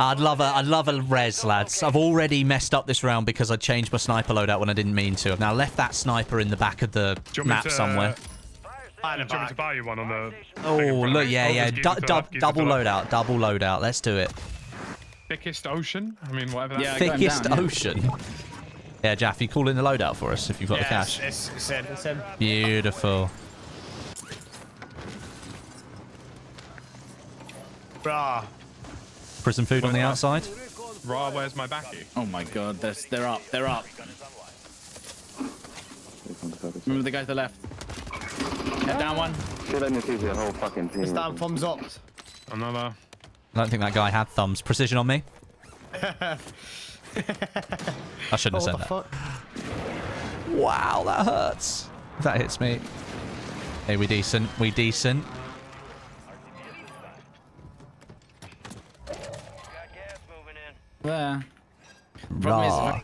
I'd love a res, lads. I've already messed up this round because I changed my sniper loadout when I didn't mean to. I've now left that sniper in the back of the map somewhere. Do you want me to buy you one on the... Oh, look, yeah. Double loadout, double loadout. Let's do it. Thickest ocean? I mean, whatever that is. Thickest ocean. Yeah, Jaff, you call in the loadout for us if you've got the cash. It's in. Beautiful. Brah. Prison food on the outside. Ra, where's my backy? Oh my God, they're up. Remember the guy to the left. Head down one. It's down, thumbs up. Another. I don't think that guy had thumbs. Precision on me. I shouldn't have said that. Fuck? Wow, that hurts. That hits me. Hey, we decent. There. Raw.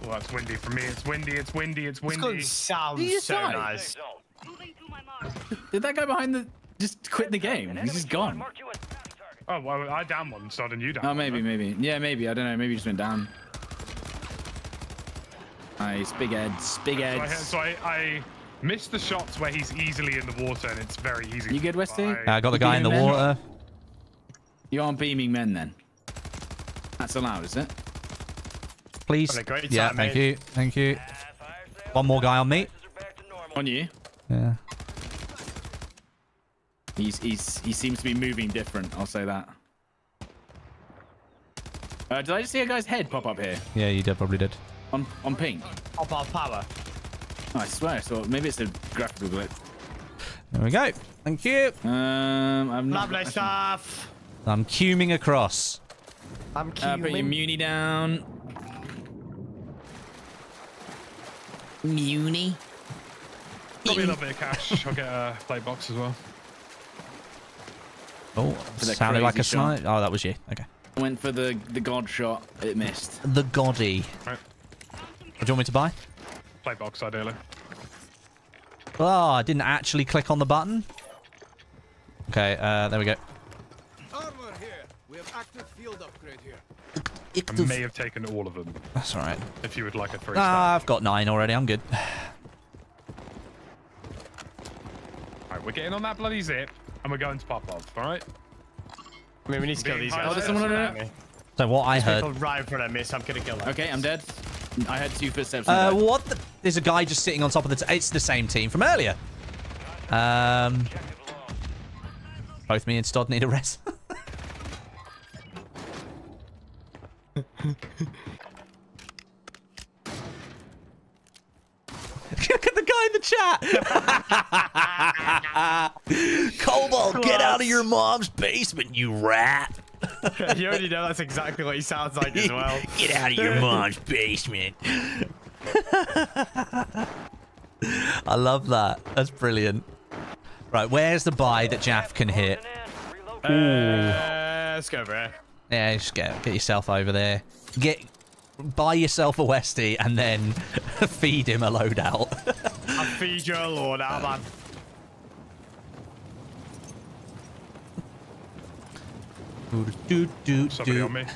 Well, it's windy for me. It's windy. It's windy. Sounds so nice. Did that guy behind the just quit the game. He's just gone. Oh, well, I down one, so then you down. Oh, maybe, maybe. Yeah, maybe. I don't know. Maybe he just went down. Nice. Big heads. Big heads. So I missed the shots where he's easily in the water, and it's very easy. You good, Westy? I got the guy in the water. You aren't beaming men, then? That's allowed, is it? Please. Yeah, thank you. Thank you. One more guy on me. On you? Yeah. He seems to be moving different, I'll say that. Did I just see a guy's head pop up here? Yeah, you did, probably did. On pink? Up our power. Oh, I swear, so maybe it's a graphical glitch. There we go. Thank you. I'm not... Lovely stuff. I'm queuing across. I'm queuing. Put your muni down. Muni? Got me a little bit of cash. I'll get a play box as well. Oh, sounded like a snipe. Oh, that was you. Okay. Went for the god shot. It missed. The goddy. Right. What do you want me to buy? Play box, ideally. Oh, I didn't actually click on the button. Okay, there we go. Armor here. We have active field upgrade here. I may have taken all of them. That's all right. If you would like a 3-star. I've got 9 already. I'm good. All right, we're getting on that bloody zip. And we're going to Popov, alright? I mean, we need to kill these guys. Oh, there's someone on it. So what I heard... right in front of me, so I'm gonna kill them. Okay, I'm dead. I had 2 footsteps. What the... There's a guy just sitting on top of the... It's the same team from earlier. Both me and Stod need a rest. Look at the guy in the chat. Cobalt, get out of your mom's basement, you rat. You already know that's exactly what he sounds like as well. Get out of your mom's basement. I love that. That's brilliant. Right, where's the buy that Jaff can hit? Let's go over here. Yeah, just get yourself over there. Buy yourself a Westie and then feed him a loadout. I'll feed you a loadout, man. Somebody on me.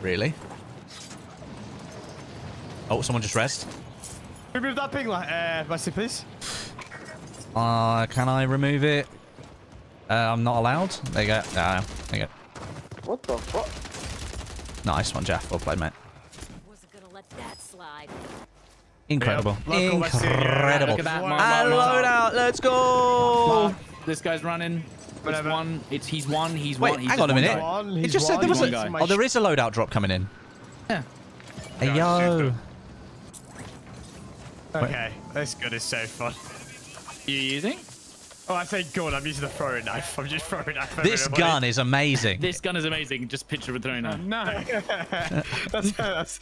Really? Oh, someone just rest. Remove that ping, Westie, please. Can I remove it? I'm not allowed. There you go. There you go. What the fuck? Nice one, Jaff. Well played, mate. Incredible. Yep. Incredible. Look at that. And load out. Let's go. This guy's running. It's one. He's one. Wait, hang on a minute. It just said there was a... Oh, there is a loadout drop coming in. Yeah. Hey, yo. Okay. This gun is so fun. You using? Oh, I say gun. I'm using the throwing knife. I'm just throwing knife. This gun is amazing. This gun is amazing. Just picture a throwing knife. No. that's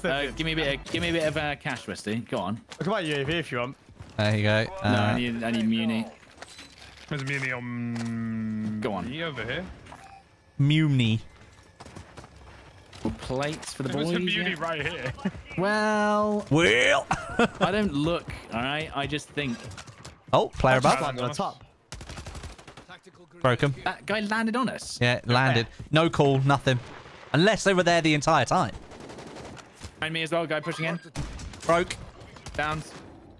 the give me a bit of cash, Westy. Go on. I can buy UAV if you want. There you go. No, I need muni. There's a muni on. Go on. Over here. Muni. Plates for the boys. There's a beauty right here. Well. I don't look. All right. I just think. Oh, player above. On top. Broke him. That guy landed on us. Yeah, landed. No call, nothing. Unless they were there the entire time. Behind me as well, guy pushing in. Broke. Downs.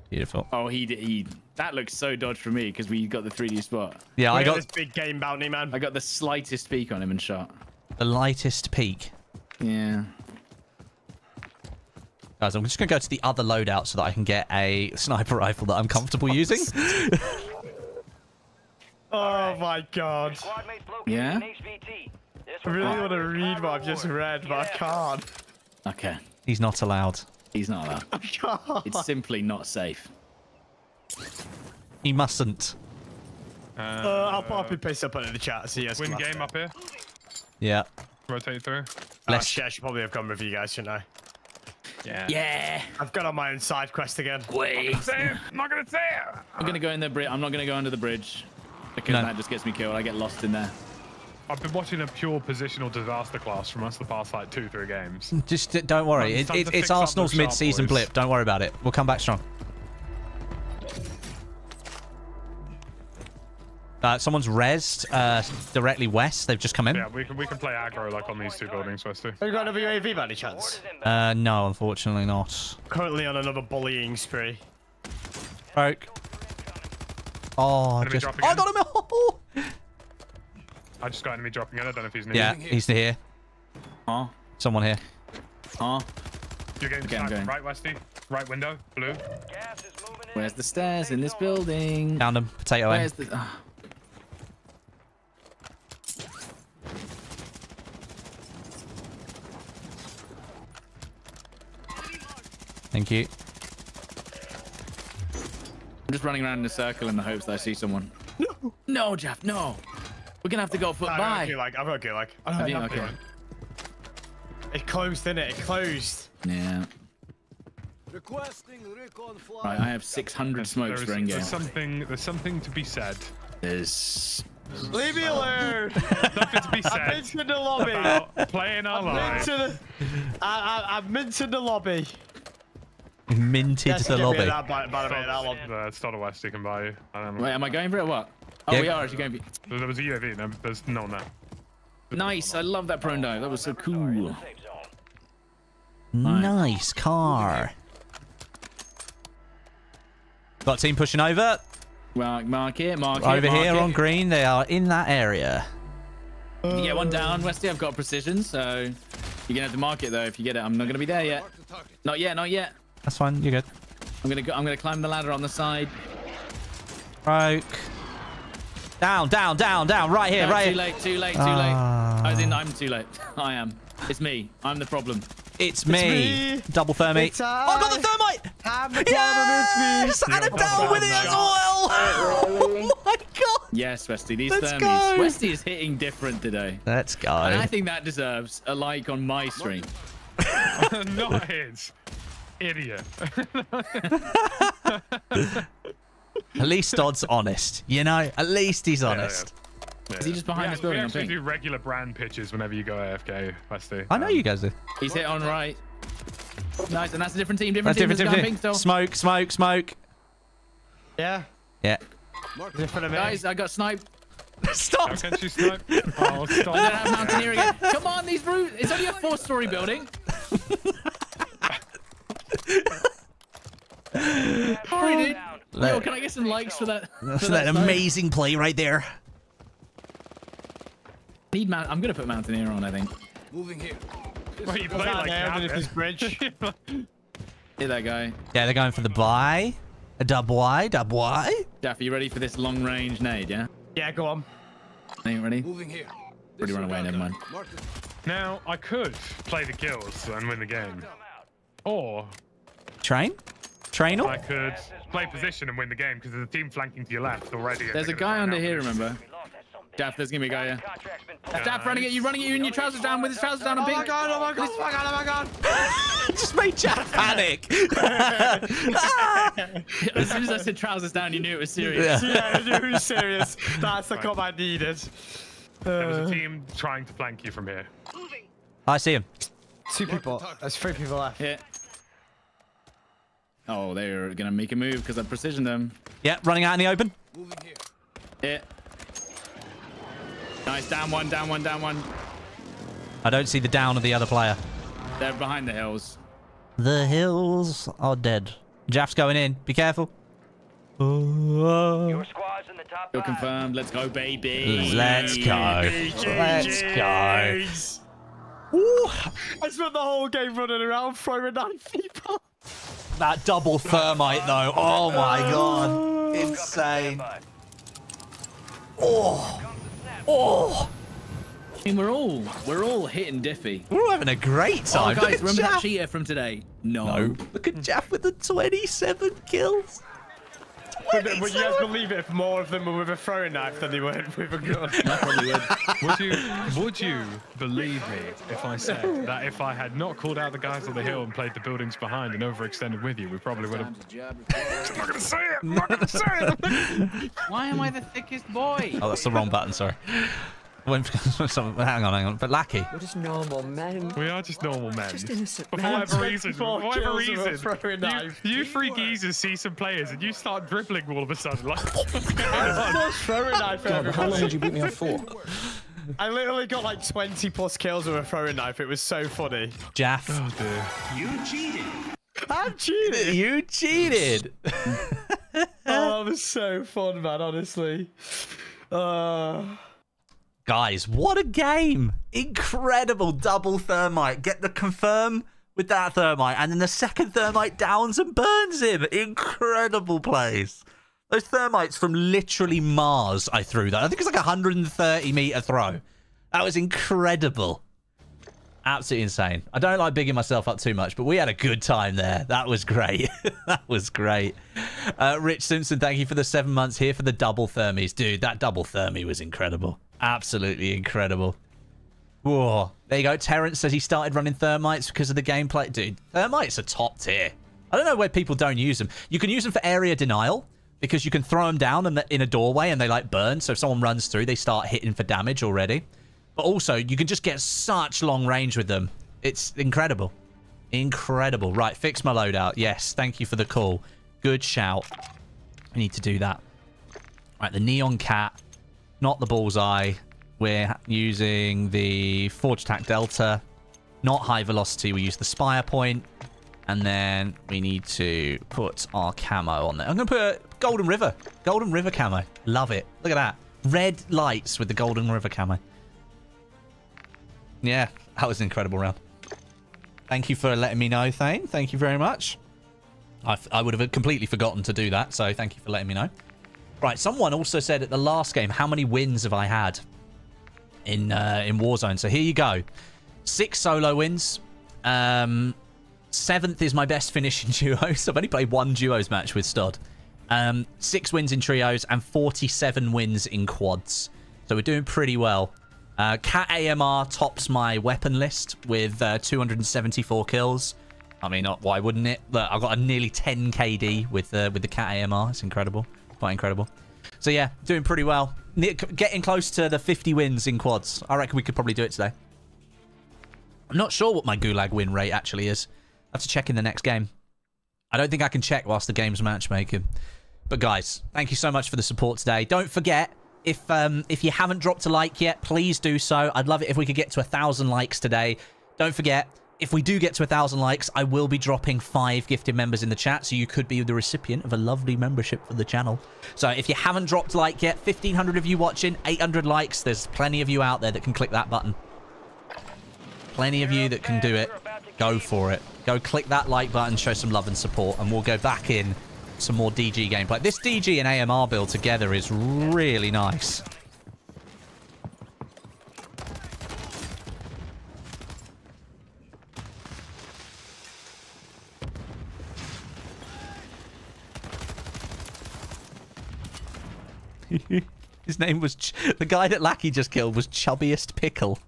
Beautiful. Oh, he did. That looks so dodged for me because we got the 3D spot. Yeah, I got this big game bounty, man. I got the slightest peak on him and shot. The lightest peak. Yeah. Guys, I'm just going to go to the other loadout so that I can get a sniper rifle that I'm comfortable using. Oh my god. Yeah? I really want to read what I've just read, but I can't. Okay. He's not allowed. He's not allowed. I can't. It's simply not safe. He mustn't. I'll probably paste up in the chat. So yes, win game up here. Yeah. Rotate through. I should probably have gone with you guys, shouldn't I? Yeah. I've got on my own side quest again. Wait. I'm not going to say it. I'm going to go in the bridge. I'm not going to go under the bridge. Because that just gets me killed. I get lost in there. I've been watching a pure positional disaster class from us the past like 2-3 games. Just don't worry. It's Arsenal's mid-season blip. Don't worry about it. We'll come back strong. Someone's rezzed directly west. They've just come in. Yeah, we can play aggro like on these two buildings, Westy. Have you got another UAV by any chance? No, unfortunately not. Currently on another bullying spree. Broke. Oh, enemy just... I got him! Oh. I just got enemy dropping in. I don't know if he's near. Yeah, he's here. Oh. Someone here. Oh. You're getting sniped. Right, Westy. Right window. Blue. Gas is moving in. Where's the stairs in this building? Down them. Potato in. Thank you. I'm just running around in a circle in the hopes that I see someone. No! No, Jaff, no! We're gonna have to go foot by. I've got Gulag. I've got Gulag. It closed, didn't it? It closed. Yeah. Right, I have 600 smokes for Engage. There's something to be said. There's... Leave me alone! Nothing to be said. I've mentioned the lobby. Playing our life. I've mentioned the lobby. Minted the lobby. It's not a West you can buy. You. Wait, am I going for it or what? Oh, yeah. We are actually going for it. There was a UAV, and there's no one there. Nice, I love that prone dive. That was so cool. Nice car. Got a team pushing over. Mark it. Over here on green, they are in that area. You get one down, Westy. I've got precision, so you're gonna have to mark it though. If you get it, I'm not gonna be there yet. Not yet, not yet. That's fine. You're good. I'm gonna go. I'm gonna climb the ladder on the side. Broke. Down, down, down, down. Right here, no, right here. Too late. As in, I'm too late. I am. It's me. I'm the problem. It's me. Double thermite. Oh, I got the thermite. Yes! And I'm down with it as well. Oh my god. Yes, Westy. These thermites. Westy is hitting different today. Let's go. And I think that deserves a like on my stream. Not his. Idiot. At least Dodd's honest, you know. At least he's honest. Yeah. Is he just behind this building? We actually do regular brand pitches whenever you go AFK. Westy. I know you guys do. He's hit on right. Nice, and that's a different team. Different team. Smoke, smoke, smoke. Yeah. Yeah. Guys, I got sniped. Stop! How can she snipe? Oh, stop! I don't have mountaineering. Come on, these roofs. It's only a four-story building. Sorry, dude. Yo, can I get some likes for that? That's that amazing play right there. I'm gonna put Mountaineer on, I think. Moving here. Wait, you play like this bridge. Here that guy. Yeah, they're going for the buy. A dub Y. Jaff, are you ready for this long-range nade? Yeah. Yeah, go on. Are you ready? Moving here. Pretty run away. Never mind. Now I could play the kills and win the game, or train up. I could play position and win the game because there's a team flanking to your left already. There's a guy under here, remember? Jaff, there's gonna be a guy here. Nice. Jaff running at you in your trousers down with his trousers down and pink. Oh my god. Just made Jaff panic. As soon as I said trousers down, you knew it was serious. Yeah, I knew it was serious. That's the cop I needed. There was a team trying to flank you from here. I see him. Two people. There's three people left. Yeah. Oh, they're gonna make a move because I precision them. Yeah, running out in the open. Moving here. Yeah. Nice, down one. I don't see the down of the other player. They're behind the hills. The hills are dead. Jaff's going in. Be careful. Your squad's in the top. You're confirmed. Let's go, baby. Let's go. Let's go. Ooh. I spent the whole game running around throwing at people. That double thermite though, oh my god, insane. Oh, I mean, we're all hitting Diffy. We're all having a great time. Oh, guys, remember that cheater from today? No. Look at Jaff with the 27 kills. Would you guys believe it if more of them were with a throwing knife than they were with a gun? I probably would. Would you believe me if I said that if I had not called out the guys on the hill and played the buildings behind and overextended with you, we probably would have... I'm not going to say it! I'm not going to say it! Why am I the thickest boy? Oh, that's the wrong button, sorry. Hang on. But Lackey. We're just normal men. We are just normal men. Just innocent men. For whatever reason. You three geezers see some players and you start dribbling all of a sudden. Like, throwing knife. How long did you beat me up for? I literally got like 20 plus kills with a throwing knife. It was so funny. Jaff. Oh dear. You cheated. I'm cheated. You cheated. Oh, that was so fun, man. Honestly. Guys, what a game! Incredible double thermite. Get the confirm with that thermite, and then the second thermite downs and burns him. Incredible plays. Those thermites from literally Mars. I threw that. I think it's like a 130-meter throw. That was incredible. Absolutely insane. I don't like bigging myself up too much, but we had a good time there. That was great. That was great. Rich Simpson, thank you for the 7 months here for the double thermies. Dude, that double thermy was incredible. Absolutely incredible. Whoa. There you go. Terrence says he started running thermites because of the gameplay. Dude, thermites are top tier. I don't know where people don't use them. You can use them for area denial because you can throw them down and in a doorway and they like burn. So if someone runs through, they start hitting for damage already. But also, you can just get such long range with them. It's incredible. Incredible. Right, fix my loadout. Yes, thank you for the call. Good shout. I need to do that. Right, the neon cat. Not the bullseye. We're using the forge attack delta. Not high velocity. We use the spire point. And then we need to put our camo on there. I'm going to put Golden River. Golden River camo. Love it. Look at that. Red lights with the Golden River camo. Yeah, that was an incredible round. Thank you for letting me know, Thane. Thank you very much. I would have completely forgotten to do that. So thank you for letting me know. Right, someone also said at the last game, how many wins have I had in Warzone? So here you go. 6 solo wins. 7th is my best finish in duos. I've only played 1 duos match with Stod. 6 wins in trios and 47 wins in quads. So we're doing pretty well. Cat AMR tops my weapon list with 274 kills. I mean, why wouldn't it? Look, I've got a nearly 10 KD with the Cat AMR. It's incredible. Quite incredible. So yeah, doing pretty well. Getting close to the 50 wins in quads. I reckon we could probably do it today. I'm not sure what my Gulag win rate actually is. I have to check in the next game. I don't think I can check whilst the game's matchmaking. But guys, thank you so much for the support today. Don't forget, if you haven't dropped a like yet, please do so. I'd love it if we could get to 1,000 likes today. Don't forget, if we do get to 1,000 likes, I will be dropping 5 gifted members in the chat, so you could be the recipient of a lovely membership for the channel. So if you haven't dropped a like yet, 1,500 of you watching, 800 likes. There's plenty of you out there that can click that button. Plenty of you that can do it. Go for it. Go click that like button, show some love and support, and we'll go back in some more DG gameplay. This DG and AMR build together is really nice. His name was... the guy that Lackey just killed was Chubbiest Pickle.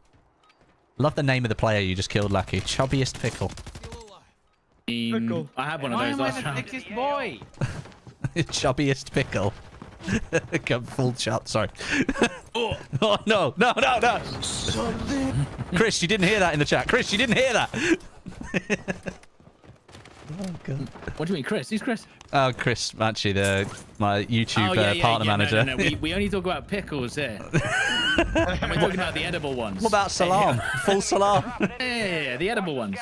Love the name of the player you just killed, Lackey. Chubbiest Pickle. Pickle. I had one of those last round. Boy. Chubbiest Pickle. Full chub, sorry. Oh, no. Something. Chris, you didn't hear that in the chat. Chris, you didn't hear that. Oh, God. What do you mean, Chris? Who's Chris? Oh, Chris, actually, my YouTube partner manager. No. We only talk about pickles here. And we're talking about the edible ones. What about salam? Full salam? Yeah, the edible ones.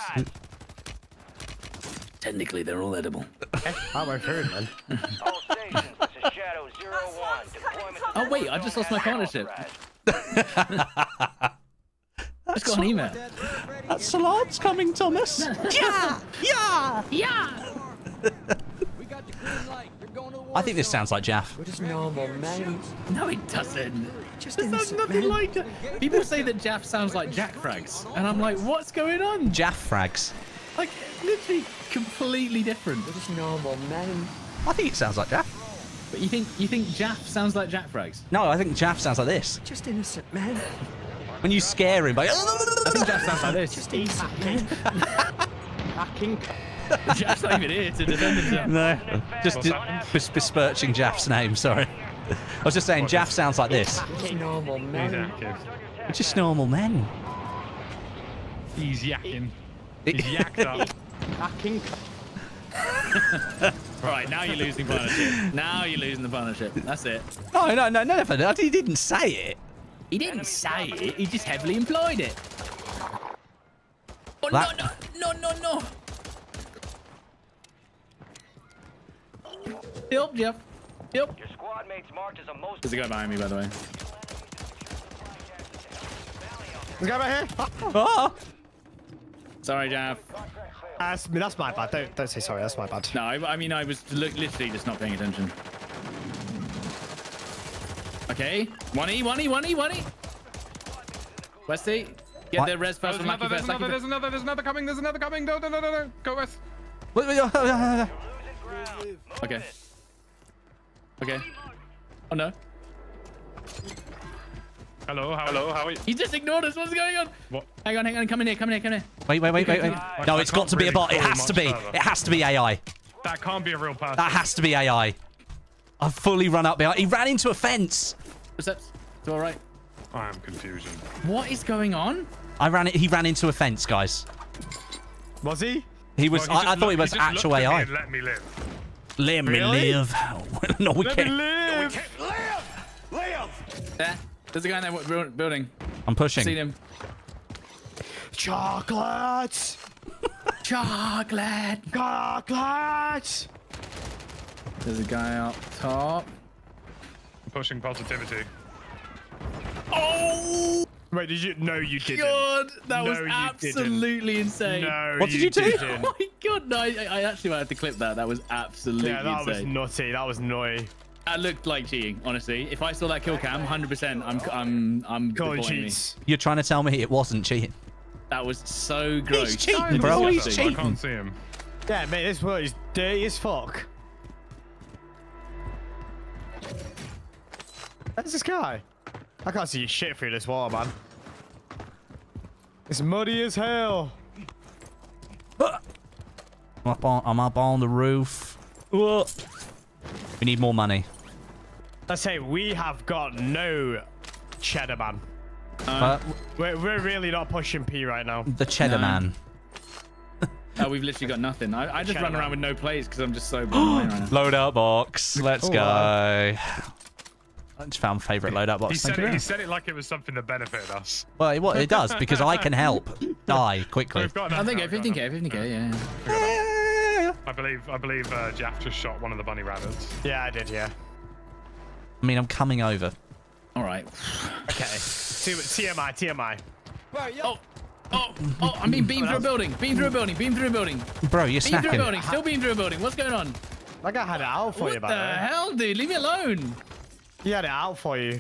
Technically, they're all edible. That's how I've heard, man. Oh, wait, I just lost my partnership. Just got an email. That salad's coming, Thomas. Yeah! Yeah! Yeah! I think this sounds like Jaff. We're just normal men. No, it doesn't. It sounds nothing like it. People say that Jaff sounds like Jack Frags, and I'm like, what's going on? Jaff Frags. Like, literally completely different. We're just normal men. I think it sounds like Jaff. But you think Jaff sounds like Jack Frags? No, I think Jaff sounds like this. Just innocent men. When you scare him, like, I think Jaff sounds like this. Just innocent men. Hacking. Jaff's not even here to defend himself. No, just besmirching Jaff's name, sorry. I was just saying, Jaff sounds like this. Normal men. It's just normal men. He's yakking. He's yacked up. Right, now you're losing partnership. Now you're losing the partnership. That's it. No, no, no, no, no. He didn't say it. He didn't say it. He just heavily implied it. Oh, no, no, no, no, no. Yep, yep. Yep. Your squad mates marked as a most. There's a guy behind me, by the way. There's a guy right here. Oh. Sorry, Jaff. That's my bad. Don't say sorry. That's my bad. No, I mean, I was literally just not paying attention. Okay. 1E, 1E, 1E, 1E. Westy, get their res first. There's another coming. No, no, no, no, no. Go, West. Okay. Okay. Oh, no. Hello, how are you? He just ignored us. What's going on? What? Hang on. Come in here. Wait. No, it's got to be a bot. It has to be. It has to be AI. That can't be a real person. That has to be AI. I've fully run up behind. He ran into a fence. Is that all right? I am confused. What is going on? He ran into a fence, guys. Was he? He was. Well, I thought he was actual AI. Let me live. Let me live. No, we can't. Live. There. There's a guy in that building. I'm pushing. Seen him. Chocolates! Chocolate! Chocolates! There's a guy up top. I'm pushing positivity. Oh! Wait, did you? No, you didn't. God, that was absolutely insane. No, what did you do? Oh my God, no, I actually might have to clip that. That was absolutely insane. Yeah, that was nutty. That was naughty. That looked like cheating, honestly. If I saw that kill cam, 100%, I'm calling cheats. You're trying to tell me it wasn't cheating? That was so gross. He's cheating, bro. He's cheating. I can't see him. Yeah, mate, this world is dirty as fuck. Where's this guy? I can't see shit through this wall, man. It's muddy as hell. I'm up on the roof. Whoa. We need more money. Let's say we have got no cheddar, man. We're really not pushing P right now. The cheddar man. Oh, we've literally got nothing. I just run around with no plays because I'm just so blind right now. Loadout box. Let's go. I just found favorite loadout box. He said it like it was something that benefited us. Well, it does because I can help die quickly. I think 15k, yeah. I believe Jaff just shot one of the bunny rabbits. Yeah, I did, yeah. I mean, I'm coming over. All right. Okay. TMI. Right, oh, I'm being beamed through a building. Bro, you're snacking. Still beamed through a building. What's going on? That guy had it out for you, by the way. What the hell, dude? Leave me alone. He had it out for you.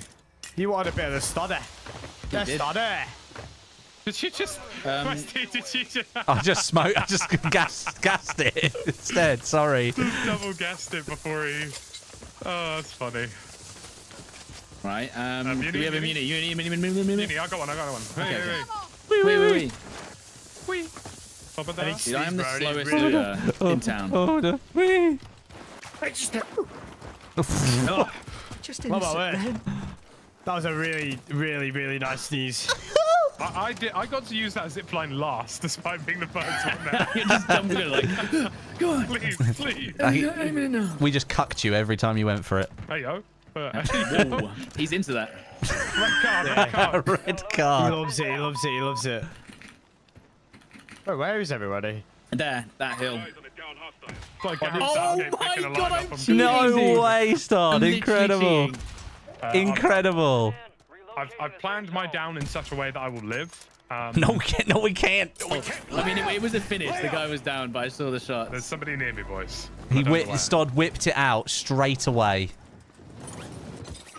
You wanted a bit of the Stodeh. Did she just? I just smoked. I just gassed it instead. Sorry. Just double gassed it before he. Oh, that's funny. Right. Do we have a mini? You need mini. I got one. Wait. Wee. I am the slowest loader in town. Oh no. Wee. Just innocent. That was a really, really, really nice sneeze. I got to use that zip line last, despite being the first one there. You just dumped it like, go on. Please. We just cucked you every time you went for it. Hey yo. He's into that. Red card. Red card. He loves it. Oh, where is everybody? There, that hill. Oh my God, I'm cheating. No way, Star. Incredible. Incredible. I've planned my down in such a way that I will live. No, we can't. I mean, it was a finish. The guy was down, but I saw the shot. There's somebody near me, boys. Stod whipped it out straight away.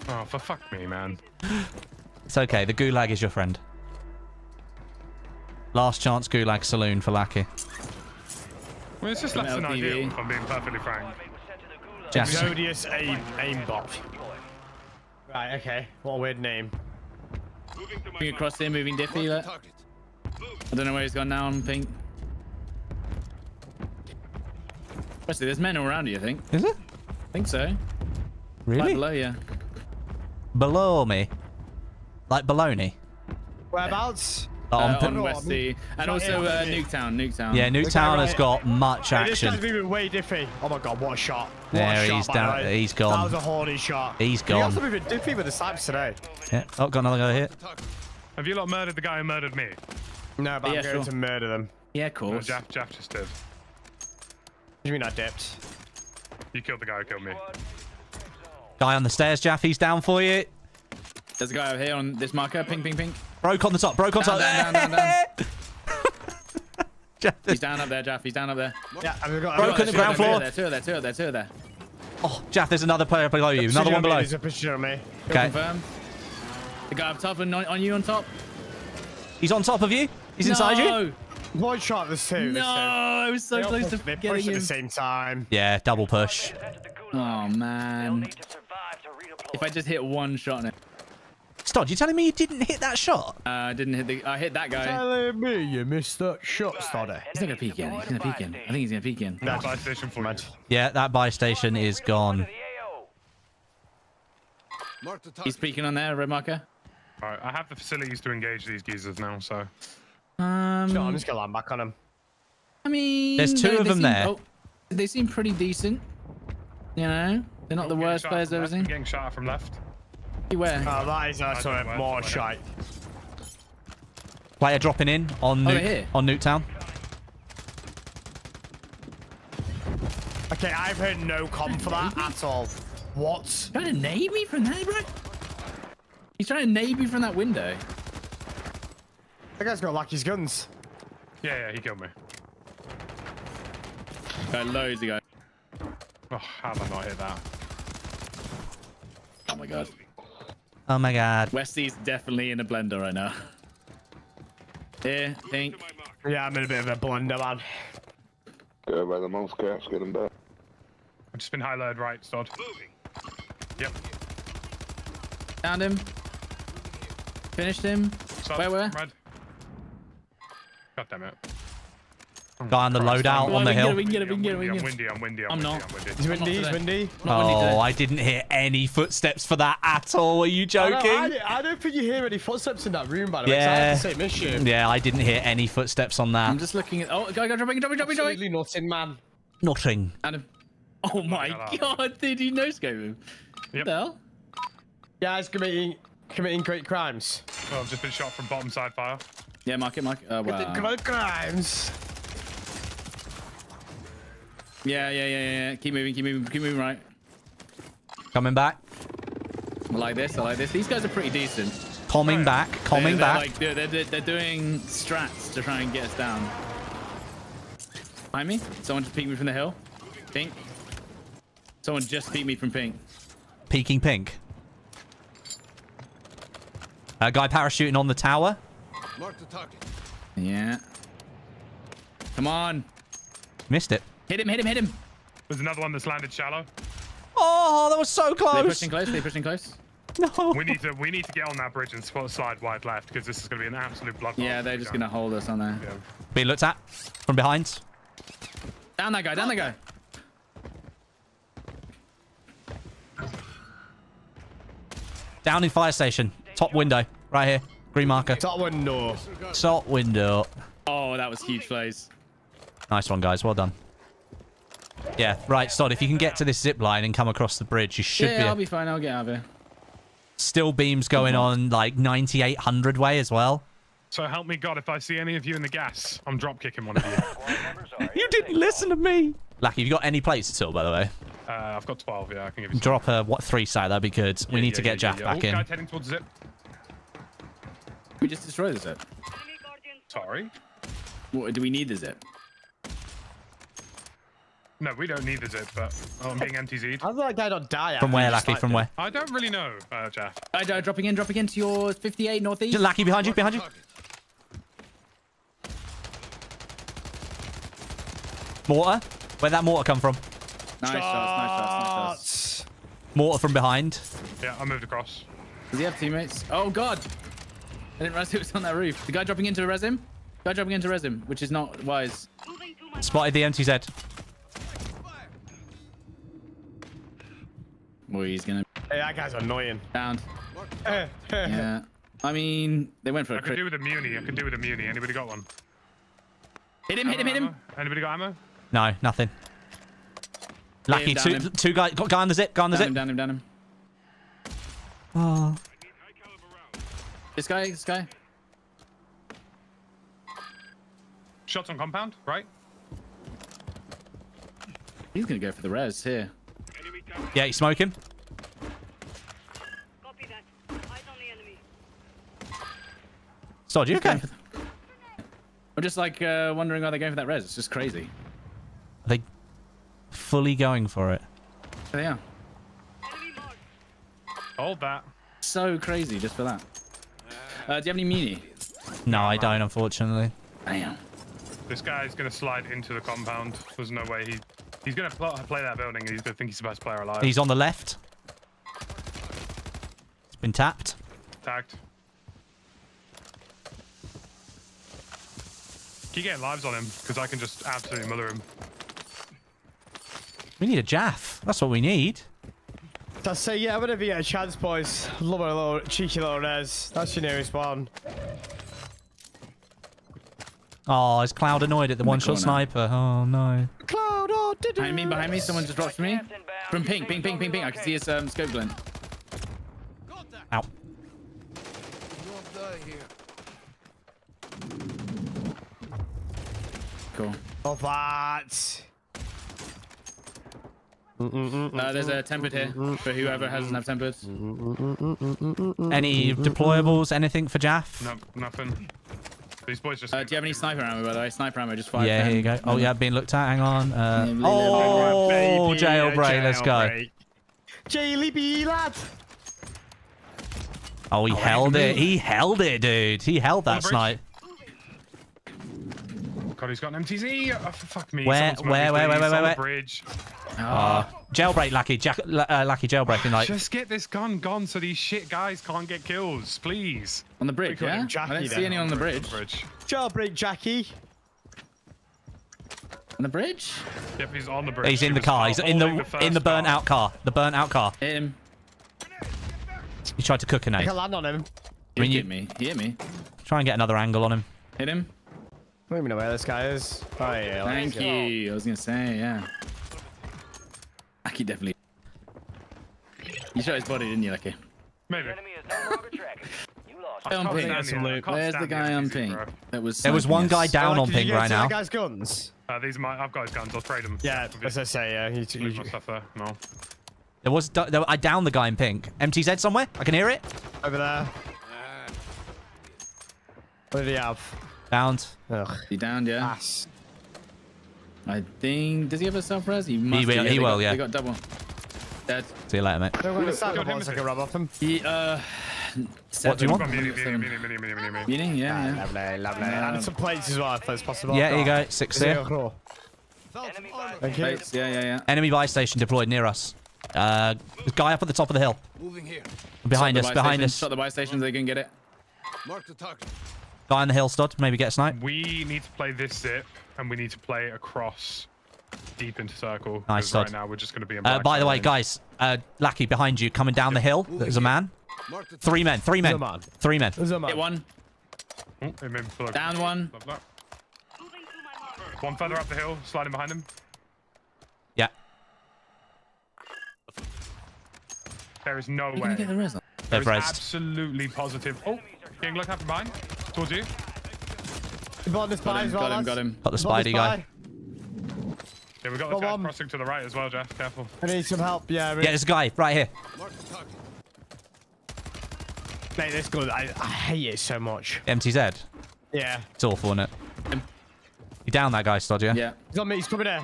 Oh, for fuck me, man. It's okay. The Gulag is your friend. Last chance Gulag Saloon for Lackey. Well, it's just less than ideal, if I'm being perfectly frank. Just odious aimbot. Right, okay. What a weird name. Moving across there, moving Diffy. Look. I don't know where he's gone now, I'm pink. Actually, there's men all around you, I think. Is it? I think so. Really? Right below you. below me. Like baloney. Whereabouts? On Westy. And also Nuketown. Yeah, Nuketown has got much action. This guy's moving way diffy. Oh my god, what a shot. He's down. He's gone. That was a horny shot. He's gone. He also moving diffy with the snipes today. Yeah. Oh, got another guy here. Have you lot murdered the guy who murdered me? No, but yeah, I'm going to murder them. Yeah, of course. No, Jaff just did. What do you mean I dipped? You killed the guy who killed me. Guy on the stairs, Jaff. He's down for you. There's a guy over here on this marker. Ping, ping, ping. Broke on the top. Broke on top. Down. Jaff, he's down up there, Jaff. He's down up there. Yeah, broke on the ground floor. Two there. Oh, Jaff, there's another player below you. Another one below. There's a picture of me. Okay. The guy up top and on you on top. He's on top of you. He's inside you. One shot. There's two. No, I was so close to getting him. They pushed at the same time. Yeah, double push. Oh man. If I just hit one shot on it. Stodeh, you telling me you didn't hit that shot? I didn't hit the. I hit that guy. Telling me you missed that shot, Stodeh. He's not gonna peek in. He's gonna peek in. I think he's gonna peek in. That buy station for you. Yeah, that buy station is gone. He's peeking on there, red marker. All right, I have the facilities to engage these geezers now, so. Sure, I'm just gonna land back on them. I mean, there's two of them there. Oh, they seem pretty decent. You know, they're not the worst players I've ever seen. Getting shot from left. Where? Oh, that is more shite. Player dropping in on Nuketown. Okay, I've heard no comp for that at all. What? He's trying to nade me from that, bro? He's trying to nade me from that window. That guy's got Lackey's guns. Yeah, he killed me. Got loads of guys. Oh, how have I not hit that? Oh my god. Oh my god. Westy's definitely in a blender right now. Here, think. Yeah, I'm in a bit of a blender, man. Go by the mouse caps, get him back. I've just been high load right, Stodeh. Yep. Found him. Finished him. Stop. Where? Red. God damn it. Guy on the loadout on the hill. I'm windy. He's windy. Oh, I didn't hear any footsteps for that at all. Are you joking? I don't think you hear any footsteps in that room, by the way. Yeah. It's like the same issue. Yeah, I didn't hear any footsteps on that. I'm just looking at... Oh, go, dropping. Absolutely nothing, man. Nothing. Oh my god, did you no-scope him? Yep. What the hell? Yeah, he's committing great crimes. Oh, I've just been shot from bottom side fire. Yeah, mark it. Great crimes. Yeah. Keep moving right. Coming back. I like this. These guys are pretty decent. Coming back. Like, they're doing strats to try and get us down. Behind me? Someone just peeked me from the hill. Pink. Someone just peeked me from pink. Peeking pink. A guy parachuting on the tower. Mark the target. Yeah. Come on. Missed it. Hit him. There's another one that's landed shallow. Oh, that was so close. They're pushing close. No. We need to get on that bridge and slide wide left because this is going to be an absolute bloodbath. Yeah, they're just going to hold us on there. Yeah. Being looked at from behind. Down that guy. Down in fire station. Top window. Right here. Green marker. Top window. Oh, that was huge plays. Nice one, guys. Well done. Yeah, right, Stodeh, if you can get to this zip line and come across the bridge, you should be... Yeah, I'll be fine. I'll get out of here. Still beams going on, like, 9800 way as well. So help me God, if I see any of you in the gas, I'm drop-kicking one of you. You didn't listen to me! Lackey, have you got any plates at all, by the way? I've got 12, yeah. I can give you some. Drop a, what, 3-side, that'd be good. Yeah, we need to get Jaff back in. Guy's heading towards the zip. We just destroy the zip. Sorry? What, do we need the zip? No, we don't need the zip, but I'm being MTZ'd. How did that guy not die? From where, Lackey? From where? I don't really know, Jaff. Dropping in to your 58 northeast. Lackey, behind you. Mortar? Where'd that mortar come from? Nice shots. Mortar from behind. Yeah, I moved across. Does he have teammates? Oh, God. I didn't realize it was on that roof. The guy dropping into resim? Which is not wise. Spotted the MTZ. Boy, he's gonna... Hey, that guy's annoying. Downed. Yeah. I mean, they went for a crit. I could do with a muni. I could do with a muni. Anybody got one? Hit him, hit him. Anybody got ammo? No, nothing. Lackey, two guys. Guy on the zip, down him. Oh. This guy. Shots on compound, right? He's gonna go for the res here. Yeah, you smoke him. Copy that. Eyes on the enemy. Stodeh, you okay? I'm just like wondering why they're going for that res. It's just crazy. Are they fully going for it? Oh, yeah. Hold that. So crazy just for that. Do you have any muni? No, I don't, unfortunately. Damn. This guy's gonna slide into the compound. There's no way he's gonna play that building. He's gonna think he's the best player alive. He's on the left. He's been tapped. Tagged. Keep getting lives on him, because I can just absolutely mother him. We need a Jaff. That's what we need. I say, yeah, whenever you get a chance, boys. Love a little cheeky little res. That's your nearest one. Oh, is Cloud annoyed at the one-shot sniper? Oh, no. Cloud, oh, did it. Behind me, someone just dropped me. From ping. I can see his scope glint. Ow. Cool. Love that. There's a tempered here for whoever hasn't have tempered. Any deployables, anything for Jaff? No, nothing. These boys just do you have any sniper ammo, by the way? Sniper ammo, just fire. Yeah, here you go. Oh, yeah, I've been looked at. Hang on. Oh, jailbreak. Let's go. Jailbreak, lad. Oh, he held it. He held it, dude. He held that snipe. God, he's got an MTZ. Oh, fuck me. Where? Bridge. Jailbreak, Lackey. Lackey jailbreaking. Like, just get this gun gone so these shit guys can't get kills, please. On the bridge, yeah? Jackie, I don't see any on the bridge. Jailbreak, Jackie. On the bridge? Yep, he's on the bridge. He's in the car. He's in the burnt-out car. The burnt-out car. Hit him. He tried to cook a nade. I can land on him. I mean, he hit me. Try and get another angle on him. Hit him. I don't even know where this guy is. Oh, yeah, thank you. I was going to say, yeah. Lucky definitely. You shot his body, didn't you, Lucky? Maybe. On ping. Where's the guy on ping? There was one guy down on ping right now. Guy's guns? These are mine. I've got his guns. I'll trade them. Yeah, as I say, yeah. Leave my stuff there. No. There was. I downed the guy in pink. MTZ somewhere. I can hear it. Over there. What did he have? Downed. Ugh. He downed, yeah. Ass. I think... Does he have a self-res? He must. He will, yeah. He got double. Dead. See you later, mate. Don't worry, I can rub off him. What do you want? Mini, yeah. Lovely, lovely. And some plates as well, if that's possible. Yeah, here you go. 6 here. Thank you. Plates. Yeah. Enemy buy station deployed near us. Guy up at the top of the hill. Moving here. Behind us. Shot the buy station so they can get it. Mark the target. Guy on the hill, Stodeh. Maybe get a snipe. We need to play this zip, and we need to play across deep into circle. Nice, Stodeh. Right now, we're just going to be in by the way, guys, Lackey, behind you, coming down the hill. There's a man. Three men. Hit one. Down one. One further up the hill, sliding behind him. Yeah. There is no way. There's absolutely positive. Oh, getting looked at from behind. Towards you. Got him. Got the spidey guy. Yeah, we got this guy crossing to the right as well, Jaff. Careful. I need some help. Yeah. Yeah, there's a guy right here. Mate, this gun, I hate it so much. MTZ. Yeah. It's awful, isn't it? You down that guy, Stodeh? Yeah. He's on me. He's coming there.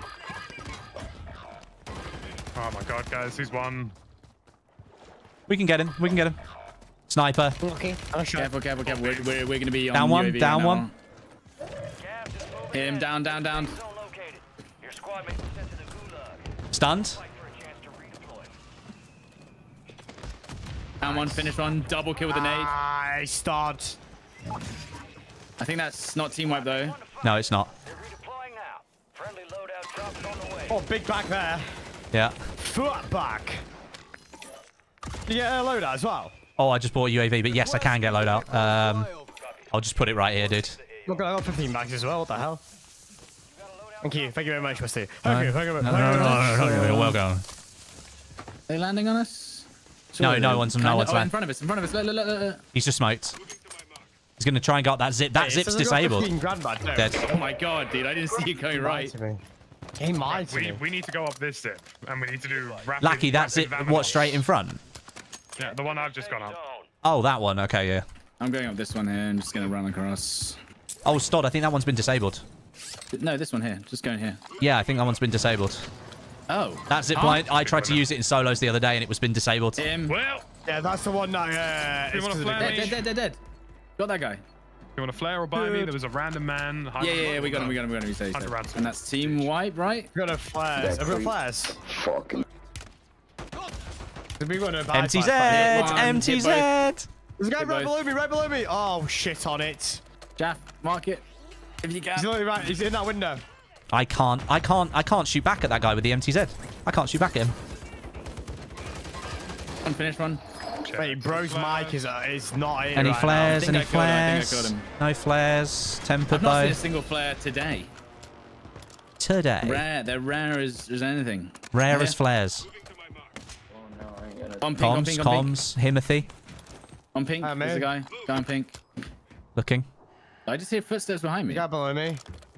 Oh my god, guys, he's one. We can get him. Sniper. Okay. Careful. We're going to be on UAV. Down one. Hit him. Down. Your squad may be sent to the Gulag. Stunned. Down one. Finish one. Double kill with the nade. Nice start. I think that's not team wipe though. No, it's not. They're redeploying now. Friendly loadout drops on the way. Oh, big back there. Yeah. Foot back. You get a loadout as well. Oh, I just bought a UAV, but yes, I can get loadout. I'll just put it right here, dude. Look, I got 15 mags as well. What the hell? Thank you very much, Westy. Thank you. You're welcome. Are they landing on us? No, no one's in front of us. He's just smoked. He's gonna try and get that zip. That zip's disabled. Dead. Oh my god, dude! I didn't see it going right. He might. We need to go up this zip, and we need to do rapid. Lucky, that's it. What, straight in front? Yeah, the one I've just gone up. Oh, that one. Okay, yeah. I'm going up this one here. I'm just gonna run across. Oh, Stodeh, I think that one's been disabled. No, this one here. Just going here. Yeah, I think that one's been disabled. Oh. That's it. I tried to use it in solos the other day and it was been disabled. Well, yeah, that's the one. No, yeah. You want to flare? Dead. Got that guy. You want to flare or buy me? There was a random man. Yeah, we got him. He's safe. And that's team wipe, right? We got a flares. Everyone flares. Fucking. MTZ. There's a guy right below me. Oh, shit on it. Jaff, mark it. If you can. He's literally right. He's in that window. I can't shoot back at that guy with the MTZ. I can't shoot back at him. Unfinished one. Wait, bro's mic is not in. Any flares? Any flares? No flares. Tempered bow. I've not seen a single flare today. Rare. They're rare as anything. Rare as flares. Oh, no, I ain't gonna... On pink. Himothy. On pink. There's a guy. Guy on pink. Looking. I just hear footsteps behind me. Yeah, below me.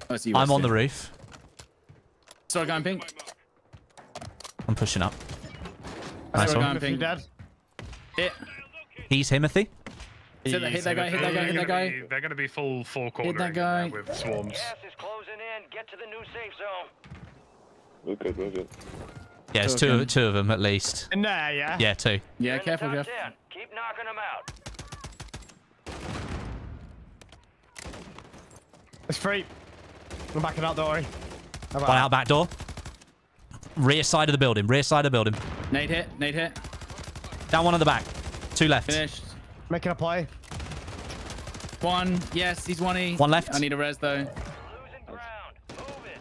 Oh, so I'm on the roof. Sorry, guy in pink. I'm pushing up. Nice one. Pink. Hit. He's Himothy. Hit that guy, hit that guy, hit that guy. They're going to be full four-corner. Hit that guy. With swarms. Gas is closing in. Get to the new safe zone. Okay. Yeah, it's two of them at least. In there, yeah? Yeah, two. Yeah, careful, Jeff. Keep knocking them out. It's free. I'm backing out, don't worry. One out back door. Rear side of the building. Rear side of the building. Nade hit. Nade hit. Down one on the back. Two left. Finished. Making a play. One. Yes, he's one E. One left. I need a res though. Losing ground. Move it.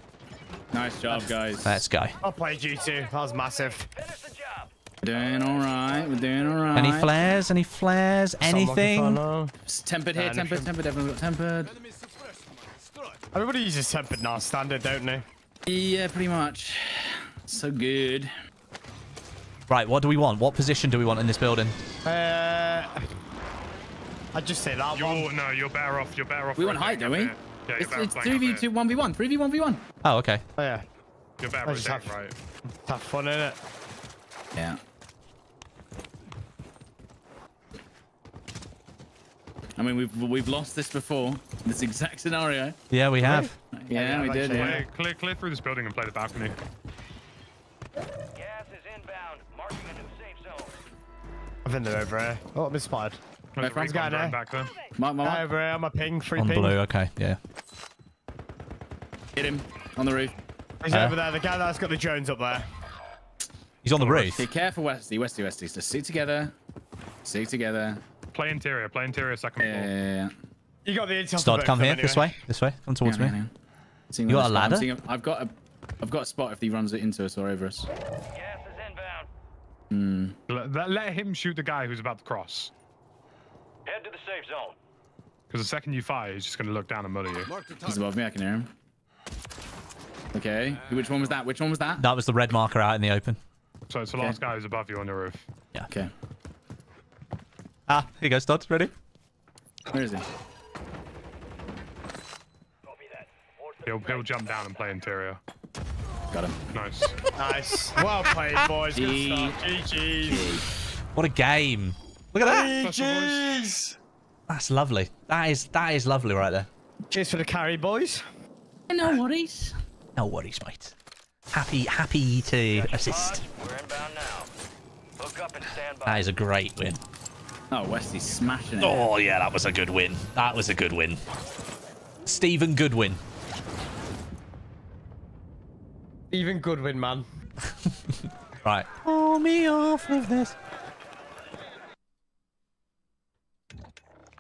Nice job, guys. Let's go. I'll play G2. That was massive. Finish the job. Doing all right. We're doing all right. Any flares? Any flares? Anything? Tempered here. Tempered. Tempered. Everyone's got tempered. Everybody uses tempered now, standard, don't they? Yeah, pretty much. So good. Right, what do we want? What position do we want in this building? I'd just say that one. No, you're better off. You're better off. We want height, don't we? Yeah, it's 3v2, 1v1. 3v1v1. Oh, okay. Oh, yeah. You're better off right. Have fun, innit? Yeah. I mean, we've lost this before. This exact scenario. Yeah, we have. Yeah, we did. Yeah. Clear through this building and play the balcony. Gas is inbound, marking a new safe zone. I think they're over here. Oh, I've been spotted. My friend's got there. Mark. Over here, I'm a ping, free ping. On blue, okay, yeah. Hit him on the roof. He's over there. The guy that's got the drones up there. He's on the roof. Be careful, Westy. So stick together. Stick together. Play interior, second floor. Yeah. You got the intel. Stod, come here, anyway. This way, come towards me. You got a ladder? I've got a spot if he runs it into us or over us. Gas is inbound. Let him shoot the guy who's about to cross. Head to the safe zone. Because the second you fire, he's just going to look down and murder you. He's above me, I can hear him. Okay, which one was that? That was the red marker out in the open. So it's the last guy who's above you on the roof. Yeah. Okay. Ah, here you go, Stod. Ready? Where is he? He'll jump down and play interior. Got him. Nice. Nice. Well played, boys. GG's. What a game. Look at that. GG's. That's lovely. That is lovely right there. Cheers for the carry, boys. No worries. No worries, mate. Happy to assist. We're inbound now. Hook up and stand by. That is a great win. Oh, Westy's smashing it. Oh, yeah, that was a good win. Stephen Goodwin. Stephen Goodwin, man. Right. Pull me off of this.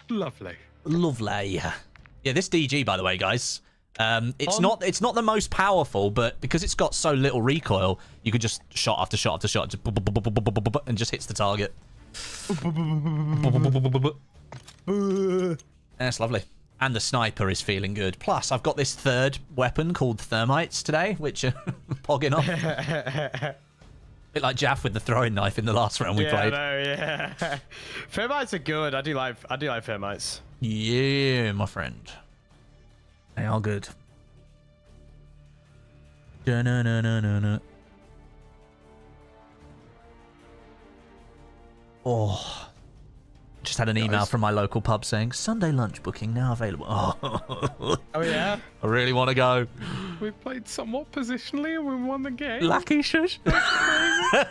Lovely. Yeah, this DG, by the way, guys. It's not the most powerful, but because it's got so little recoil, you can just shot after shot after shot and just hits the target. That's lovely. And the sniper is feeling good. Plus, I've got this third weapon called thermites today, which are pogging off. Bit like Jaff with the throwing knife in the last round we played. Yeah, I know, yeah. Thermites are good. I do like thermites. Yeah, my friend. They are good. No. Oh, just had an email from my local pub saying Sunday lunch booking now available. Oh, oh yeah. I really want to go. We played somewhat positionally and we won the game. Lucky shush. My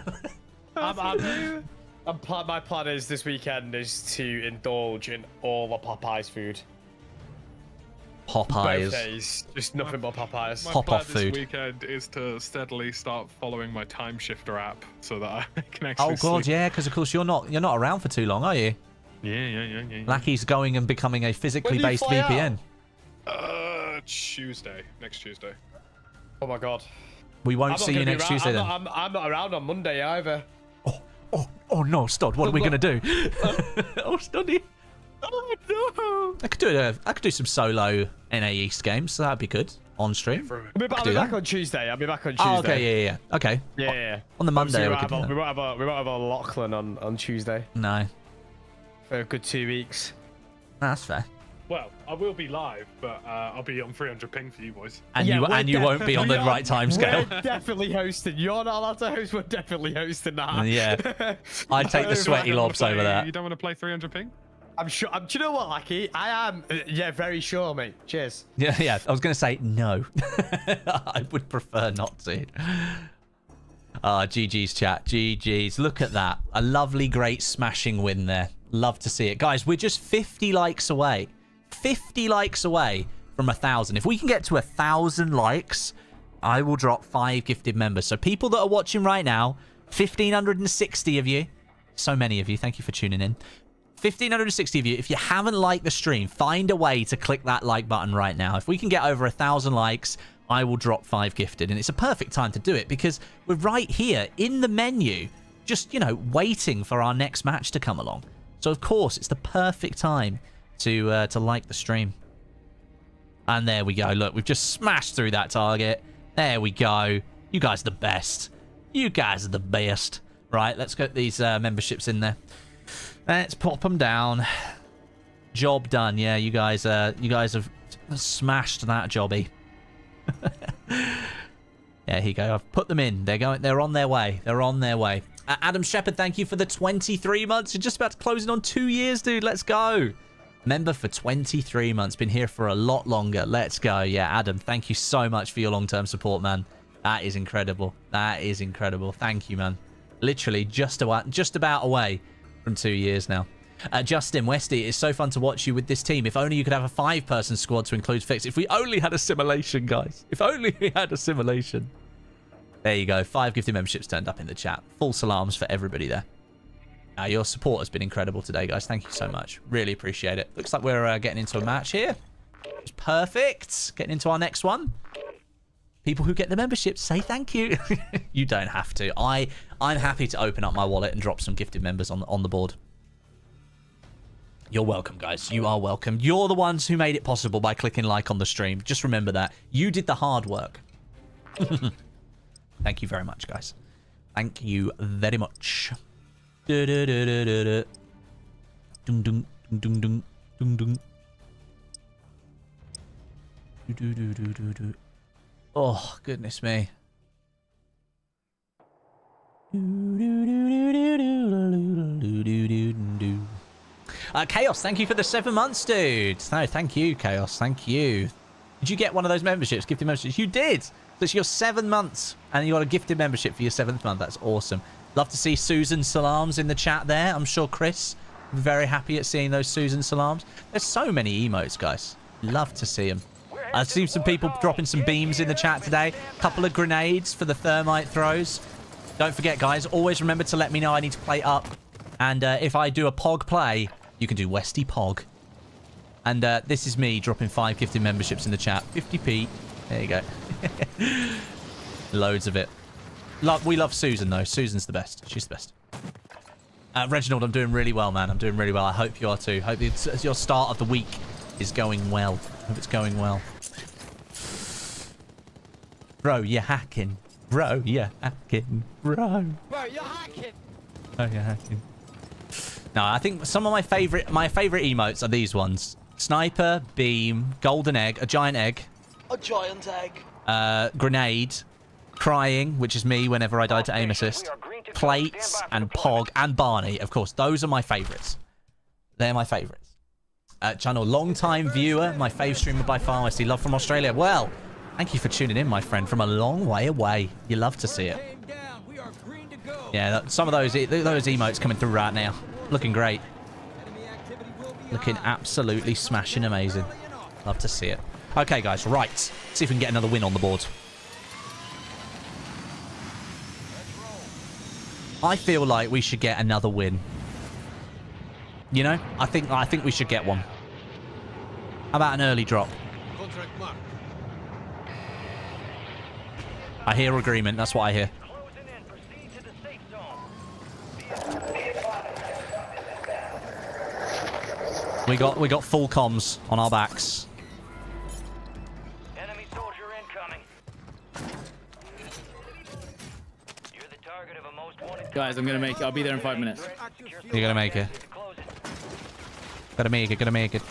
plan is this weekend is to indulge in all the Popeyes food. Popeyes. Both days, just nothing but Popeyes. My plan this weekend is to steadily start following my time shifter app so that I can actually. Oh god, sleep. Yeah, because of course you're not around for too long, are you? Yeah. Lackey's going and becoming a physically based VPN. Tuesday, next Tuesday. Oh my god. We won't see you next Tuesday then. I'm not around on Monday either. Oh no, Stod, what are we gonna do? Oh Stodeh. Oh no! I could do some solo NA East games, so that'd be good on stream. I'll be back on Tuesday. Oh, okay, yeah. Okay. Yeah. On the Monday we won't have a Lachlan on Tuesday. No. For a good 2 weeks. No, that's fair. Well, I will be live, but I'll be on 300 ping for you boys. And you won't be on the right time scale. We're definitely hosting. You're not allowed to host. We're definitely hosting that. Yeah. I'd take the sweaty lobs over that. You don't want to play 300 ping? I'm sure. Do you know what, Lackey? I am. Yeah, very sure, mate. Cheers. Yeah. I was going to say no. I would prefer not to. GG's chat. GG's. Look at that. A lovely, great smashing win there. Love to see it. Guys, we're just 50 likes away. 50 likes away from 1,000. If we can get to 1,000 likes, I will drop 5 gifted members. So people that are watching right now, 1,560 of you. So many of you. Thank you for tuning in. 1,560 of you, if you haven't liked the stream, find a way to click that like button right now. If we can get over 1,000 likes, I will drop 5 gifted. And it's a perfect time to do it because we're right here in the menu, just, you know, waiting for our next match to come along. So, of course, it's the perfect time to like the stream. And there we go. Look, we've just smashed through that target. There we go. You guys are the best. You guys are the best. Right, let's get these memberships in there. Let's pop them down. Job done. Yeah, you guys have smashed that jobby. There you go. I've put them in. They're on their way. Adam Shepherd, thank you for the 23 months. You're just about to close in on 2 years, dude. Let's go. Member for 23 months. Been here for a lot longer. Let's go. Yeah, Adam, thank you so much for your long-term support, man. That is incredible. Thank you, man. Literally just about away from 2 years now. Justin Westy, it's so fun to watch you with this team. If only you could have a 5-person squad to include Fix. If we only had a simulation, guys. If only we had a simulation. There you go. 5 gifted memberships turned up in the chat. Full salams for everybody there. Your support has been incredible today, guys. Thank you so much. Really appreciate it. Looks like we're getting into a match here. It's perfect. Getting into our next one. People who get the membership, say thank you. You don't have to. I'm happy to open up my wallet and drop some gifted members on the board. You're welcome, guys. You are welcome. You're the ones who made it possible by clicking like on the stream. Just remember that. You did the hard work. Thank you very much, guys. Thank you very much. Oh, goodness me. Chaos, thank you for the 7 months, dude. No, thank you, Chaos. Thank you. Did you get one of those memberships, gifted memberships? You did. So it's your 7 months, and you got a gifted membership for your 7th month. That's awesome. Love to see Susan Salams in the chat there. I'm sure Chris will be very happy at seeing those Susan Salams. There's so many emotes, guys. Love to see them. I've seen some people dropping some beams in the chat today. A couple of grenades for the thermite throws. Don't forget, guys, always remember to let me know I need to play up. And if I do a Pog play, you can do Westy Pog. And this is me dropping 5 gifted memberships in the chat. 50p. There you go. Loads of it. We love Susan, though. Susan's the best. She's the best. Reginald, I'm doing really well, man. I'm doing really well. I hope you are too. Hope it's your start of the week is going well. Hope it's going well. Bro, you're hacking. Bro, you're hacking. Bro. Bro, you're hacking. Oh, you're hacking. No, I think some of my favorite emotes are these ones. Sniper, beam, golden egg, a giant egg. A giant egg. Grenade. Crying, which is me whenever I die to aim assist. Plates and Pog and Barney, of course. Those are my favorites. They're my favorites. Channel, long-time viewer, my fave streamer by far. I see love from Australia. Well, thank you for tuning in, my friend, from a long way away. You love to see it. Yeah, some of those emotes coming through right now. Looking great. Looking absolutely smashing amazing. Love to see it. Okay, guys, right. See if we can get another win on the board. I feel like we should get another win. You know, I think we should get one. How about an early drop? I hear agreement. That's what I hear. We got full comms on our backs. Enemy soldier incoming. You're the target of a most wanted. Guys, I'm gonna make it. I'll be there in 5 minutes. You're gonna make it. Gotta make it. Gotta make it.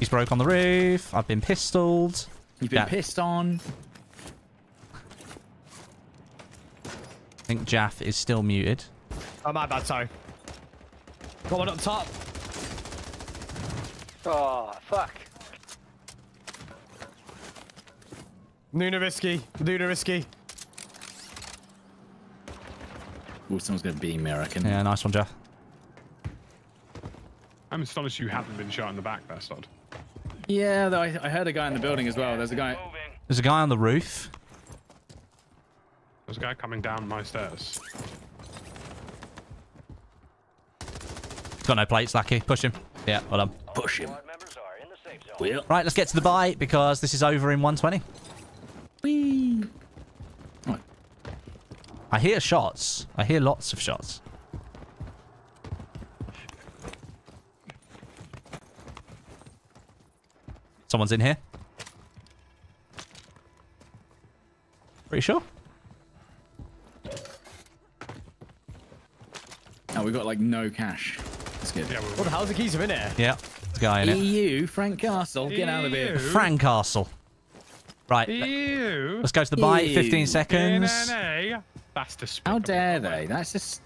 He's broke on the roof. I've been pistoled. You've been pissed on. I think Jaff is still muted. Oh, my bad. Sorry. Got one up top. Oh, fuck. Nuna risky. Nuna risky. Ooh, someone's going to beam me, I reckon. Yeah, nice one, Jeff. I'm astonished you haven't been shot in the back there, Stod. Yeah, though I heard a guy in the building as well. There's a guy. There's a guy on the roof. There's a guy coming down my stairs. Got no plates, Lackey. Push him. Yeah, well done. Push him. Right, let's get to the bye because this is over in 120. Whee! Right. I hear shots. I hear lots of shots. Someone's in here. Pretty sure. Now we've got like no cash. Yeah, what the hell's the keys are in here? Yeah, there's a guy in it. EU, Frank Castle, get out of here. Frank Castle. Right. EU. Let's go to the bite. 15 seconds. That's despicable. How dare they? That's just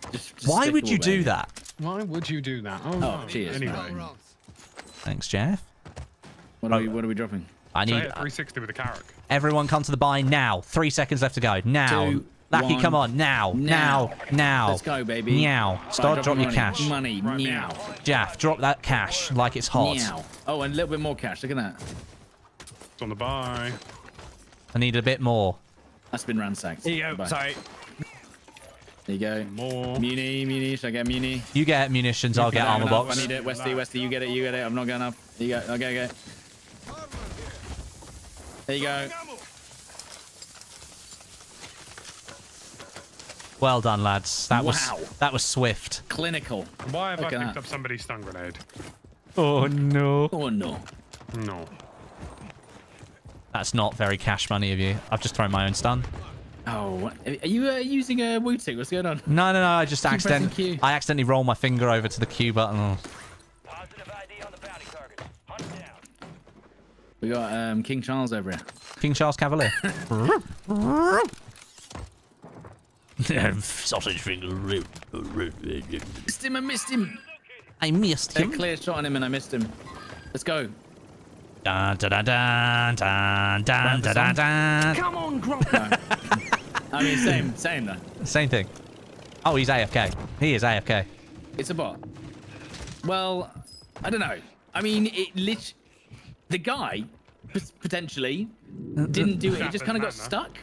why would you do that? Why would you do that? Oh, cheers. Anyway. Thanks, Jeff. What are we dropping? I need 360 with a carrot. Everyone come to the bye now. 3 seconds left to go. Now. Two. Lackey, come on, now. Let's go, baby. Now. Start, drop your cash. Money, right now. Jaff, drop that cash like it's hot. Meow. Oh, and a little bit more cash. Look at that. It's on the buy. I need a bit more. That's been ransacked. There you go. Sorry. There you go. More. Muni. Should I get Muni? You get munitions, I'll get armor box. I need it. Westy, you get it. I'm not going up. There you go. Okay. There you go. Well done, lads. That was swift. Clinical. Why have I picked up somebody's stun grenade? Oh no. Oh no. No. That's not very cash money of you. I've just thrown my own stun. Oh, are you using a Wooting? What's going on? No. I just accidentally rolled my finger over to the Q button. Oh. Positive ID on the bounty target. Hunt it down. We got King Charles over here. King Charles Cavalier. Sausage finger. I missed him. I missed him. A clear shot on him and I missed him. Let's go. Dun, dun, dun. Come on, Groza. I mean, same though. Same thing. Oh, he's AFK. He is AFK. It's a bot. Well, I don't know. I mean, the guy potentially didn't do it. He just kind of got stuck.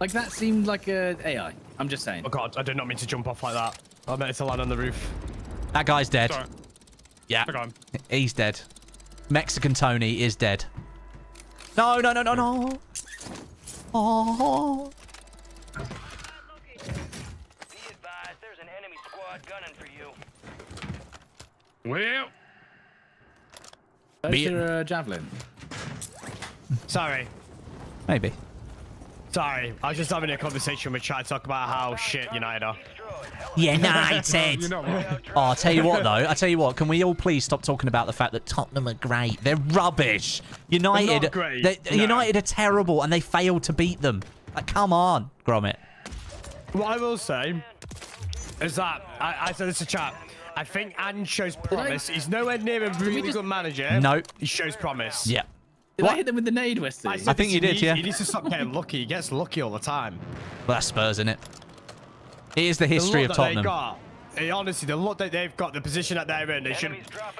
Like, that seemed like a AI. I'm just saying. Oh, God. I did not mean to jump off like that. I meant to land on the roof. That guy's dead. Sorry. Yeah. He's dead. Mexican Tony is dead. No. Oh. Well. That's your javelin. Sorry. Maybe. Sorry, I was just having a conversation with Chad talk about how shit United are. United! Oh, I'll tell you what though, can we all please stop talking about the fact that Tottenham are great? They're rubbish! United, United are terrible and they failed to beat them. Like, come on, Gromit. What I will say is that, I said this to Chad, I think Ancho's promise, he's nowhere near a really good manager. No. He shows promise. Yeah. Did I hit them with the nade, Westy? I think you did, yeah. He needs to stop getting lucky. He gets lucky all the time. Well, that's Spurs, isn't it? It is the history of Tottenham. Honestly, the luck that they've got, the position that they're in, they should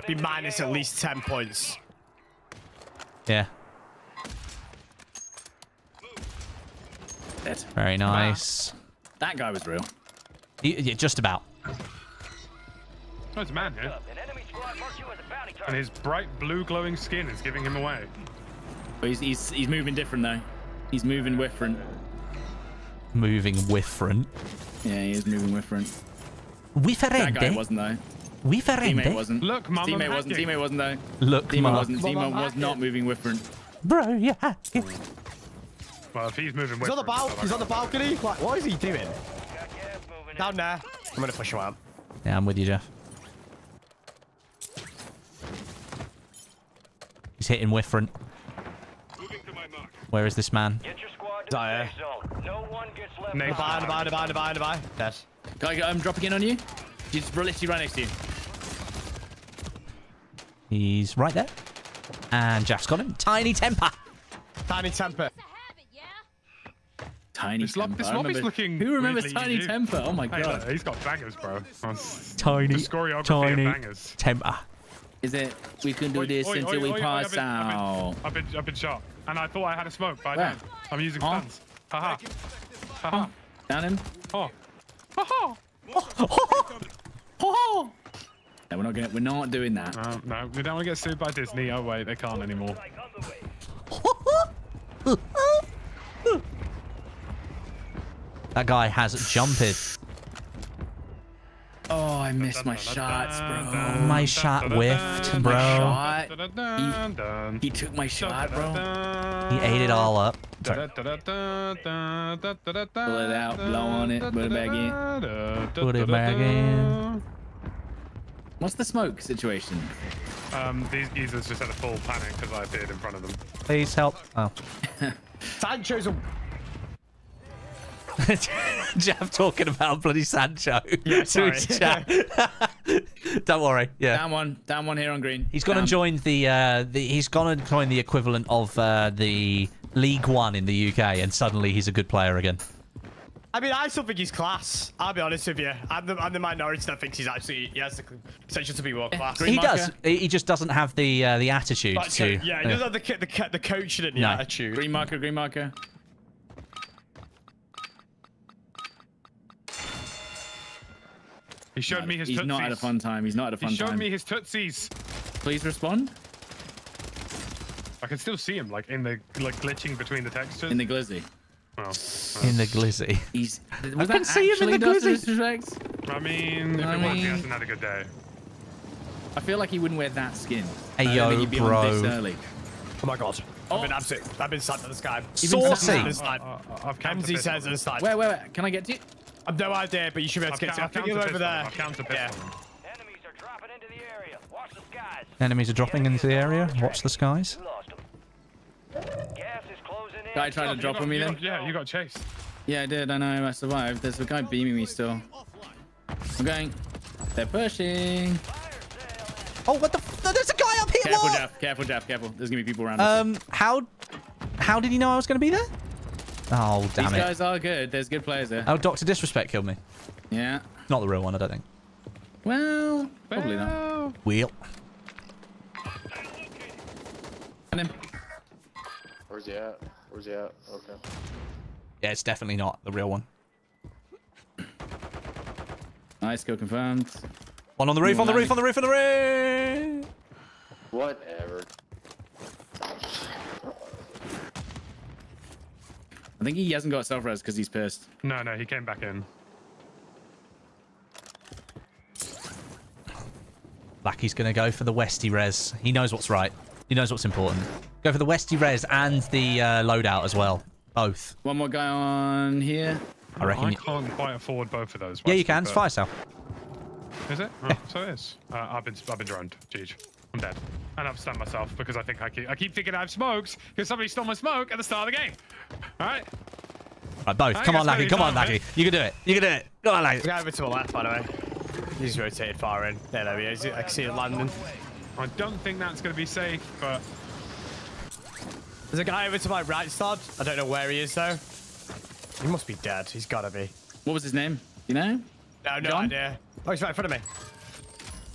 be minus at least 10 points. Yeah. Dead. Very nice. That guy was real. Yeah, just about. Oh, it's a man here. And his bright blue glowing skin is giving him away. But he's moving different though. He's moving different. Moving different. Yeah, he is moving different. That guy wasn't though. Teammate wasn't. Look, Mum. Teammate wasn't though. Look, Teammate wasn't. Teammate was not moving different. Bro, yeah. Well, if he's moving different. He's on the balcony. Like, what is he doing? Down there. I'm gonna push him out. Yeah, I'm with you, Jeff. He's hitting Whiffrant. Where is this man? Dire. Bye. Yes. Can I drop again on you? He's literally right next to you. He's right there. And Jaff's got him. Tiny temper. Tiny temper. This lobby's looking. Who remembers Tiny Temper? Oh my god. He's got bangers, bro. Tiny Temper. Is it? We can do this until we pass out. I've been shot, and I thought I had a smoke, but I didn't. I'm using guns. Haha. Haha. Down him. Oh. Oh. Oh. No, we're not gonna. We're not doing that. No, we don't want to get sued by Disney. Oh wait, they can't anymore. That guy has jumped. Oh, I missed my shots, bro. My shot whiffed, bro. He took my shot, bro. He ate it all up. Sorry. Pull it out, blow on it, put it back in. What's the smoke situation? These geezers just had a full panic because I appeared in front of them. Please help. Oh. Sancho's a... Jav talking about bloody Sancho. Yeah, sorry. Don't worry. Yeah. Down one here on green. He's gone and joined the he's gone and joined the equivalent of the League One in the UK, and suddenly he's a good player again. I mean, I still think he's class. I'll be honest with you. I'm the minority that thinks he's actually has the potential to be world class. He does. He just doesn't have the attitude to. Yeah, he doesn't have the coaching and the attitude. Green marker. He showed me his tootsies. He's not had a fun time. He showed me his tootsies. Please respond. I can still see him, like in the glitching between the textures. In the glizzy. Oh. In the glizzy. I can see him in the glizzy. I mean, if it was, he hasn't had a good day. I feel like he wouldn't wear that skin. Hey yo, he'd be on this early. Oh my god. Oh. I've been slapped at the sky. Saucy. MZ says at the side. Wait. Can I get to you? I've no idea, but you should be able to get to it. I think you're over there. Yeah. Enemies are dropping into the area. Watch the skies. Watch the skies. Gas is closing in. Guy tried to drop on me then? Yeah, you got chased. Yeah, I did. I know. I survived. There's a guy beaming me still. I'm going. They're pushing. Oh, what the f... There's a guy up here! Careful, what? Jeff. Careful. There's going to be people around us. How did he know I was going to be there? Oh, damn it. These guys are good. There's good players there. Oh, Dr. Disrespect killed me. Yeah. Not the real one, I don't think. Well, probably not. And him. Where's he at? Okay. Yeah, it's definitely not the real one. Nice, kill confirmed. One on the roof, on the roof. Whatever. I think he hasn't got self-res because he's pissed. No, he came back in. Lackey's going to go for the Westy res. He knows what's right. He knows what's important. Go for the Westy res and the loadout as well. Both. One more guy on here. I reckon. I can't quite afford both of those. Yeah, you can. It's fire sale. Is it? Yeah. Oh, so it is. I've been droned. Jeez. I'm dead. And I've stunned myself because I think I keep thinking I have smokes because somebody stole my smoke at the start of the game. All right. Right, both. Come on, Lackey. Come on, Lackey. You can do it. You can do it. Go on, Lackey. He's going over to a left, by the way. He's rotated far in. There he is. I can see it landing. I don't think that's going to be safe, but... There's a guy over to my right, Stod. I don't know where he is, though. He must be dead. He's got to be. What was his name? You know? No, no idea. Oh, he's right in front of me.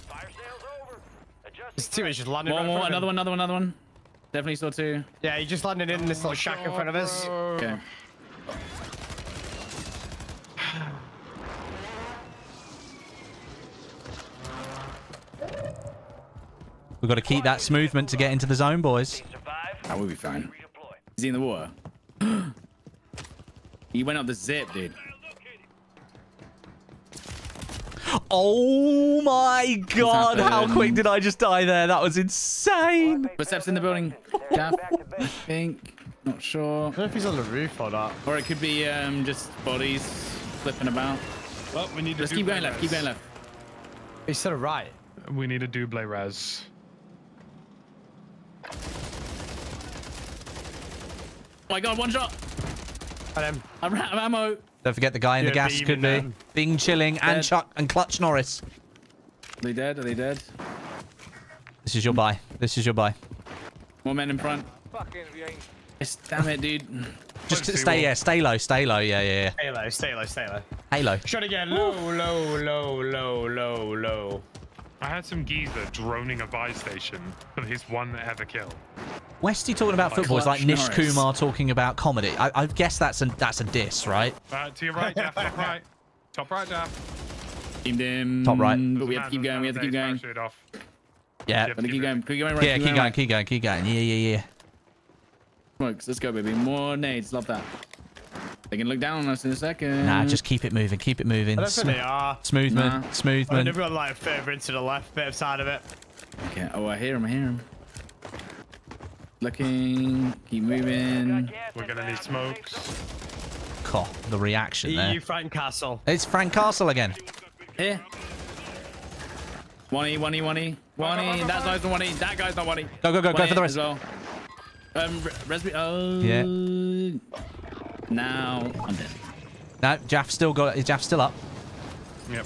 Fire sale's over. There's two. He's just landed right in front of him. Another one. Definitely saw two. Yeah, he just landed in this little shack in front of us. Okay. We've got to keep that movement to get into the zone, boys. That will be fine. Is he in the water? He went up the zip, dude. Oh my god, how quick did I just die there? That was insane. Footsteps in the building. Jaff, I think. Not sure. I don't know if he's on the roof or not. Or it could be just bodies flipping about. Well, we need to keep going left. Keep going left. He's to the right. We need a double res. Oh my god, one shot. I'm out of ammo. Don't forget the guy in the gas could be. Bing Chilling dead. And Chuck and Clutch Norris. Are they dead? Are they dead? This is your buy. This is your buy. More men in front. Fucking yes, damn it, dude. Just stay, yeah, stay low, stay low, yeah. Stay low, stay low, stay low. Halo. Shot again. Low, low, low, low, low, low. I had some geezer droning a buy station for his one ever kill. Westy talking about football is like Nish Kumar talking about comedy. I guess that's a diss, right? To your right, Jaff. Top right. Top right, Jaff. Teamed him. Top right. But we have to keep going. We have to keep going. Yeah. Keep going. Keep going. Yeah. Keep going. Keep going. Keep going. Yeah. Smokes. Let's go, baby. More nades. Love that. They can look down on us in a second. Nah, just keep it moving. Keep it moving. That's what they are. Smooth man. Nah. Smooth man. They've got like further into the left, bit of side of it. Okay. Oh, I hear him. I hear him. Looking. Keep moving. We're gonna need smokes. Cough. The reaction there. EU Frank Castle. It's Frank Castle again. Here. 1E, 1E, 1E. 1E. That guy's not 1E. That guy's not 1E. Go for the rest. Oh. Yeah. Now I'm dead. No, Jaff's still got. Is Jaff still up? Yep.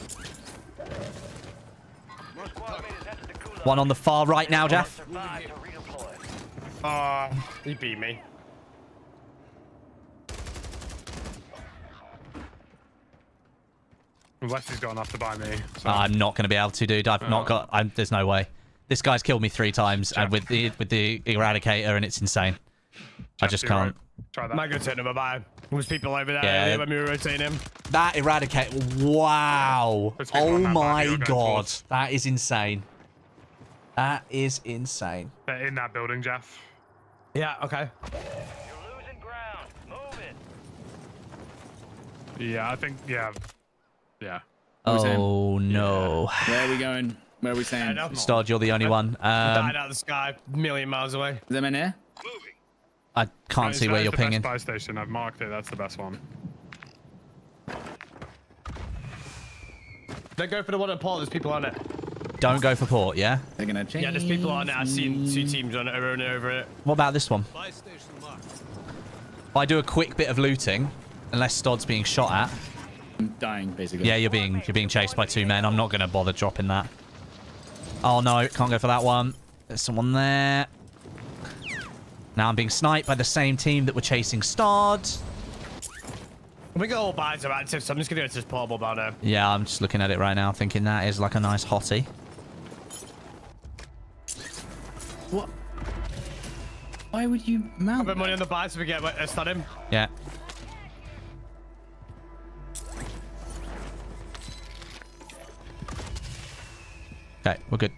One on the far right now, Jaff. He beat me. Westy's gone off to buy me. So. I'm not going to be able to, dude. I've not got. There's no way. This guy's killed me 3 times, and with the eradicator, and it's insane. I just can't. Try that. I'm not going to turn him about. There's people over there when we were rotating him. That eradicate. Wow. Yeah. Oh my god. That is insane. That is insane. They're in that building, Jaff. Yeah, okay. You're losing ground. Move it. Yeah, I think, yeah. Oh no. Yeah. Where are we going? Where are we staying? Stodeh, you're the only one. Died out of the sky, a million miles away. Is them in here? Moving. I can't see where you're pinging. Best buy station. I've marked it. That's the best one. Don't go for the one at port. There's people on it. Don't go for port, yeah? They're going to change. Yeah, there's people on it. I've seen 2 teams on it over and over it. What about this one? Buy station marked. If I do a quick bit of looting, unless Stod's being shot at. I'm dying, basically. Yeah, you're being chased by 2 men. I'm not going to bother dropping that. Oh, no. Can't go for that one. There's someone there. Now I'm being sniped by the same team that were chasing Stodeh. We got all buys of active, so I'm just going to go to this portable bar now. Yeah, I'm just looking at it right now, thinking that is like a nice hottie. What? Why would you mount? I've got money on the buy, so we get a stud him. Yeah. Okay, we're good.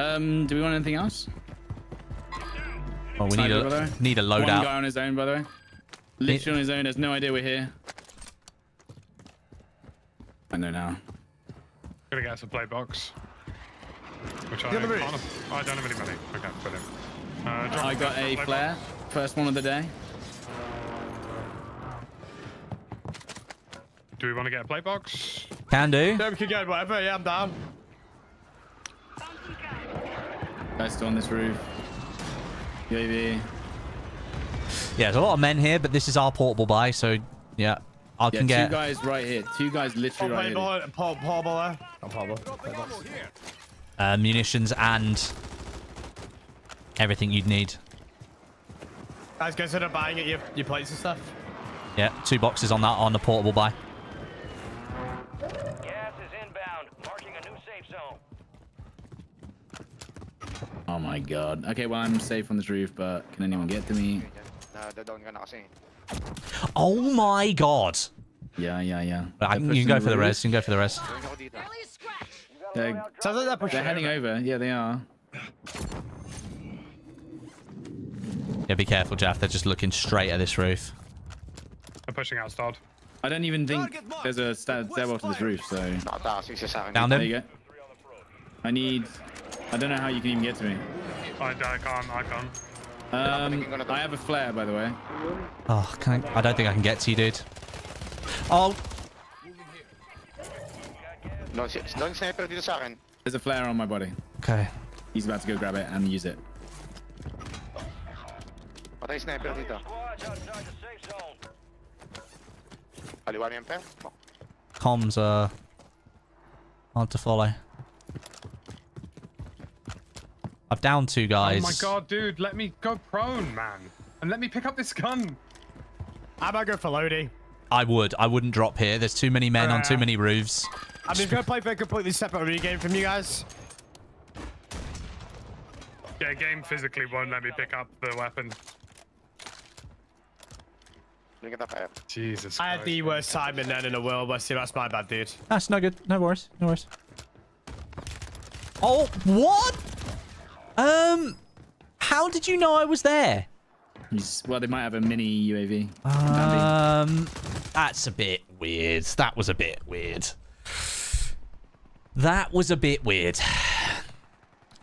Do we want anything else? Oh, we need a loadout. One guy on his own, by the way. Literally on his own, has no idea we're here. in there now. Gotta get us a play box. Which I don't have any money. Okay, put him. I got a flare. Box. First one of the day. Do we want to get a play box? Can do. Yeah, we can get whatever. Yeah, I'm down. Guys still on this roof. UAV. Yeah, there's a lot of men here, but this is our portable buy, so yeah. I can get... two guys right here. Two guys literally right here. Munitions and everything you'd need. Guys, consider buying at your plates and stuff. Yeah, two boxes on that on the portable buy. Gas is inbound, marking a new safe zone. Oh my god. Okay, well I'm safe on this roof, but can anyone get to me? Oh my god. Yeah, yeah, yeah. You can go for the res. You can go for the res. They're heading over. Yeah, they are. Yeah, be careful, Jaff. They're just looking straight at this roof. They're pushing out, Stodeh. I don't even think there's a stairwell to this roof, so... Down there you go. I need... I don't know how you can even get to me. I can't. I have a flare, by the way. Oh, can I don't think I can get to you, dude. Oh! There's a flare on my body. Okay. He's about to go grab it and use it. Comms are hard to follow. I've downed two guys. Oh my god, dude, let me go prone, man. And let me pick up this gun. I might go for Lodi. I would. I wouldn't drop here. There's too many men on too many roofs. I'm just going to play for a completely separate re-game from you guys. Yeah, game physically won't let me pick up the weapon. Jesus Christ. I had the worst time in the world, but see, that's my bad, dude. That's no good. No worries. No worries. Oh, what? How did you know I was there? Well, they might have a mini UAV. That's a bit weird. That was a bit weird. That was a bit weird.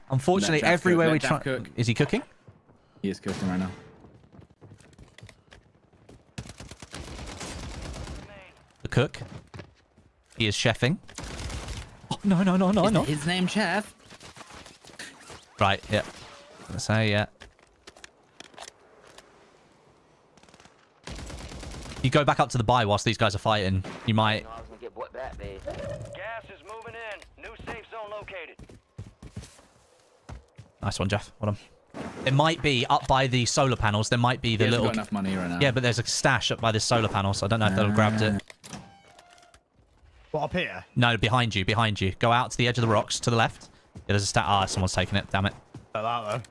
Unfortunately, everywhere we try... Is he cooking? He is cooking right now. The cook. He is chefing. Oh, no, no, no, no, no. His name's Chef. Right, yeah. Let's say, yeah. You go back up to the buy whilst these guys are fighting. You might... Gas is moving in. New safe zone located. Nice one, Jaff. Well done. It might be up by the solar panels. There might be the little... Got enough money right now. Yeah, but there's a stash up by this solar panel, so I don't know if they'll have grabbed it. What, up here? No, behind you. Behind you. Go out to the edge of the rocks, to the left. Yeah, there's a stash. Ah, someone's taking it. Damn it. That,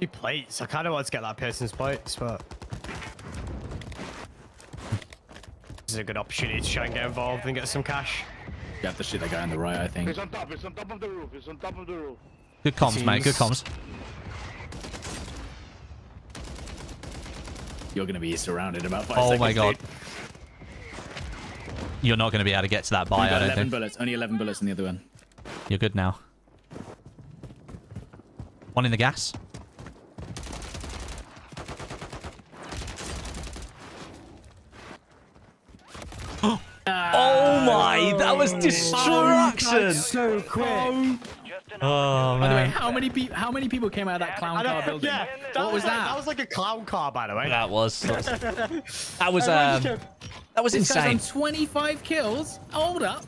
two plates. I kind of want to get that person's plates, but... This is a good opportunity to try and get involved and get some cash. You have to shoot that guy on the right, I think. He's on top. He's on top of the roof. He's on top of the roof. Good comms, mate. Good comms. You're going to be surrounded in about 5 seconds. Oh my god. Dude. You're not going to be able to get to that buy. I don't 11 think. Bullets. Only 11 bullets in the other one. You're good now. One in the gas. Oh my, that was destruction! So quick. Oh, man. By the way, how many people came out of that clown car building? Yeah, what was that? That was like a clown car, by the way. That was. That was insane. 25 kills. Hold up.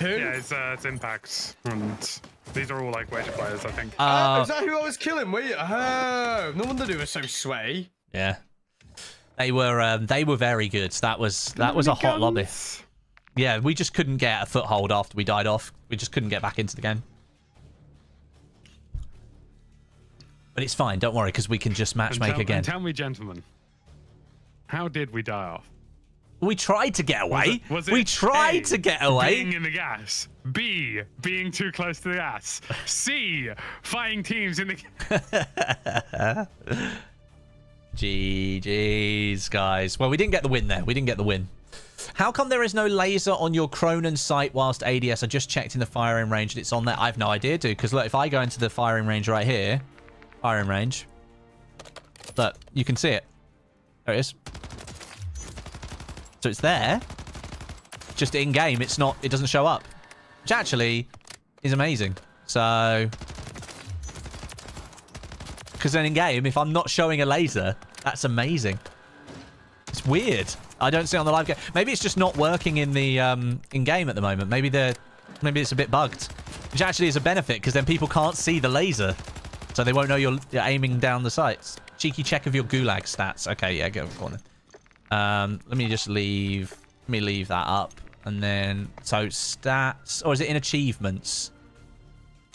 Who? Yeah, it's impacts. And these are all like wager players, I think. Is that who I was killing? Were you? Oh, no wonder they were so sway. Yeah. They were very good. That was a hot lobby. Yeah, we just couldn't get a foothold after we died off. We just couldn't get back into the game. But it's fine. Don't worry, because we can just matchmake again. And tell me, gentlemen, how did we die off? We tried to get away. We tried to get away. Being in the gas. B, being too close to the gas. C, fighting teams in the. GG's, guys. Well, we didn't get the win there. We didn't get the win. How come there is no laser on your Cronen sight whilst ADS? I just checked in the firing range and it's on there. I have no idea, dude, because look, if I go into the firing range right here, firing range, look, you can see it. There it is. So it's there. Just in game, it's not, it doesn't show up, which actually is amazing. So, because then in game, if I'm not showing a laser, that's amazing. It's weird. I don't see it on the live game. Maybe it's just not working in the in game at the moment. Maybe they're, maybe it's a bit bugged, which actually is a benefit because then people can't see the laser, so they won't know you're aiming down the sights. Cheeky check of your Gulag stats. Okay, yeah, go on then. Let me just leave. Let me leave that up, and then so stats, or is it in achievements?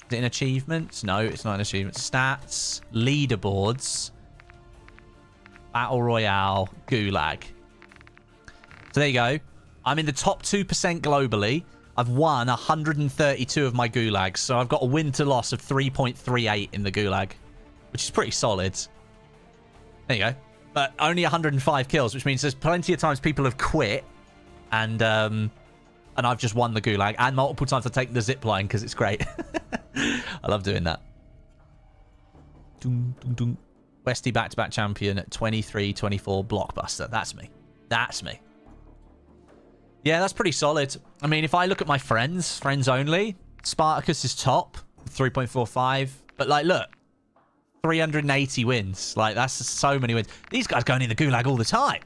Is it in achievements? No, it's not in achievements. Stats, leaderboards, battle royale, Gulag. So there you go. I'm in the top 2% globally. I've won 132 of my Gulags. So I've got a win to loss of 3.38 in the Gulag, which is pretty solid. There you go. But only 105 kills, which means there's plenty of times people have quit and I've just won the Gulag. And multiple times I've taken the zipline because it's great. I love doing that. Dun, dun, dun. Westy back-to-back champion at 23-24 blockbuster. That's me. That's me. Yeah, that's pretty solid. I mean, if I look at my friends, friends only, Spartacus is top, 3.45. But, like, look, 380 wins. Like, that's so many wins. These guys going in the Gulag all the time.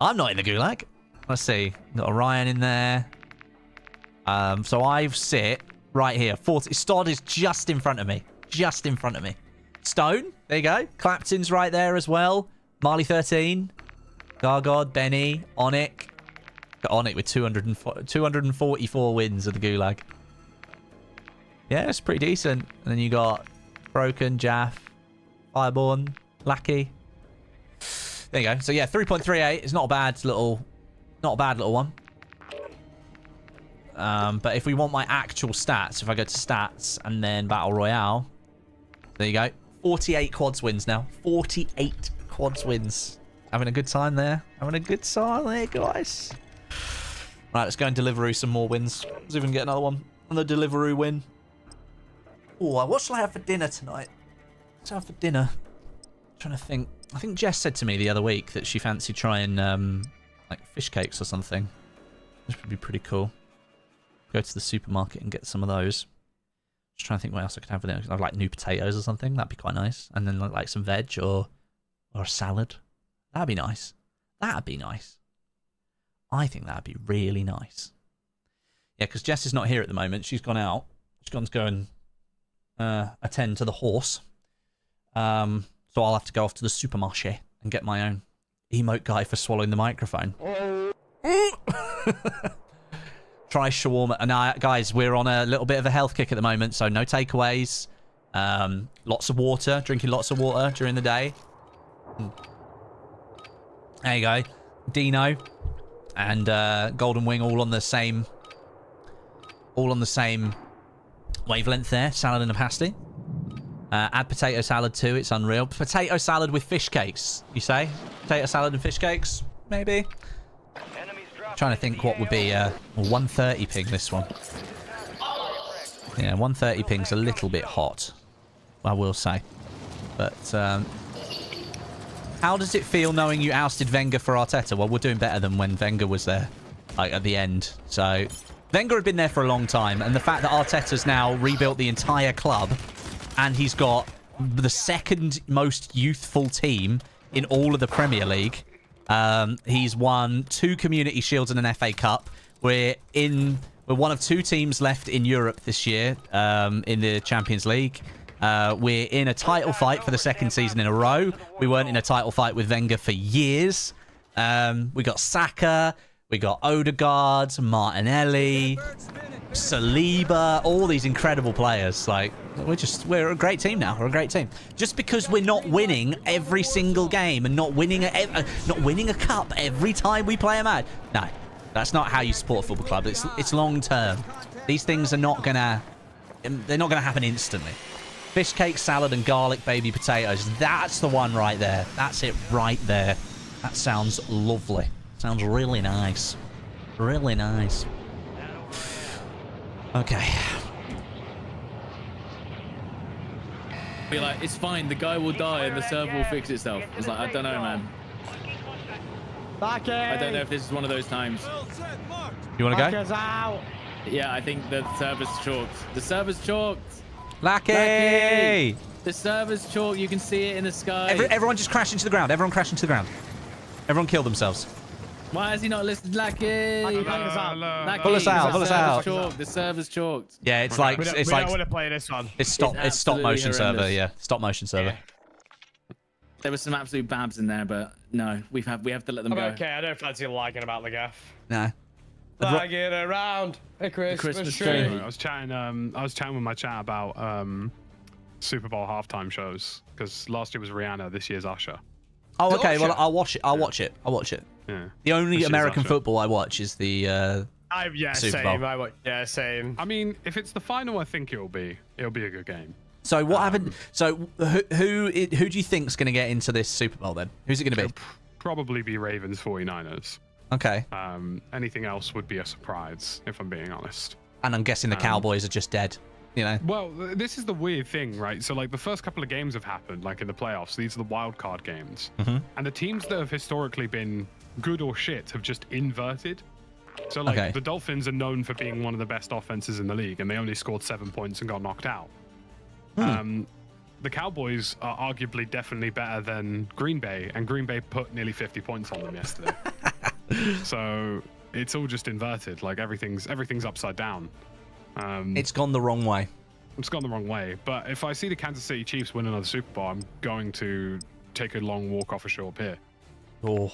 I'm not in the Gulag. Let's see. Got Orion in there. So I sit right here. 40. Stodeh is just in front of me. Just in front of me. Stone. There you go. Clapton's right there as well. Marley 13. Gargod, Benny, Onik. On it with 244 wins of the Gulag. Yeah, it's pretty decent. And then you got Broken, Jaff, Fireborn, Lackey. There you go. So yeah, 3.38 is not a bad little, not a bad little one. But if we want my actual stats, if I go to stats and then battle royale, there you go. 48 quads wins now. 48 quads wins. Having a good time there. Having a good time there, guys. Right, let's go and Deliveroo some more wins. Let's even get another one. Another Deliveroo win. Oh, what shall I have for dinner tonight? What shall I have for dinner? I'm trying to think. I think Jess said to me the other week that she fancied trying, like, fish cakes or something. This would be pretty cool. Go to the supermarket and get some of those. Just trying to think what else I could have for dinner. I have, like, new potatoes or something. That'd be quite nice. And then, like some veg or a salad. That'd be nice. That'd be nice. I think that'd be really nice. Yeah, because Jess is not here at the moment. She's gone out. She's gone to go and attend to the horse. So I'll have to go off to the supermarché and get my own emote guy for swallowing the microphone. Try shawarma. And guys, we're on a little bit of a health kick at the moment, so no takeaways. Lots of water. Drinking lots of water during the day. There you go. Dino and Golden Wing all on the same wavelength there. Salad and a pasty. Add potato salad too. It's unreal. Potato salad with fish cakes, you say? Potato salad and fish cakes, maybe? Trying to think what would be 130 ping this one. Yeah, 130 ping's a little bit hot, I will say. But how does it feel knowing you ousted Wenger for Arteta? Well, we're doing better than when Wenger was there, like, at the end. So, Wenger had been there for a long time, and the fact that Arteta's now rebuilt the entire club, and he's got the second most youthful team in all of the Premier League. He's won 2 Community Shields and an FA Cup. We're one of 2 teams left in Europe this year in the Champions League. We're in a title fight for the second season in a row. We weren't in a title fight with Wenger for years. We got Saka, we got Odegaard, Martinelli, Saliba, all these incredible players. Like, we're a great team now. We're a great team. Just because we're not winning every single game and not winning a cup every time we play a match. No, that's not how you support a football club. It's long term. These things are not gonna happen instantly. Fish cake, salad, and garlic baby potatoes. That's the one right there. That's it right there. That sounds lovely. Sounds really nice. Really nice. Okay. Be like, it's fine, the guy will die and the server will fix itself. It's like, I don't know, man. I don't know if this is one of those times. You want to go? Yeah, I think the server's chalked. The server's chalked. Lackey! The server's chalked. You can see it in the sky. Everyone just crash into the ground. Everyone crash into the ground. Everyone kill themselves. Why has he not listened? Lackey! Lackey. Pull us out. Pull us out. Chalked. The server's chalked. Yeah, it's like... it's like, we don't want to play this one. It's stop motion server, yeah. Stop motion server. Yeah. There were some absolute babs in there, but no, we have to let them go. Okay, I don't fancy lying about the gaff. Nah. Lagging around a Christmas tree. I was chatting with my chat about Super Bowl halftime shows because last year was Rihanna, this year's Usher. Oh, okay. Well, I'll watch it. Yeah. The only American football I watch is the Super Bowl. I mean, if it's the final, I think it'll be a good game. So what happened? So who do you think's going to get into this Super Bowl then? Who's it going to be? Probably be Ravens 49ers. Okay. Anything else would be a surprise, if I'm being honest. And I'm guessing the Cowboys are just dead, you know? Well, this is the weird thing, right? So, like, the first couple of games have happened, like, in the playoffs. These are the wild card games. Mm-hmm. And the teams that have historically been good or shit have just inverted. So, like, the Dolphins are known for being one of the best offenses in the league, and they only scored 7 points and got knocked out. Hmm. The Cowboys are arguably definitely better than Green Bay, and Green Bay put nearly 50 points on them yesterday. So it's all just inverted, like everything's upside down. It's gone the wrong way. It's gone the wrong way. But if I see the Kansas City Chiefs win another Super Bowl, I'm going to take a long walk off a short pier. Oh.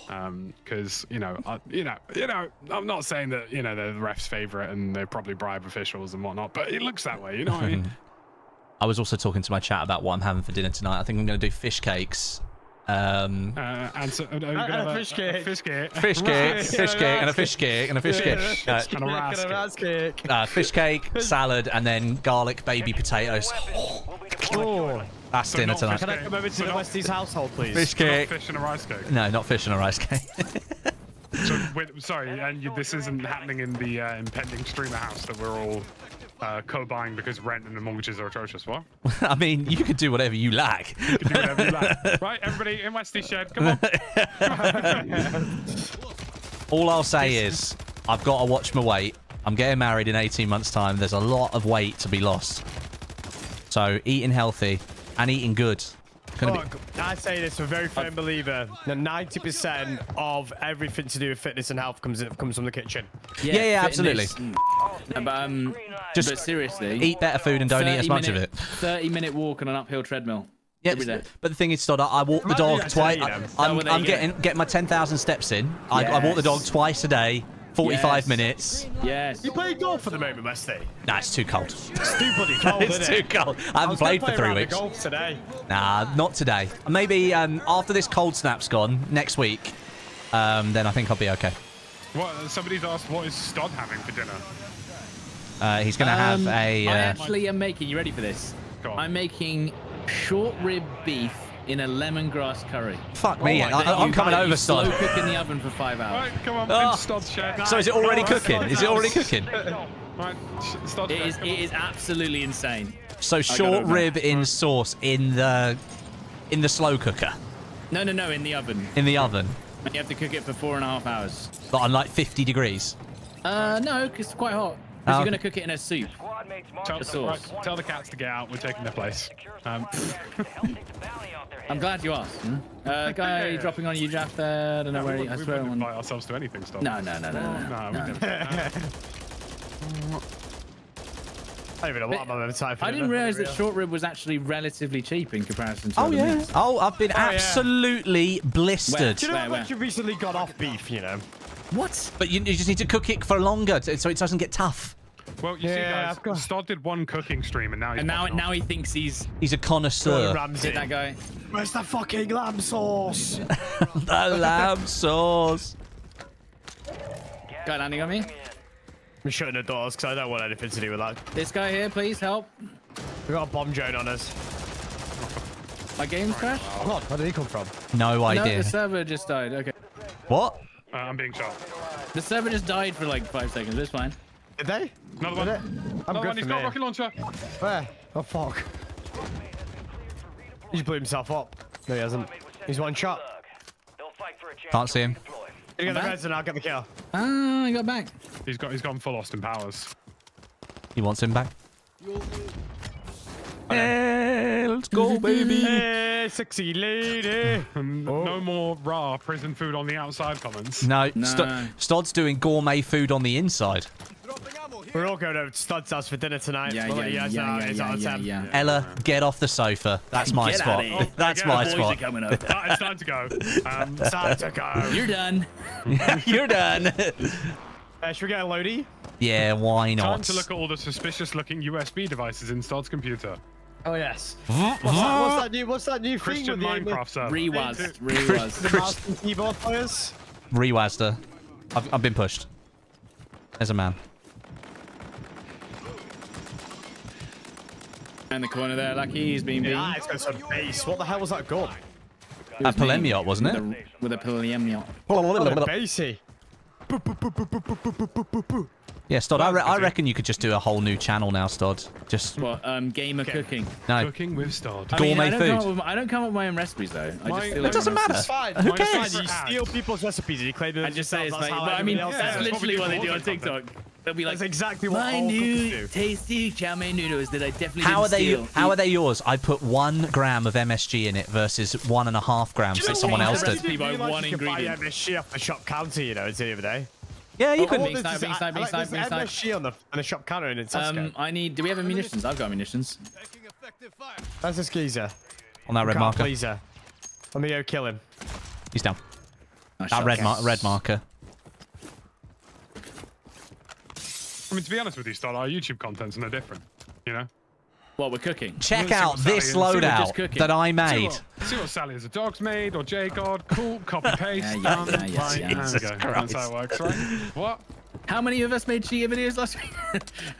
Because you know, I'm not saying that they're the refs' favorite and they probably bribe officials and whatnot, but it looks that way. You know what I mean? I was also talking to my chat about what I'm having for dinner tonight. I think I'm going to do fish cakes. And a fish cake. Fish cake, salad, and then garlic baby potatoes. Oh. That's dinner tonight. Can I come over to the Westies household, please? Fish cake. Fish and a rice cake. No, not fish and a rice cake. So, sorry, and this isn't happening in the impending streamer house that we're all co-buying because rent and the mortgages are atrocious. What? I mean, you could do whatever you like. You could do whatever you like. Right, everybody in Westie shed, come on. All I'll say is I've got to watch my weight. I'm getting married in 18 months' time. There's a lot of weight to be lost. So eating healthy and eating good. Look, I say this, I'm a very firm believer that 90% of everything to do with fitness and health comes from the kitchen. Yeah, yeah, absolutely. No, but seriously, eat better food and don't eat as much of it. 30-minute walk on an uphill treadmill. Yeah, but the thing is, Stodeh, I walk the dog twice. I'm getting my 10,000 steps in. I walk the dog twice a day. 45 minutes. Yes. You play golf for the moment, Westie? Nah, it's too cold. It's too bloody cold, It's too cold. I haven't played for 3 weeks. Golf today. Nah, not today. Maybe after this cold snap's gone, next week, then I think I'll be okay. Well, somebody's asked, what is Stodeh having for dinner? He's going to have a... I actually am making... You ready for this? Go on. I'm making short rib beef in a lemongrass curry. Fuck me, I'm coming over, Stodeh. Slow cook in the oven for 5 hours. Right, come on, Stodeh chef. So is it already cooking? Is it already cooking? It is absolutely insane. So short rib in sauce in the slow cooker. No, in the oven. In the oven. And you have to cook it for 4.5 hours. But on like 50 degrees? No, because it's quite hot. Because you're going to cook it in a soup. Tell the cats to get out. We're taking their place. I'm glad you asked. Guy dropping on you, Jaff, there. I don't know where he... I swear I wouldn't invite ourselves to anything, Stodeh. No. I don't even know what I'm over time for. I didn't realise that short rib was actually relatively cheap in comparison to... Oh, yeah. Meats. Oh, I've been absolutely blistered. Do you know how much you recently got off beef, you know? What? But you just need to cook it for longer so it doesn't get tough. Well, you see, guys, Stodeh did one cooking stream and now he's... And now he thinks he's a connoisseur. Ramsay, that guy. Where's the fucking lamb sauce? The lamb sauce. Guy landing on me. I'm shutting the doors because I don't want anything to do with that. This guy here, please help. We got a bomb drone on us. My game's crashed. Oh, God, where did he come from? No idea. No, the server just died. Okay. What? I'm being shot. The server just died for like 5 seconds. It's fine. Did they? Another one. Another one. He's got a rocket launcher. Where? Oh, fuck. He's blew himself up. No, he hasn't. He's one shot. Can't see him. You get the reds and I'll get the kill. Ah, he got back. He's gone full Austin Powers. He wants him back. Hey, let's go, baby. Hey, sexy lady. No more raw prison food on the outside comments. No, no. Stod's doing gourmet food on the inside. We're all going to Stod's house for dinner tonight. Yeah. Ella, get off the sofa. That's my spot. That's my spot. It's time to go. It's time to go. You're done. You're done. Should we get a loadie? Yeah, why not? Time to look at all the suspicious-looking USB devices in Stod's computer. Oh yes. What's that new Christian thing with Minecraft server? Rewazd. Keyboard players. Rewazder. I've been pushed. There's a man. In the corner there, Lackey. He's being beat. Yeah, it's got some base. What the hell was that gun? A Pelamiot, wasn't it? With a Pelamiot. Oh, basey. Yeah, Stod, I reckon you could just do a whole new channel now, Stod. Just what? Gamer cooking. No. Cooking with Stod. Gourmet food. I don't come up with my own recipes though. It doesn't matter. Who cares? You steal people's recipes. You claim them. I just say it's like. I mean, that's literally what they do on TikTok. They'll be like, that's exactly what my new tasty chow mein noodles that I definitely How are they yours? I put 1 gram of MSG in it versus 1.5 grams that someone else did. You can buy MSG off the shop counter, you know, it's the other day. Yeah, you could. MSG on the shop counter in Tesco. I need. Do we have ammunitions? I've got ammunitions. That's a skeezer. On that red marker. Let me go kill him. He's down. That red marker. I mean, to be honest with you, Stod, our YouTube content's no different, you know? Well, we're cooking. Check out this loadout that I made. See what Sally is a dog's made, or J-God, cool, copy paste, that's how it works, right? What? How many of us made cheetah videos last week?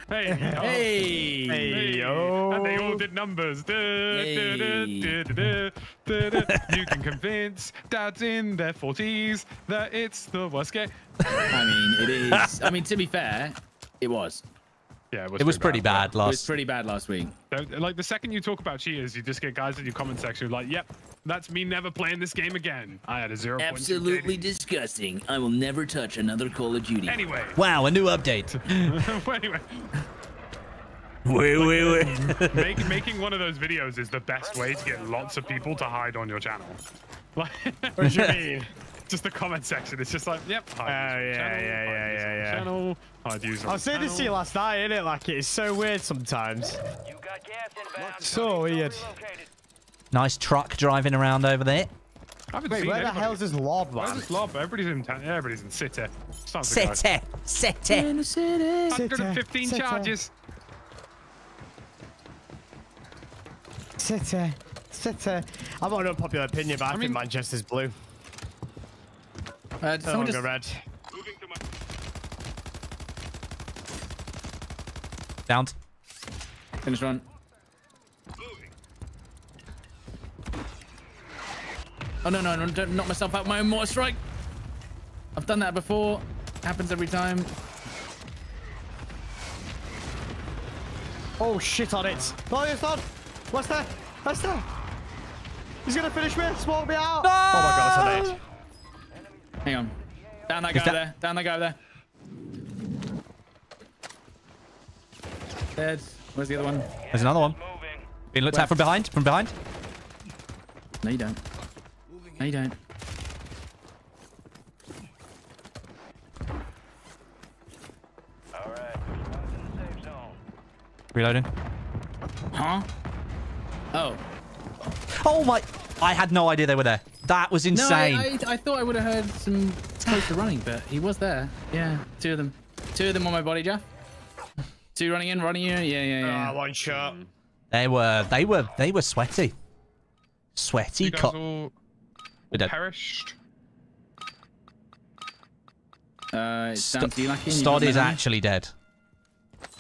Hey, yo. And they all did numbers. You can convince dads in their 40s that it's the worst game. I mean, it is. I mean, to be fair, it was. Yeah, it was pretty bad last. It was pretty bad last week. Like the second you talk about cheaters, you just get guys in your comment section who are like, "Yep, that's me never playing this game again." I had a 0. Absolutely disgusting. I will never touch another Call of Duty. Anyway. Wow, a new update. Anyway. Wait. Making one of those videos is the best way to get lots of people to hide on your channel. Like, what do you mean? Just the comment section. It's just like, yep. I'll say this to you last night, innit? Like, it's so weird sometimes. You got gas inbound. So weird. Nice truck driving around over there. Wait, where the hell's this lob, man? Where's this lob? Everybody's in city. City. 115 charges. City. I've got an unpopular opinion, but I think Manchester's blue. Someone just... red. Downed. Finish run. Oh no, don't knock myself out my own mortar strike. I've done that before. Happens every time. Oh shit on it. Oh, it's on. What's that? That's that. He's gonna finish me. Smoke me out. No! Oh my god, it's on it. Hang on. Down that guy over there. Dead. Where's the other one? There's another one. Being looked at from behind. No, you don't. All right. Reloading. Huh? Oh. Oh my. I had no idea they were there. That was insane. No, I thought I would have heard some closer running, but he was there. Yeah, two of them. On my body, Jaff. Two running in, running in. Yeah. One shot. They were sweaty. Sweaty cop. Perished. It's down to you, Lucky. Stod is actually dead.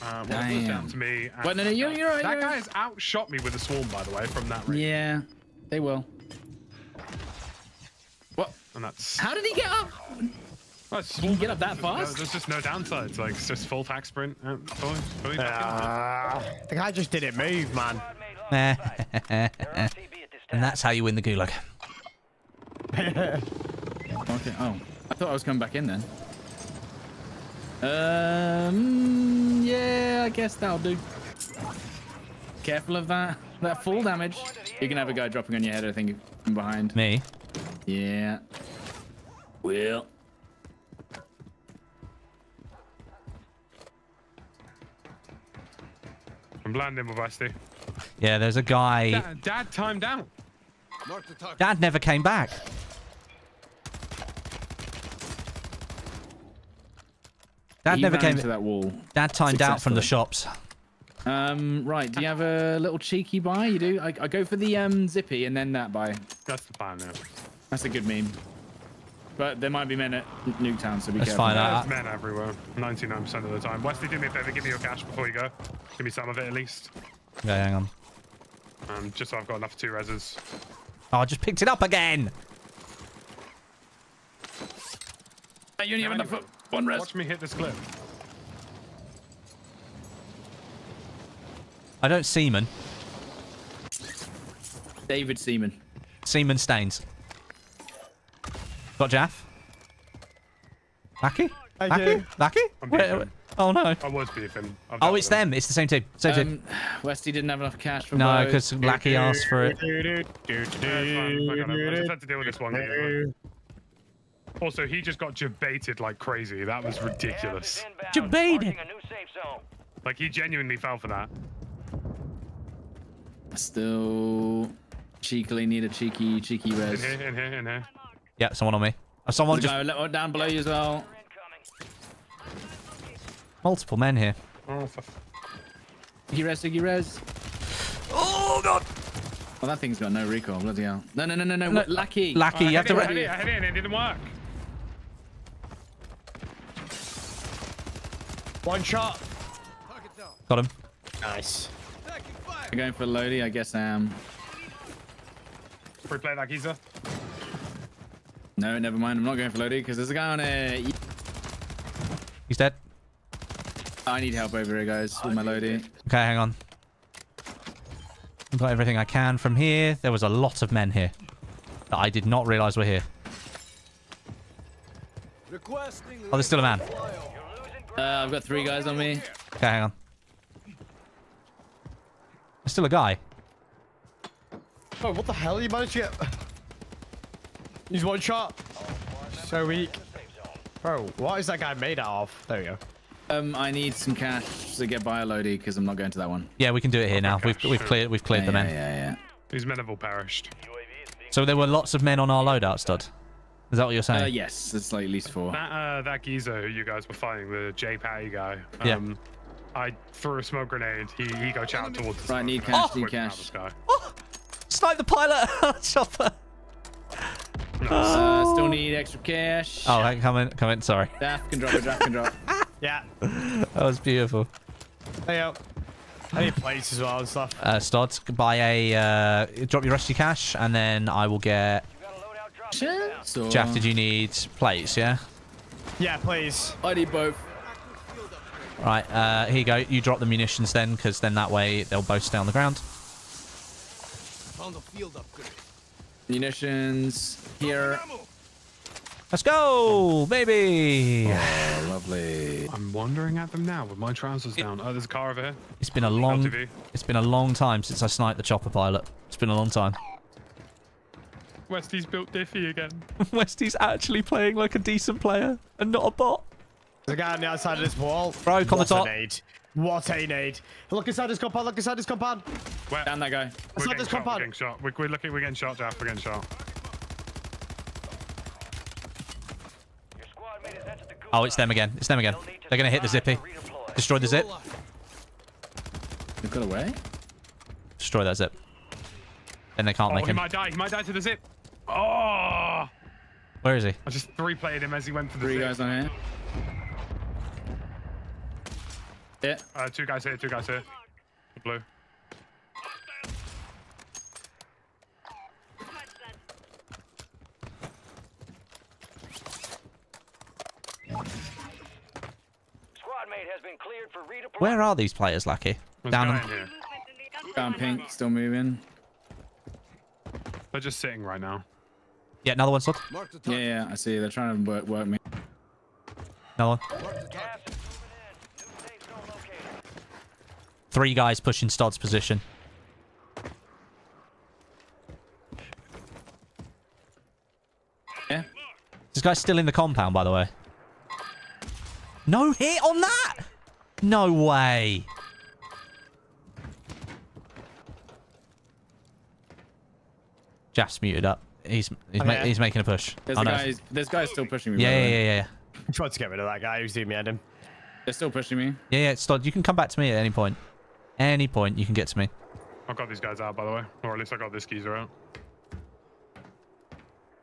Well, down to me. But no, you're right. That guy has outshot me with a swarm, by the way, from that ring. Yeah, they will. How did he get up? You can get up that fast? There's just no downsides. Like, it's just full pack sprint. The guy just didn't move, man. And that's how you win the gulag. Okay. Oh, I thought I was coming back in then. Yeah, I guess that'll do. Careful of that full damage. You can have a guy dropping on your head, I think, from behind. Me? Yeah. Will. I'm landing with Basti. Yeah, there's a guy. Dad timed out. Dad never came back. Dad never came to that wall. Dad timed out from the shops. Right, do you have a little cheeky buy? You do? I go for the zippy and then that buy. That's the buy now. That's a good meme. But there might be men at Nuketown, so be careful. There's men everywhere, 99% of the time. Wesley, do me a favor, give me your cash before you go. Give me some of it at least. Yeah, hang on. Just so I've got enough for 2 reses. Oh, I just picked it up again. Hey, you only have enough for 1 res. Watch me hit this clip. I don't Seaman. David Seaman. Seaman Stains. Got Jaff. Lackey? Lackey? Oh no. I was beefing. Oh, it's them. It's the same team. Same team. Westy didn't have enough cash for No, because Lackey asked for it. I just had to deal with this one. Also, he just got jebaited like crazy. That was ridiculous. Jebaited? Like, he genuinely fell for that. Still cheekily need a cheeky res. In here. Yeah, someone on me. Someone just down below you as well. Multiple men here. Oh, Iggy res. Oh god. Well, that thing's got no recoil. Bloody hell. No. Lackey, you have to. I hit it and it didn't work. One shot. Got him. Nice. I'm going for Lodi, I guess I am. Free play that geezer. No, never mind. I'm not going for Lodi because there's a guy on a... He's dead. I need help over here, guys, with my Lodi. Okay, hang on. I've got everything I can from here. There was a lot of men here that I did not realize were here. Oh, there's still a man. I've got 3 guys on me. Okay, hang on. There's still a guy. Oh, what the hell? You managed to get... He's one shot. So weak. Bro, what is that guy made out of? There we go. I need some cash to get by a Lodi because I'm not going to that one. Yeah, we can do it here now. We've cleared the men. Yeah. These men have all perished. So there were lots of men on our loadout, Stod. Is that what you're saying? Yes, it's like at least 4. That geezer who you guys were fighting, the J Patty guy. Yeah. I threw a smoke grenade. He got out towards the... Right, need cash, need cash. Oh! Snipe the pilot! Chopper! No. Still need extra cash. Oh, hey, come in, sorry. Jaff can drop. Yeah. That was beautiful. Hey, yo. I need plates as well and stuff. Stod, buy a... drop your rescue cash, and then I will get... Jaff, did you need plates, yeah? Yeah, please. I need both. Right, here you go. You drop the munitions then, because then that way they'll both stay on the ground. Munitions here. Let's go, baby. Oh, lovely. I'm wandering at them now with my trousers down. Oh, there's a car over here. It's been a long time since I sniped the chopper pilot. It's been a long time. Westy's built Diffy again. Westy's actually playing like a decent player and not a bot. There's a guy on the outside of this wall. Bro, come on the top. What a nade. Look inside this compound. Where? Down that guy. Inside this compound. We're getting shot, Jaff. We're getting shot. Oh, it's them again. They're going to hit the zippy. Destroy the zip. They've got away? Destroy that zip. Then they can't make him. He might die. He might die to the zip. Oh! Where is he? I just 3-played him as he went for the zip. 3 guys on here. Yeah. 2 guys here. Blue. Where are these players, Lackey? Down pink, still moving. They're just sitting right now. Yeah, another one, sub. Yeah, yeah, I see. They're trying to work me. Another one. 3 guys pushing Stod's position. Yeah. This guy's still in the compound, by the way. No hit on that! No way. Jaff's muted up. He's making a push. This guy's still pushing me. Yeah. I tried to get rid of that guy who's seen me at him. They're still pushing me. Yeah, Stod, you can come back to me at any point. Any point you can get to me. I've got these guys out, by the way. Or at least I got this geezer out.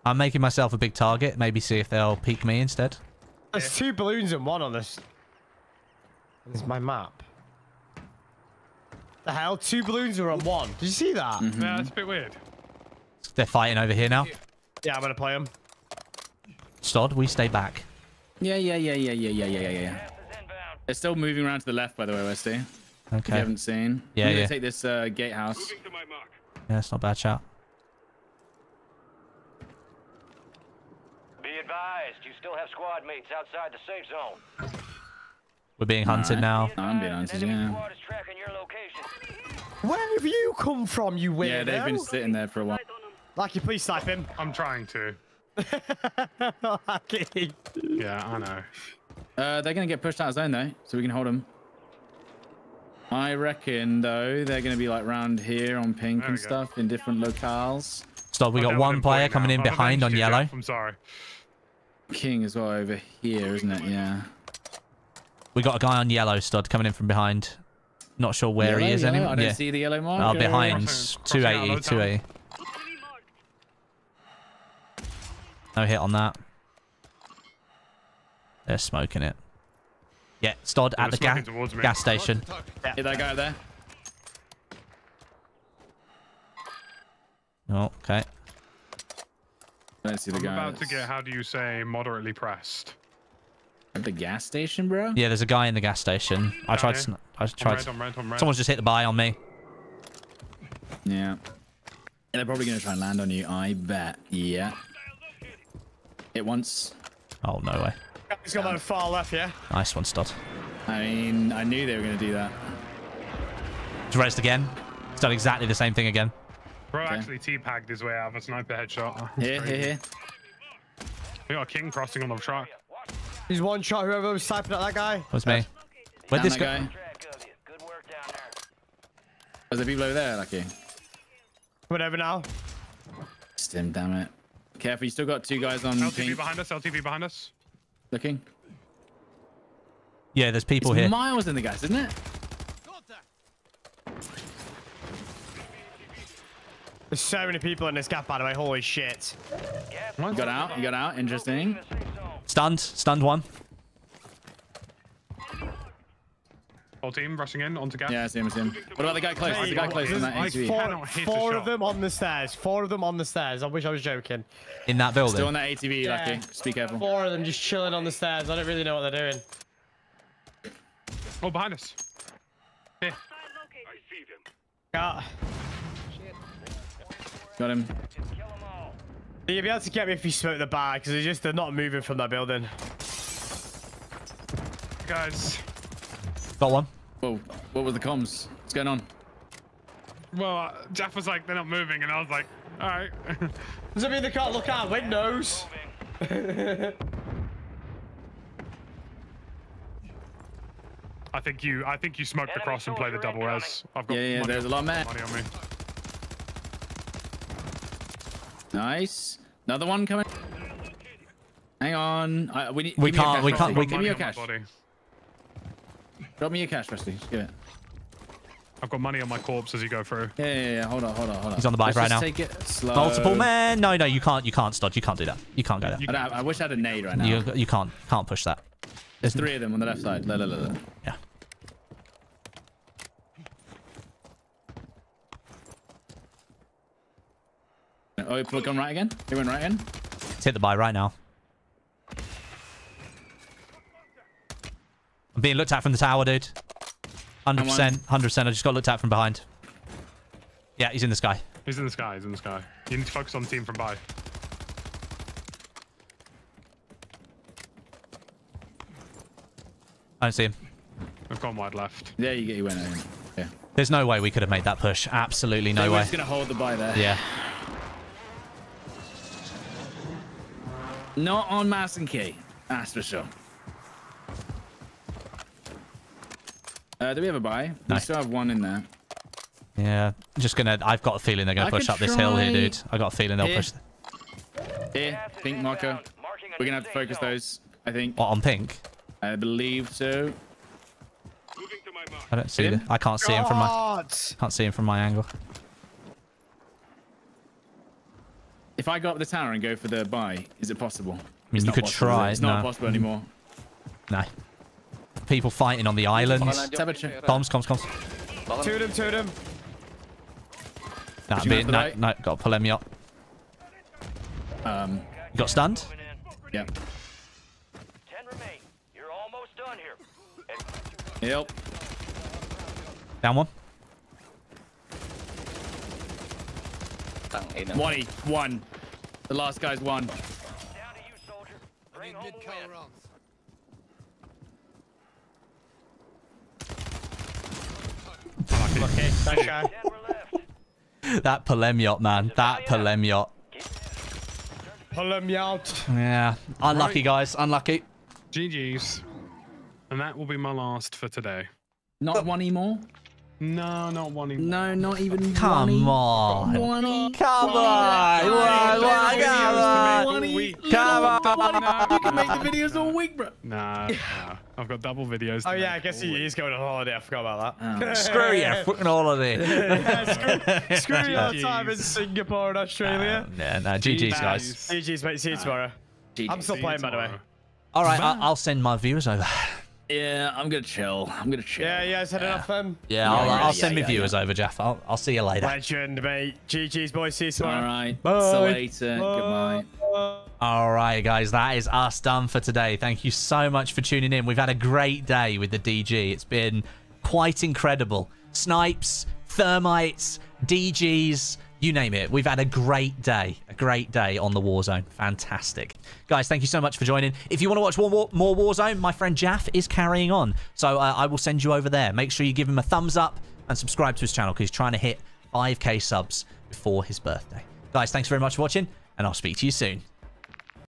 I'm making myself a big target. Maybe see if they'll peek me instead. There's 2 balloons and 1 on this. This is my map. The hell? 2 balloons are on 1. Did you see that? Mm-hmm. Yeah, it's a bit weird. They're fighting over here now. Yeah, I'm going to play them. Stod, we stay back. Yeah. They're still moving around to the left, by the way, Westy. Okay. You haven't seen. Yeah. Take this gatehouse. Yeah, it's not a bad shot. Be advised, you still have squad mates outside the safe zone. We're being hunted now. I'm being hunted, yeah. Where have you come from, you weirdo? Yeah, they've been sitting there for a while. Lucky, please snipe him. I'm trying to. Lucky. Yeah, I know. They're going to get pushed out of zone, though, so we can hold them. I reckon, though, they're going to be, like, round here on pink and stuff in different locales. Stop, we got 1 player coming in behind on yellow. I'm sorry. King as well over here, isn't it? Yeah. We got a guy on yellow, Stod, coming in from behind. Not sure where he is anymore. I don't see the yellow mark. Oh, behind. 280, 280. No hit on that. They're smoking it. Yeah, Stod at the gas station. Yeah. Hit that guy there. Oh, okay. I don't see the guy. I'm about to get, how do you say, moderately pressed? At the gas station, bro? Yeah, there's a guy in the gas station. I tried. Someone's just hit the buy on me. Yeah. And they're probably going to try and land on you, I bet. Yeah. Hit once. Oh, no way. He's got that far left, yeah? Nice one, Stod. I mean, I knew they were going to do that. It's rezzed again. It's done exactly the same thing again. Bro actually T-pagged his way out of a sniper headshot. Here. We got a king crossing on the track. He's one shot, whoever was sniping at that guy. That was me. Where'd this guy? There's a people over there, Lucky. Coming over now. Stim, damn it. Careful, you still got 2 guys on LTV pink. Behind us, LTV behind us. Looking. Yeah, there's people here. Miles in the guys, isn't it? There's so many people in this gap, by the way. Holy shit. You got out. You got out. Interesting. Stunned. Stunned one. Whole team rushing in onto gas. Yeah, it's him. It's him. What about the guy close? The guy close in that ATV. Four of them on the stairs. 4 of them on the stairs. I wish I was joking. In that building. Still on that ATV, yeah. Lucky. Just be careful. 4 of them just chilling on the stairs. I don't really know what they're doing. Oh, behind us. Here. I see them. Got him. You'll be able to get me if you smoke the bar, because they're not moving from that building. Guys. Got one. Whoa, what were the comms? What's going on? Well, Jaff was like, they're not moving, and I was like, all right. Does that mean they can't look out windows? I think you smoked the cross and play the double res. I've got money. There's a lot of money on me. Nice. Another one coming. Hang on. We can't. Give me your cash. Drop me your cash, Rusty. Give it. I've got money on my corpse as you go through. Yeah. Hold on. He's on the bike right now. Take it slow. Multiple man. No, you can't, Stod. You can't do that. You can't go there. I wish I had a nade right now. You can't push that. There's 3 of them on the left side. No. Yeah. Oh, he put on right again? He went right in? Let's hit the buy right now. I'm being looked at from the tower, dude. 100%. 100%. I just got looked at from behind. Yeah, he's in the sky. He's in the sky. He's in the sky. You need to focus on the team from by. I don't see him. I've gone wide left. Yeah, you get your win. Yeah. There's no way we could have made that push. Absolutely no way. He's going to hold the buy there. Yeah. Not on Mouse and Key. That's for sure. Do we have a buy? No. We still have one in there. Yeah. I'm just going to... I've got a feeling they're going to push up this hill here, dude. I've got a feeling they'll push... Here. Pink marker. We're going to have to focus those, I think. What, on pink? I believe so. I don't see him. I can't see him from my. Can't see him from my angle. If I go up the tower and go for the buy, is it possible? I mean, you could try. It's not possible anymore. No. People fighting on the island. Comms. Two of them. No, got Pelamiot. You got stunned. Yeah. Yep. Down one. 1. The last guy's 1. Down to you, soldier. Bring home the win. Okay, nice shot. That Pelamiot, man. That Pelamiot. Pelamiot. Yeah. Unlucky, guys. Unlucky. GG's. And that will be my last for today. Not one more? No, not one more. No, not even Come on. Come on. You can make the videos all week, bro. Nah, I've got double videos. Oh, yeah, I guess he's going on holiday. I forgot about that. Screw you, fucking holiday. Screw your time in Singapore and Australia. No, GG's, guys. GG's, mate. See you tomorrow. I'm still playing, by the way. All right, I'll send my viewers over. Yeah, I'm gonna chill. Yeah, you guys had enough fun? Yeah, I'll send me viewers over, Jaff. I'll see you later. Legend, mate. GG's, boys. See you tomorrow. All right. Bye. So later. Goodbye. All right, guys. That is us done for today. Thank you so much for tuning in. We've had a great day with the DG. It's been quite incredible. Snipes, thermites, DGs. You name it. We've had a great day on the Warzone. Fantastic. Guys, thank you so much for joining. If you want to watch more Warzone, my friend Jaff is carrying on. So I will send you over there. Make sure you give him a thumbs up and subscribe to his channel because he's trying to hit 5K subs before his birthday. Guys, thanks very much for watching and I'll speak to you soon.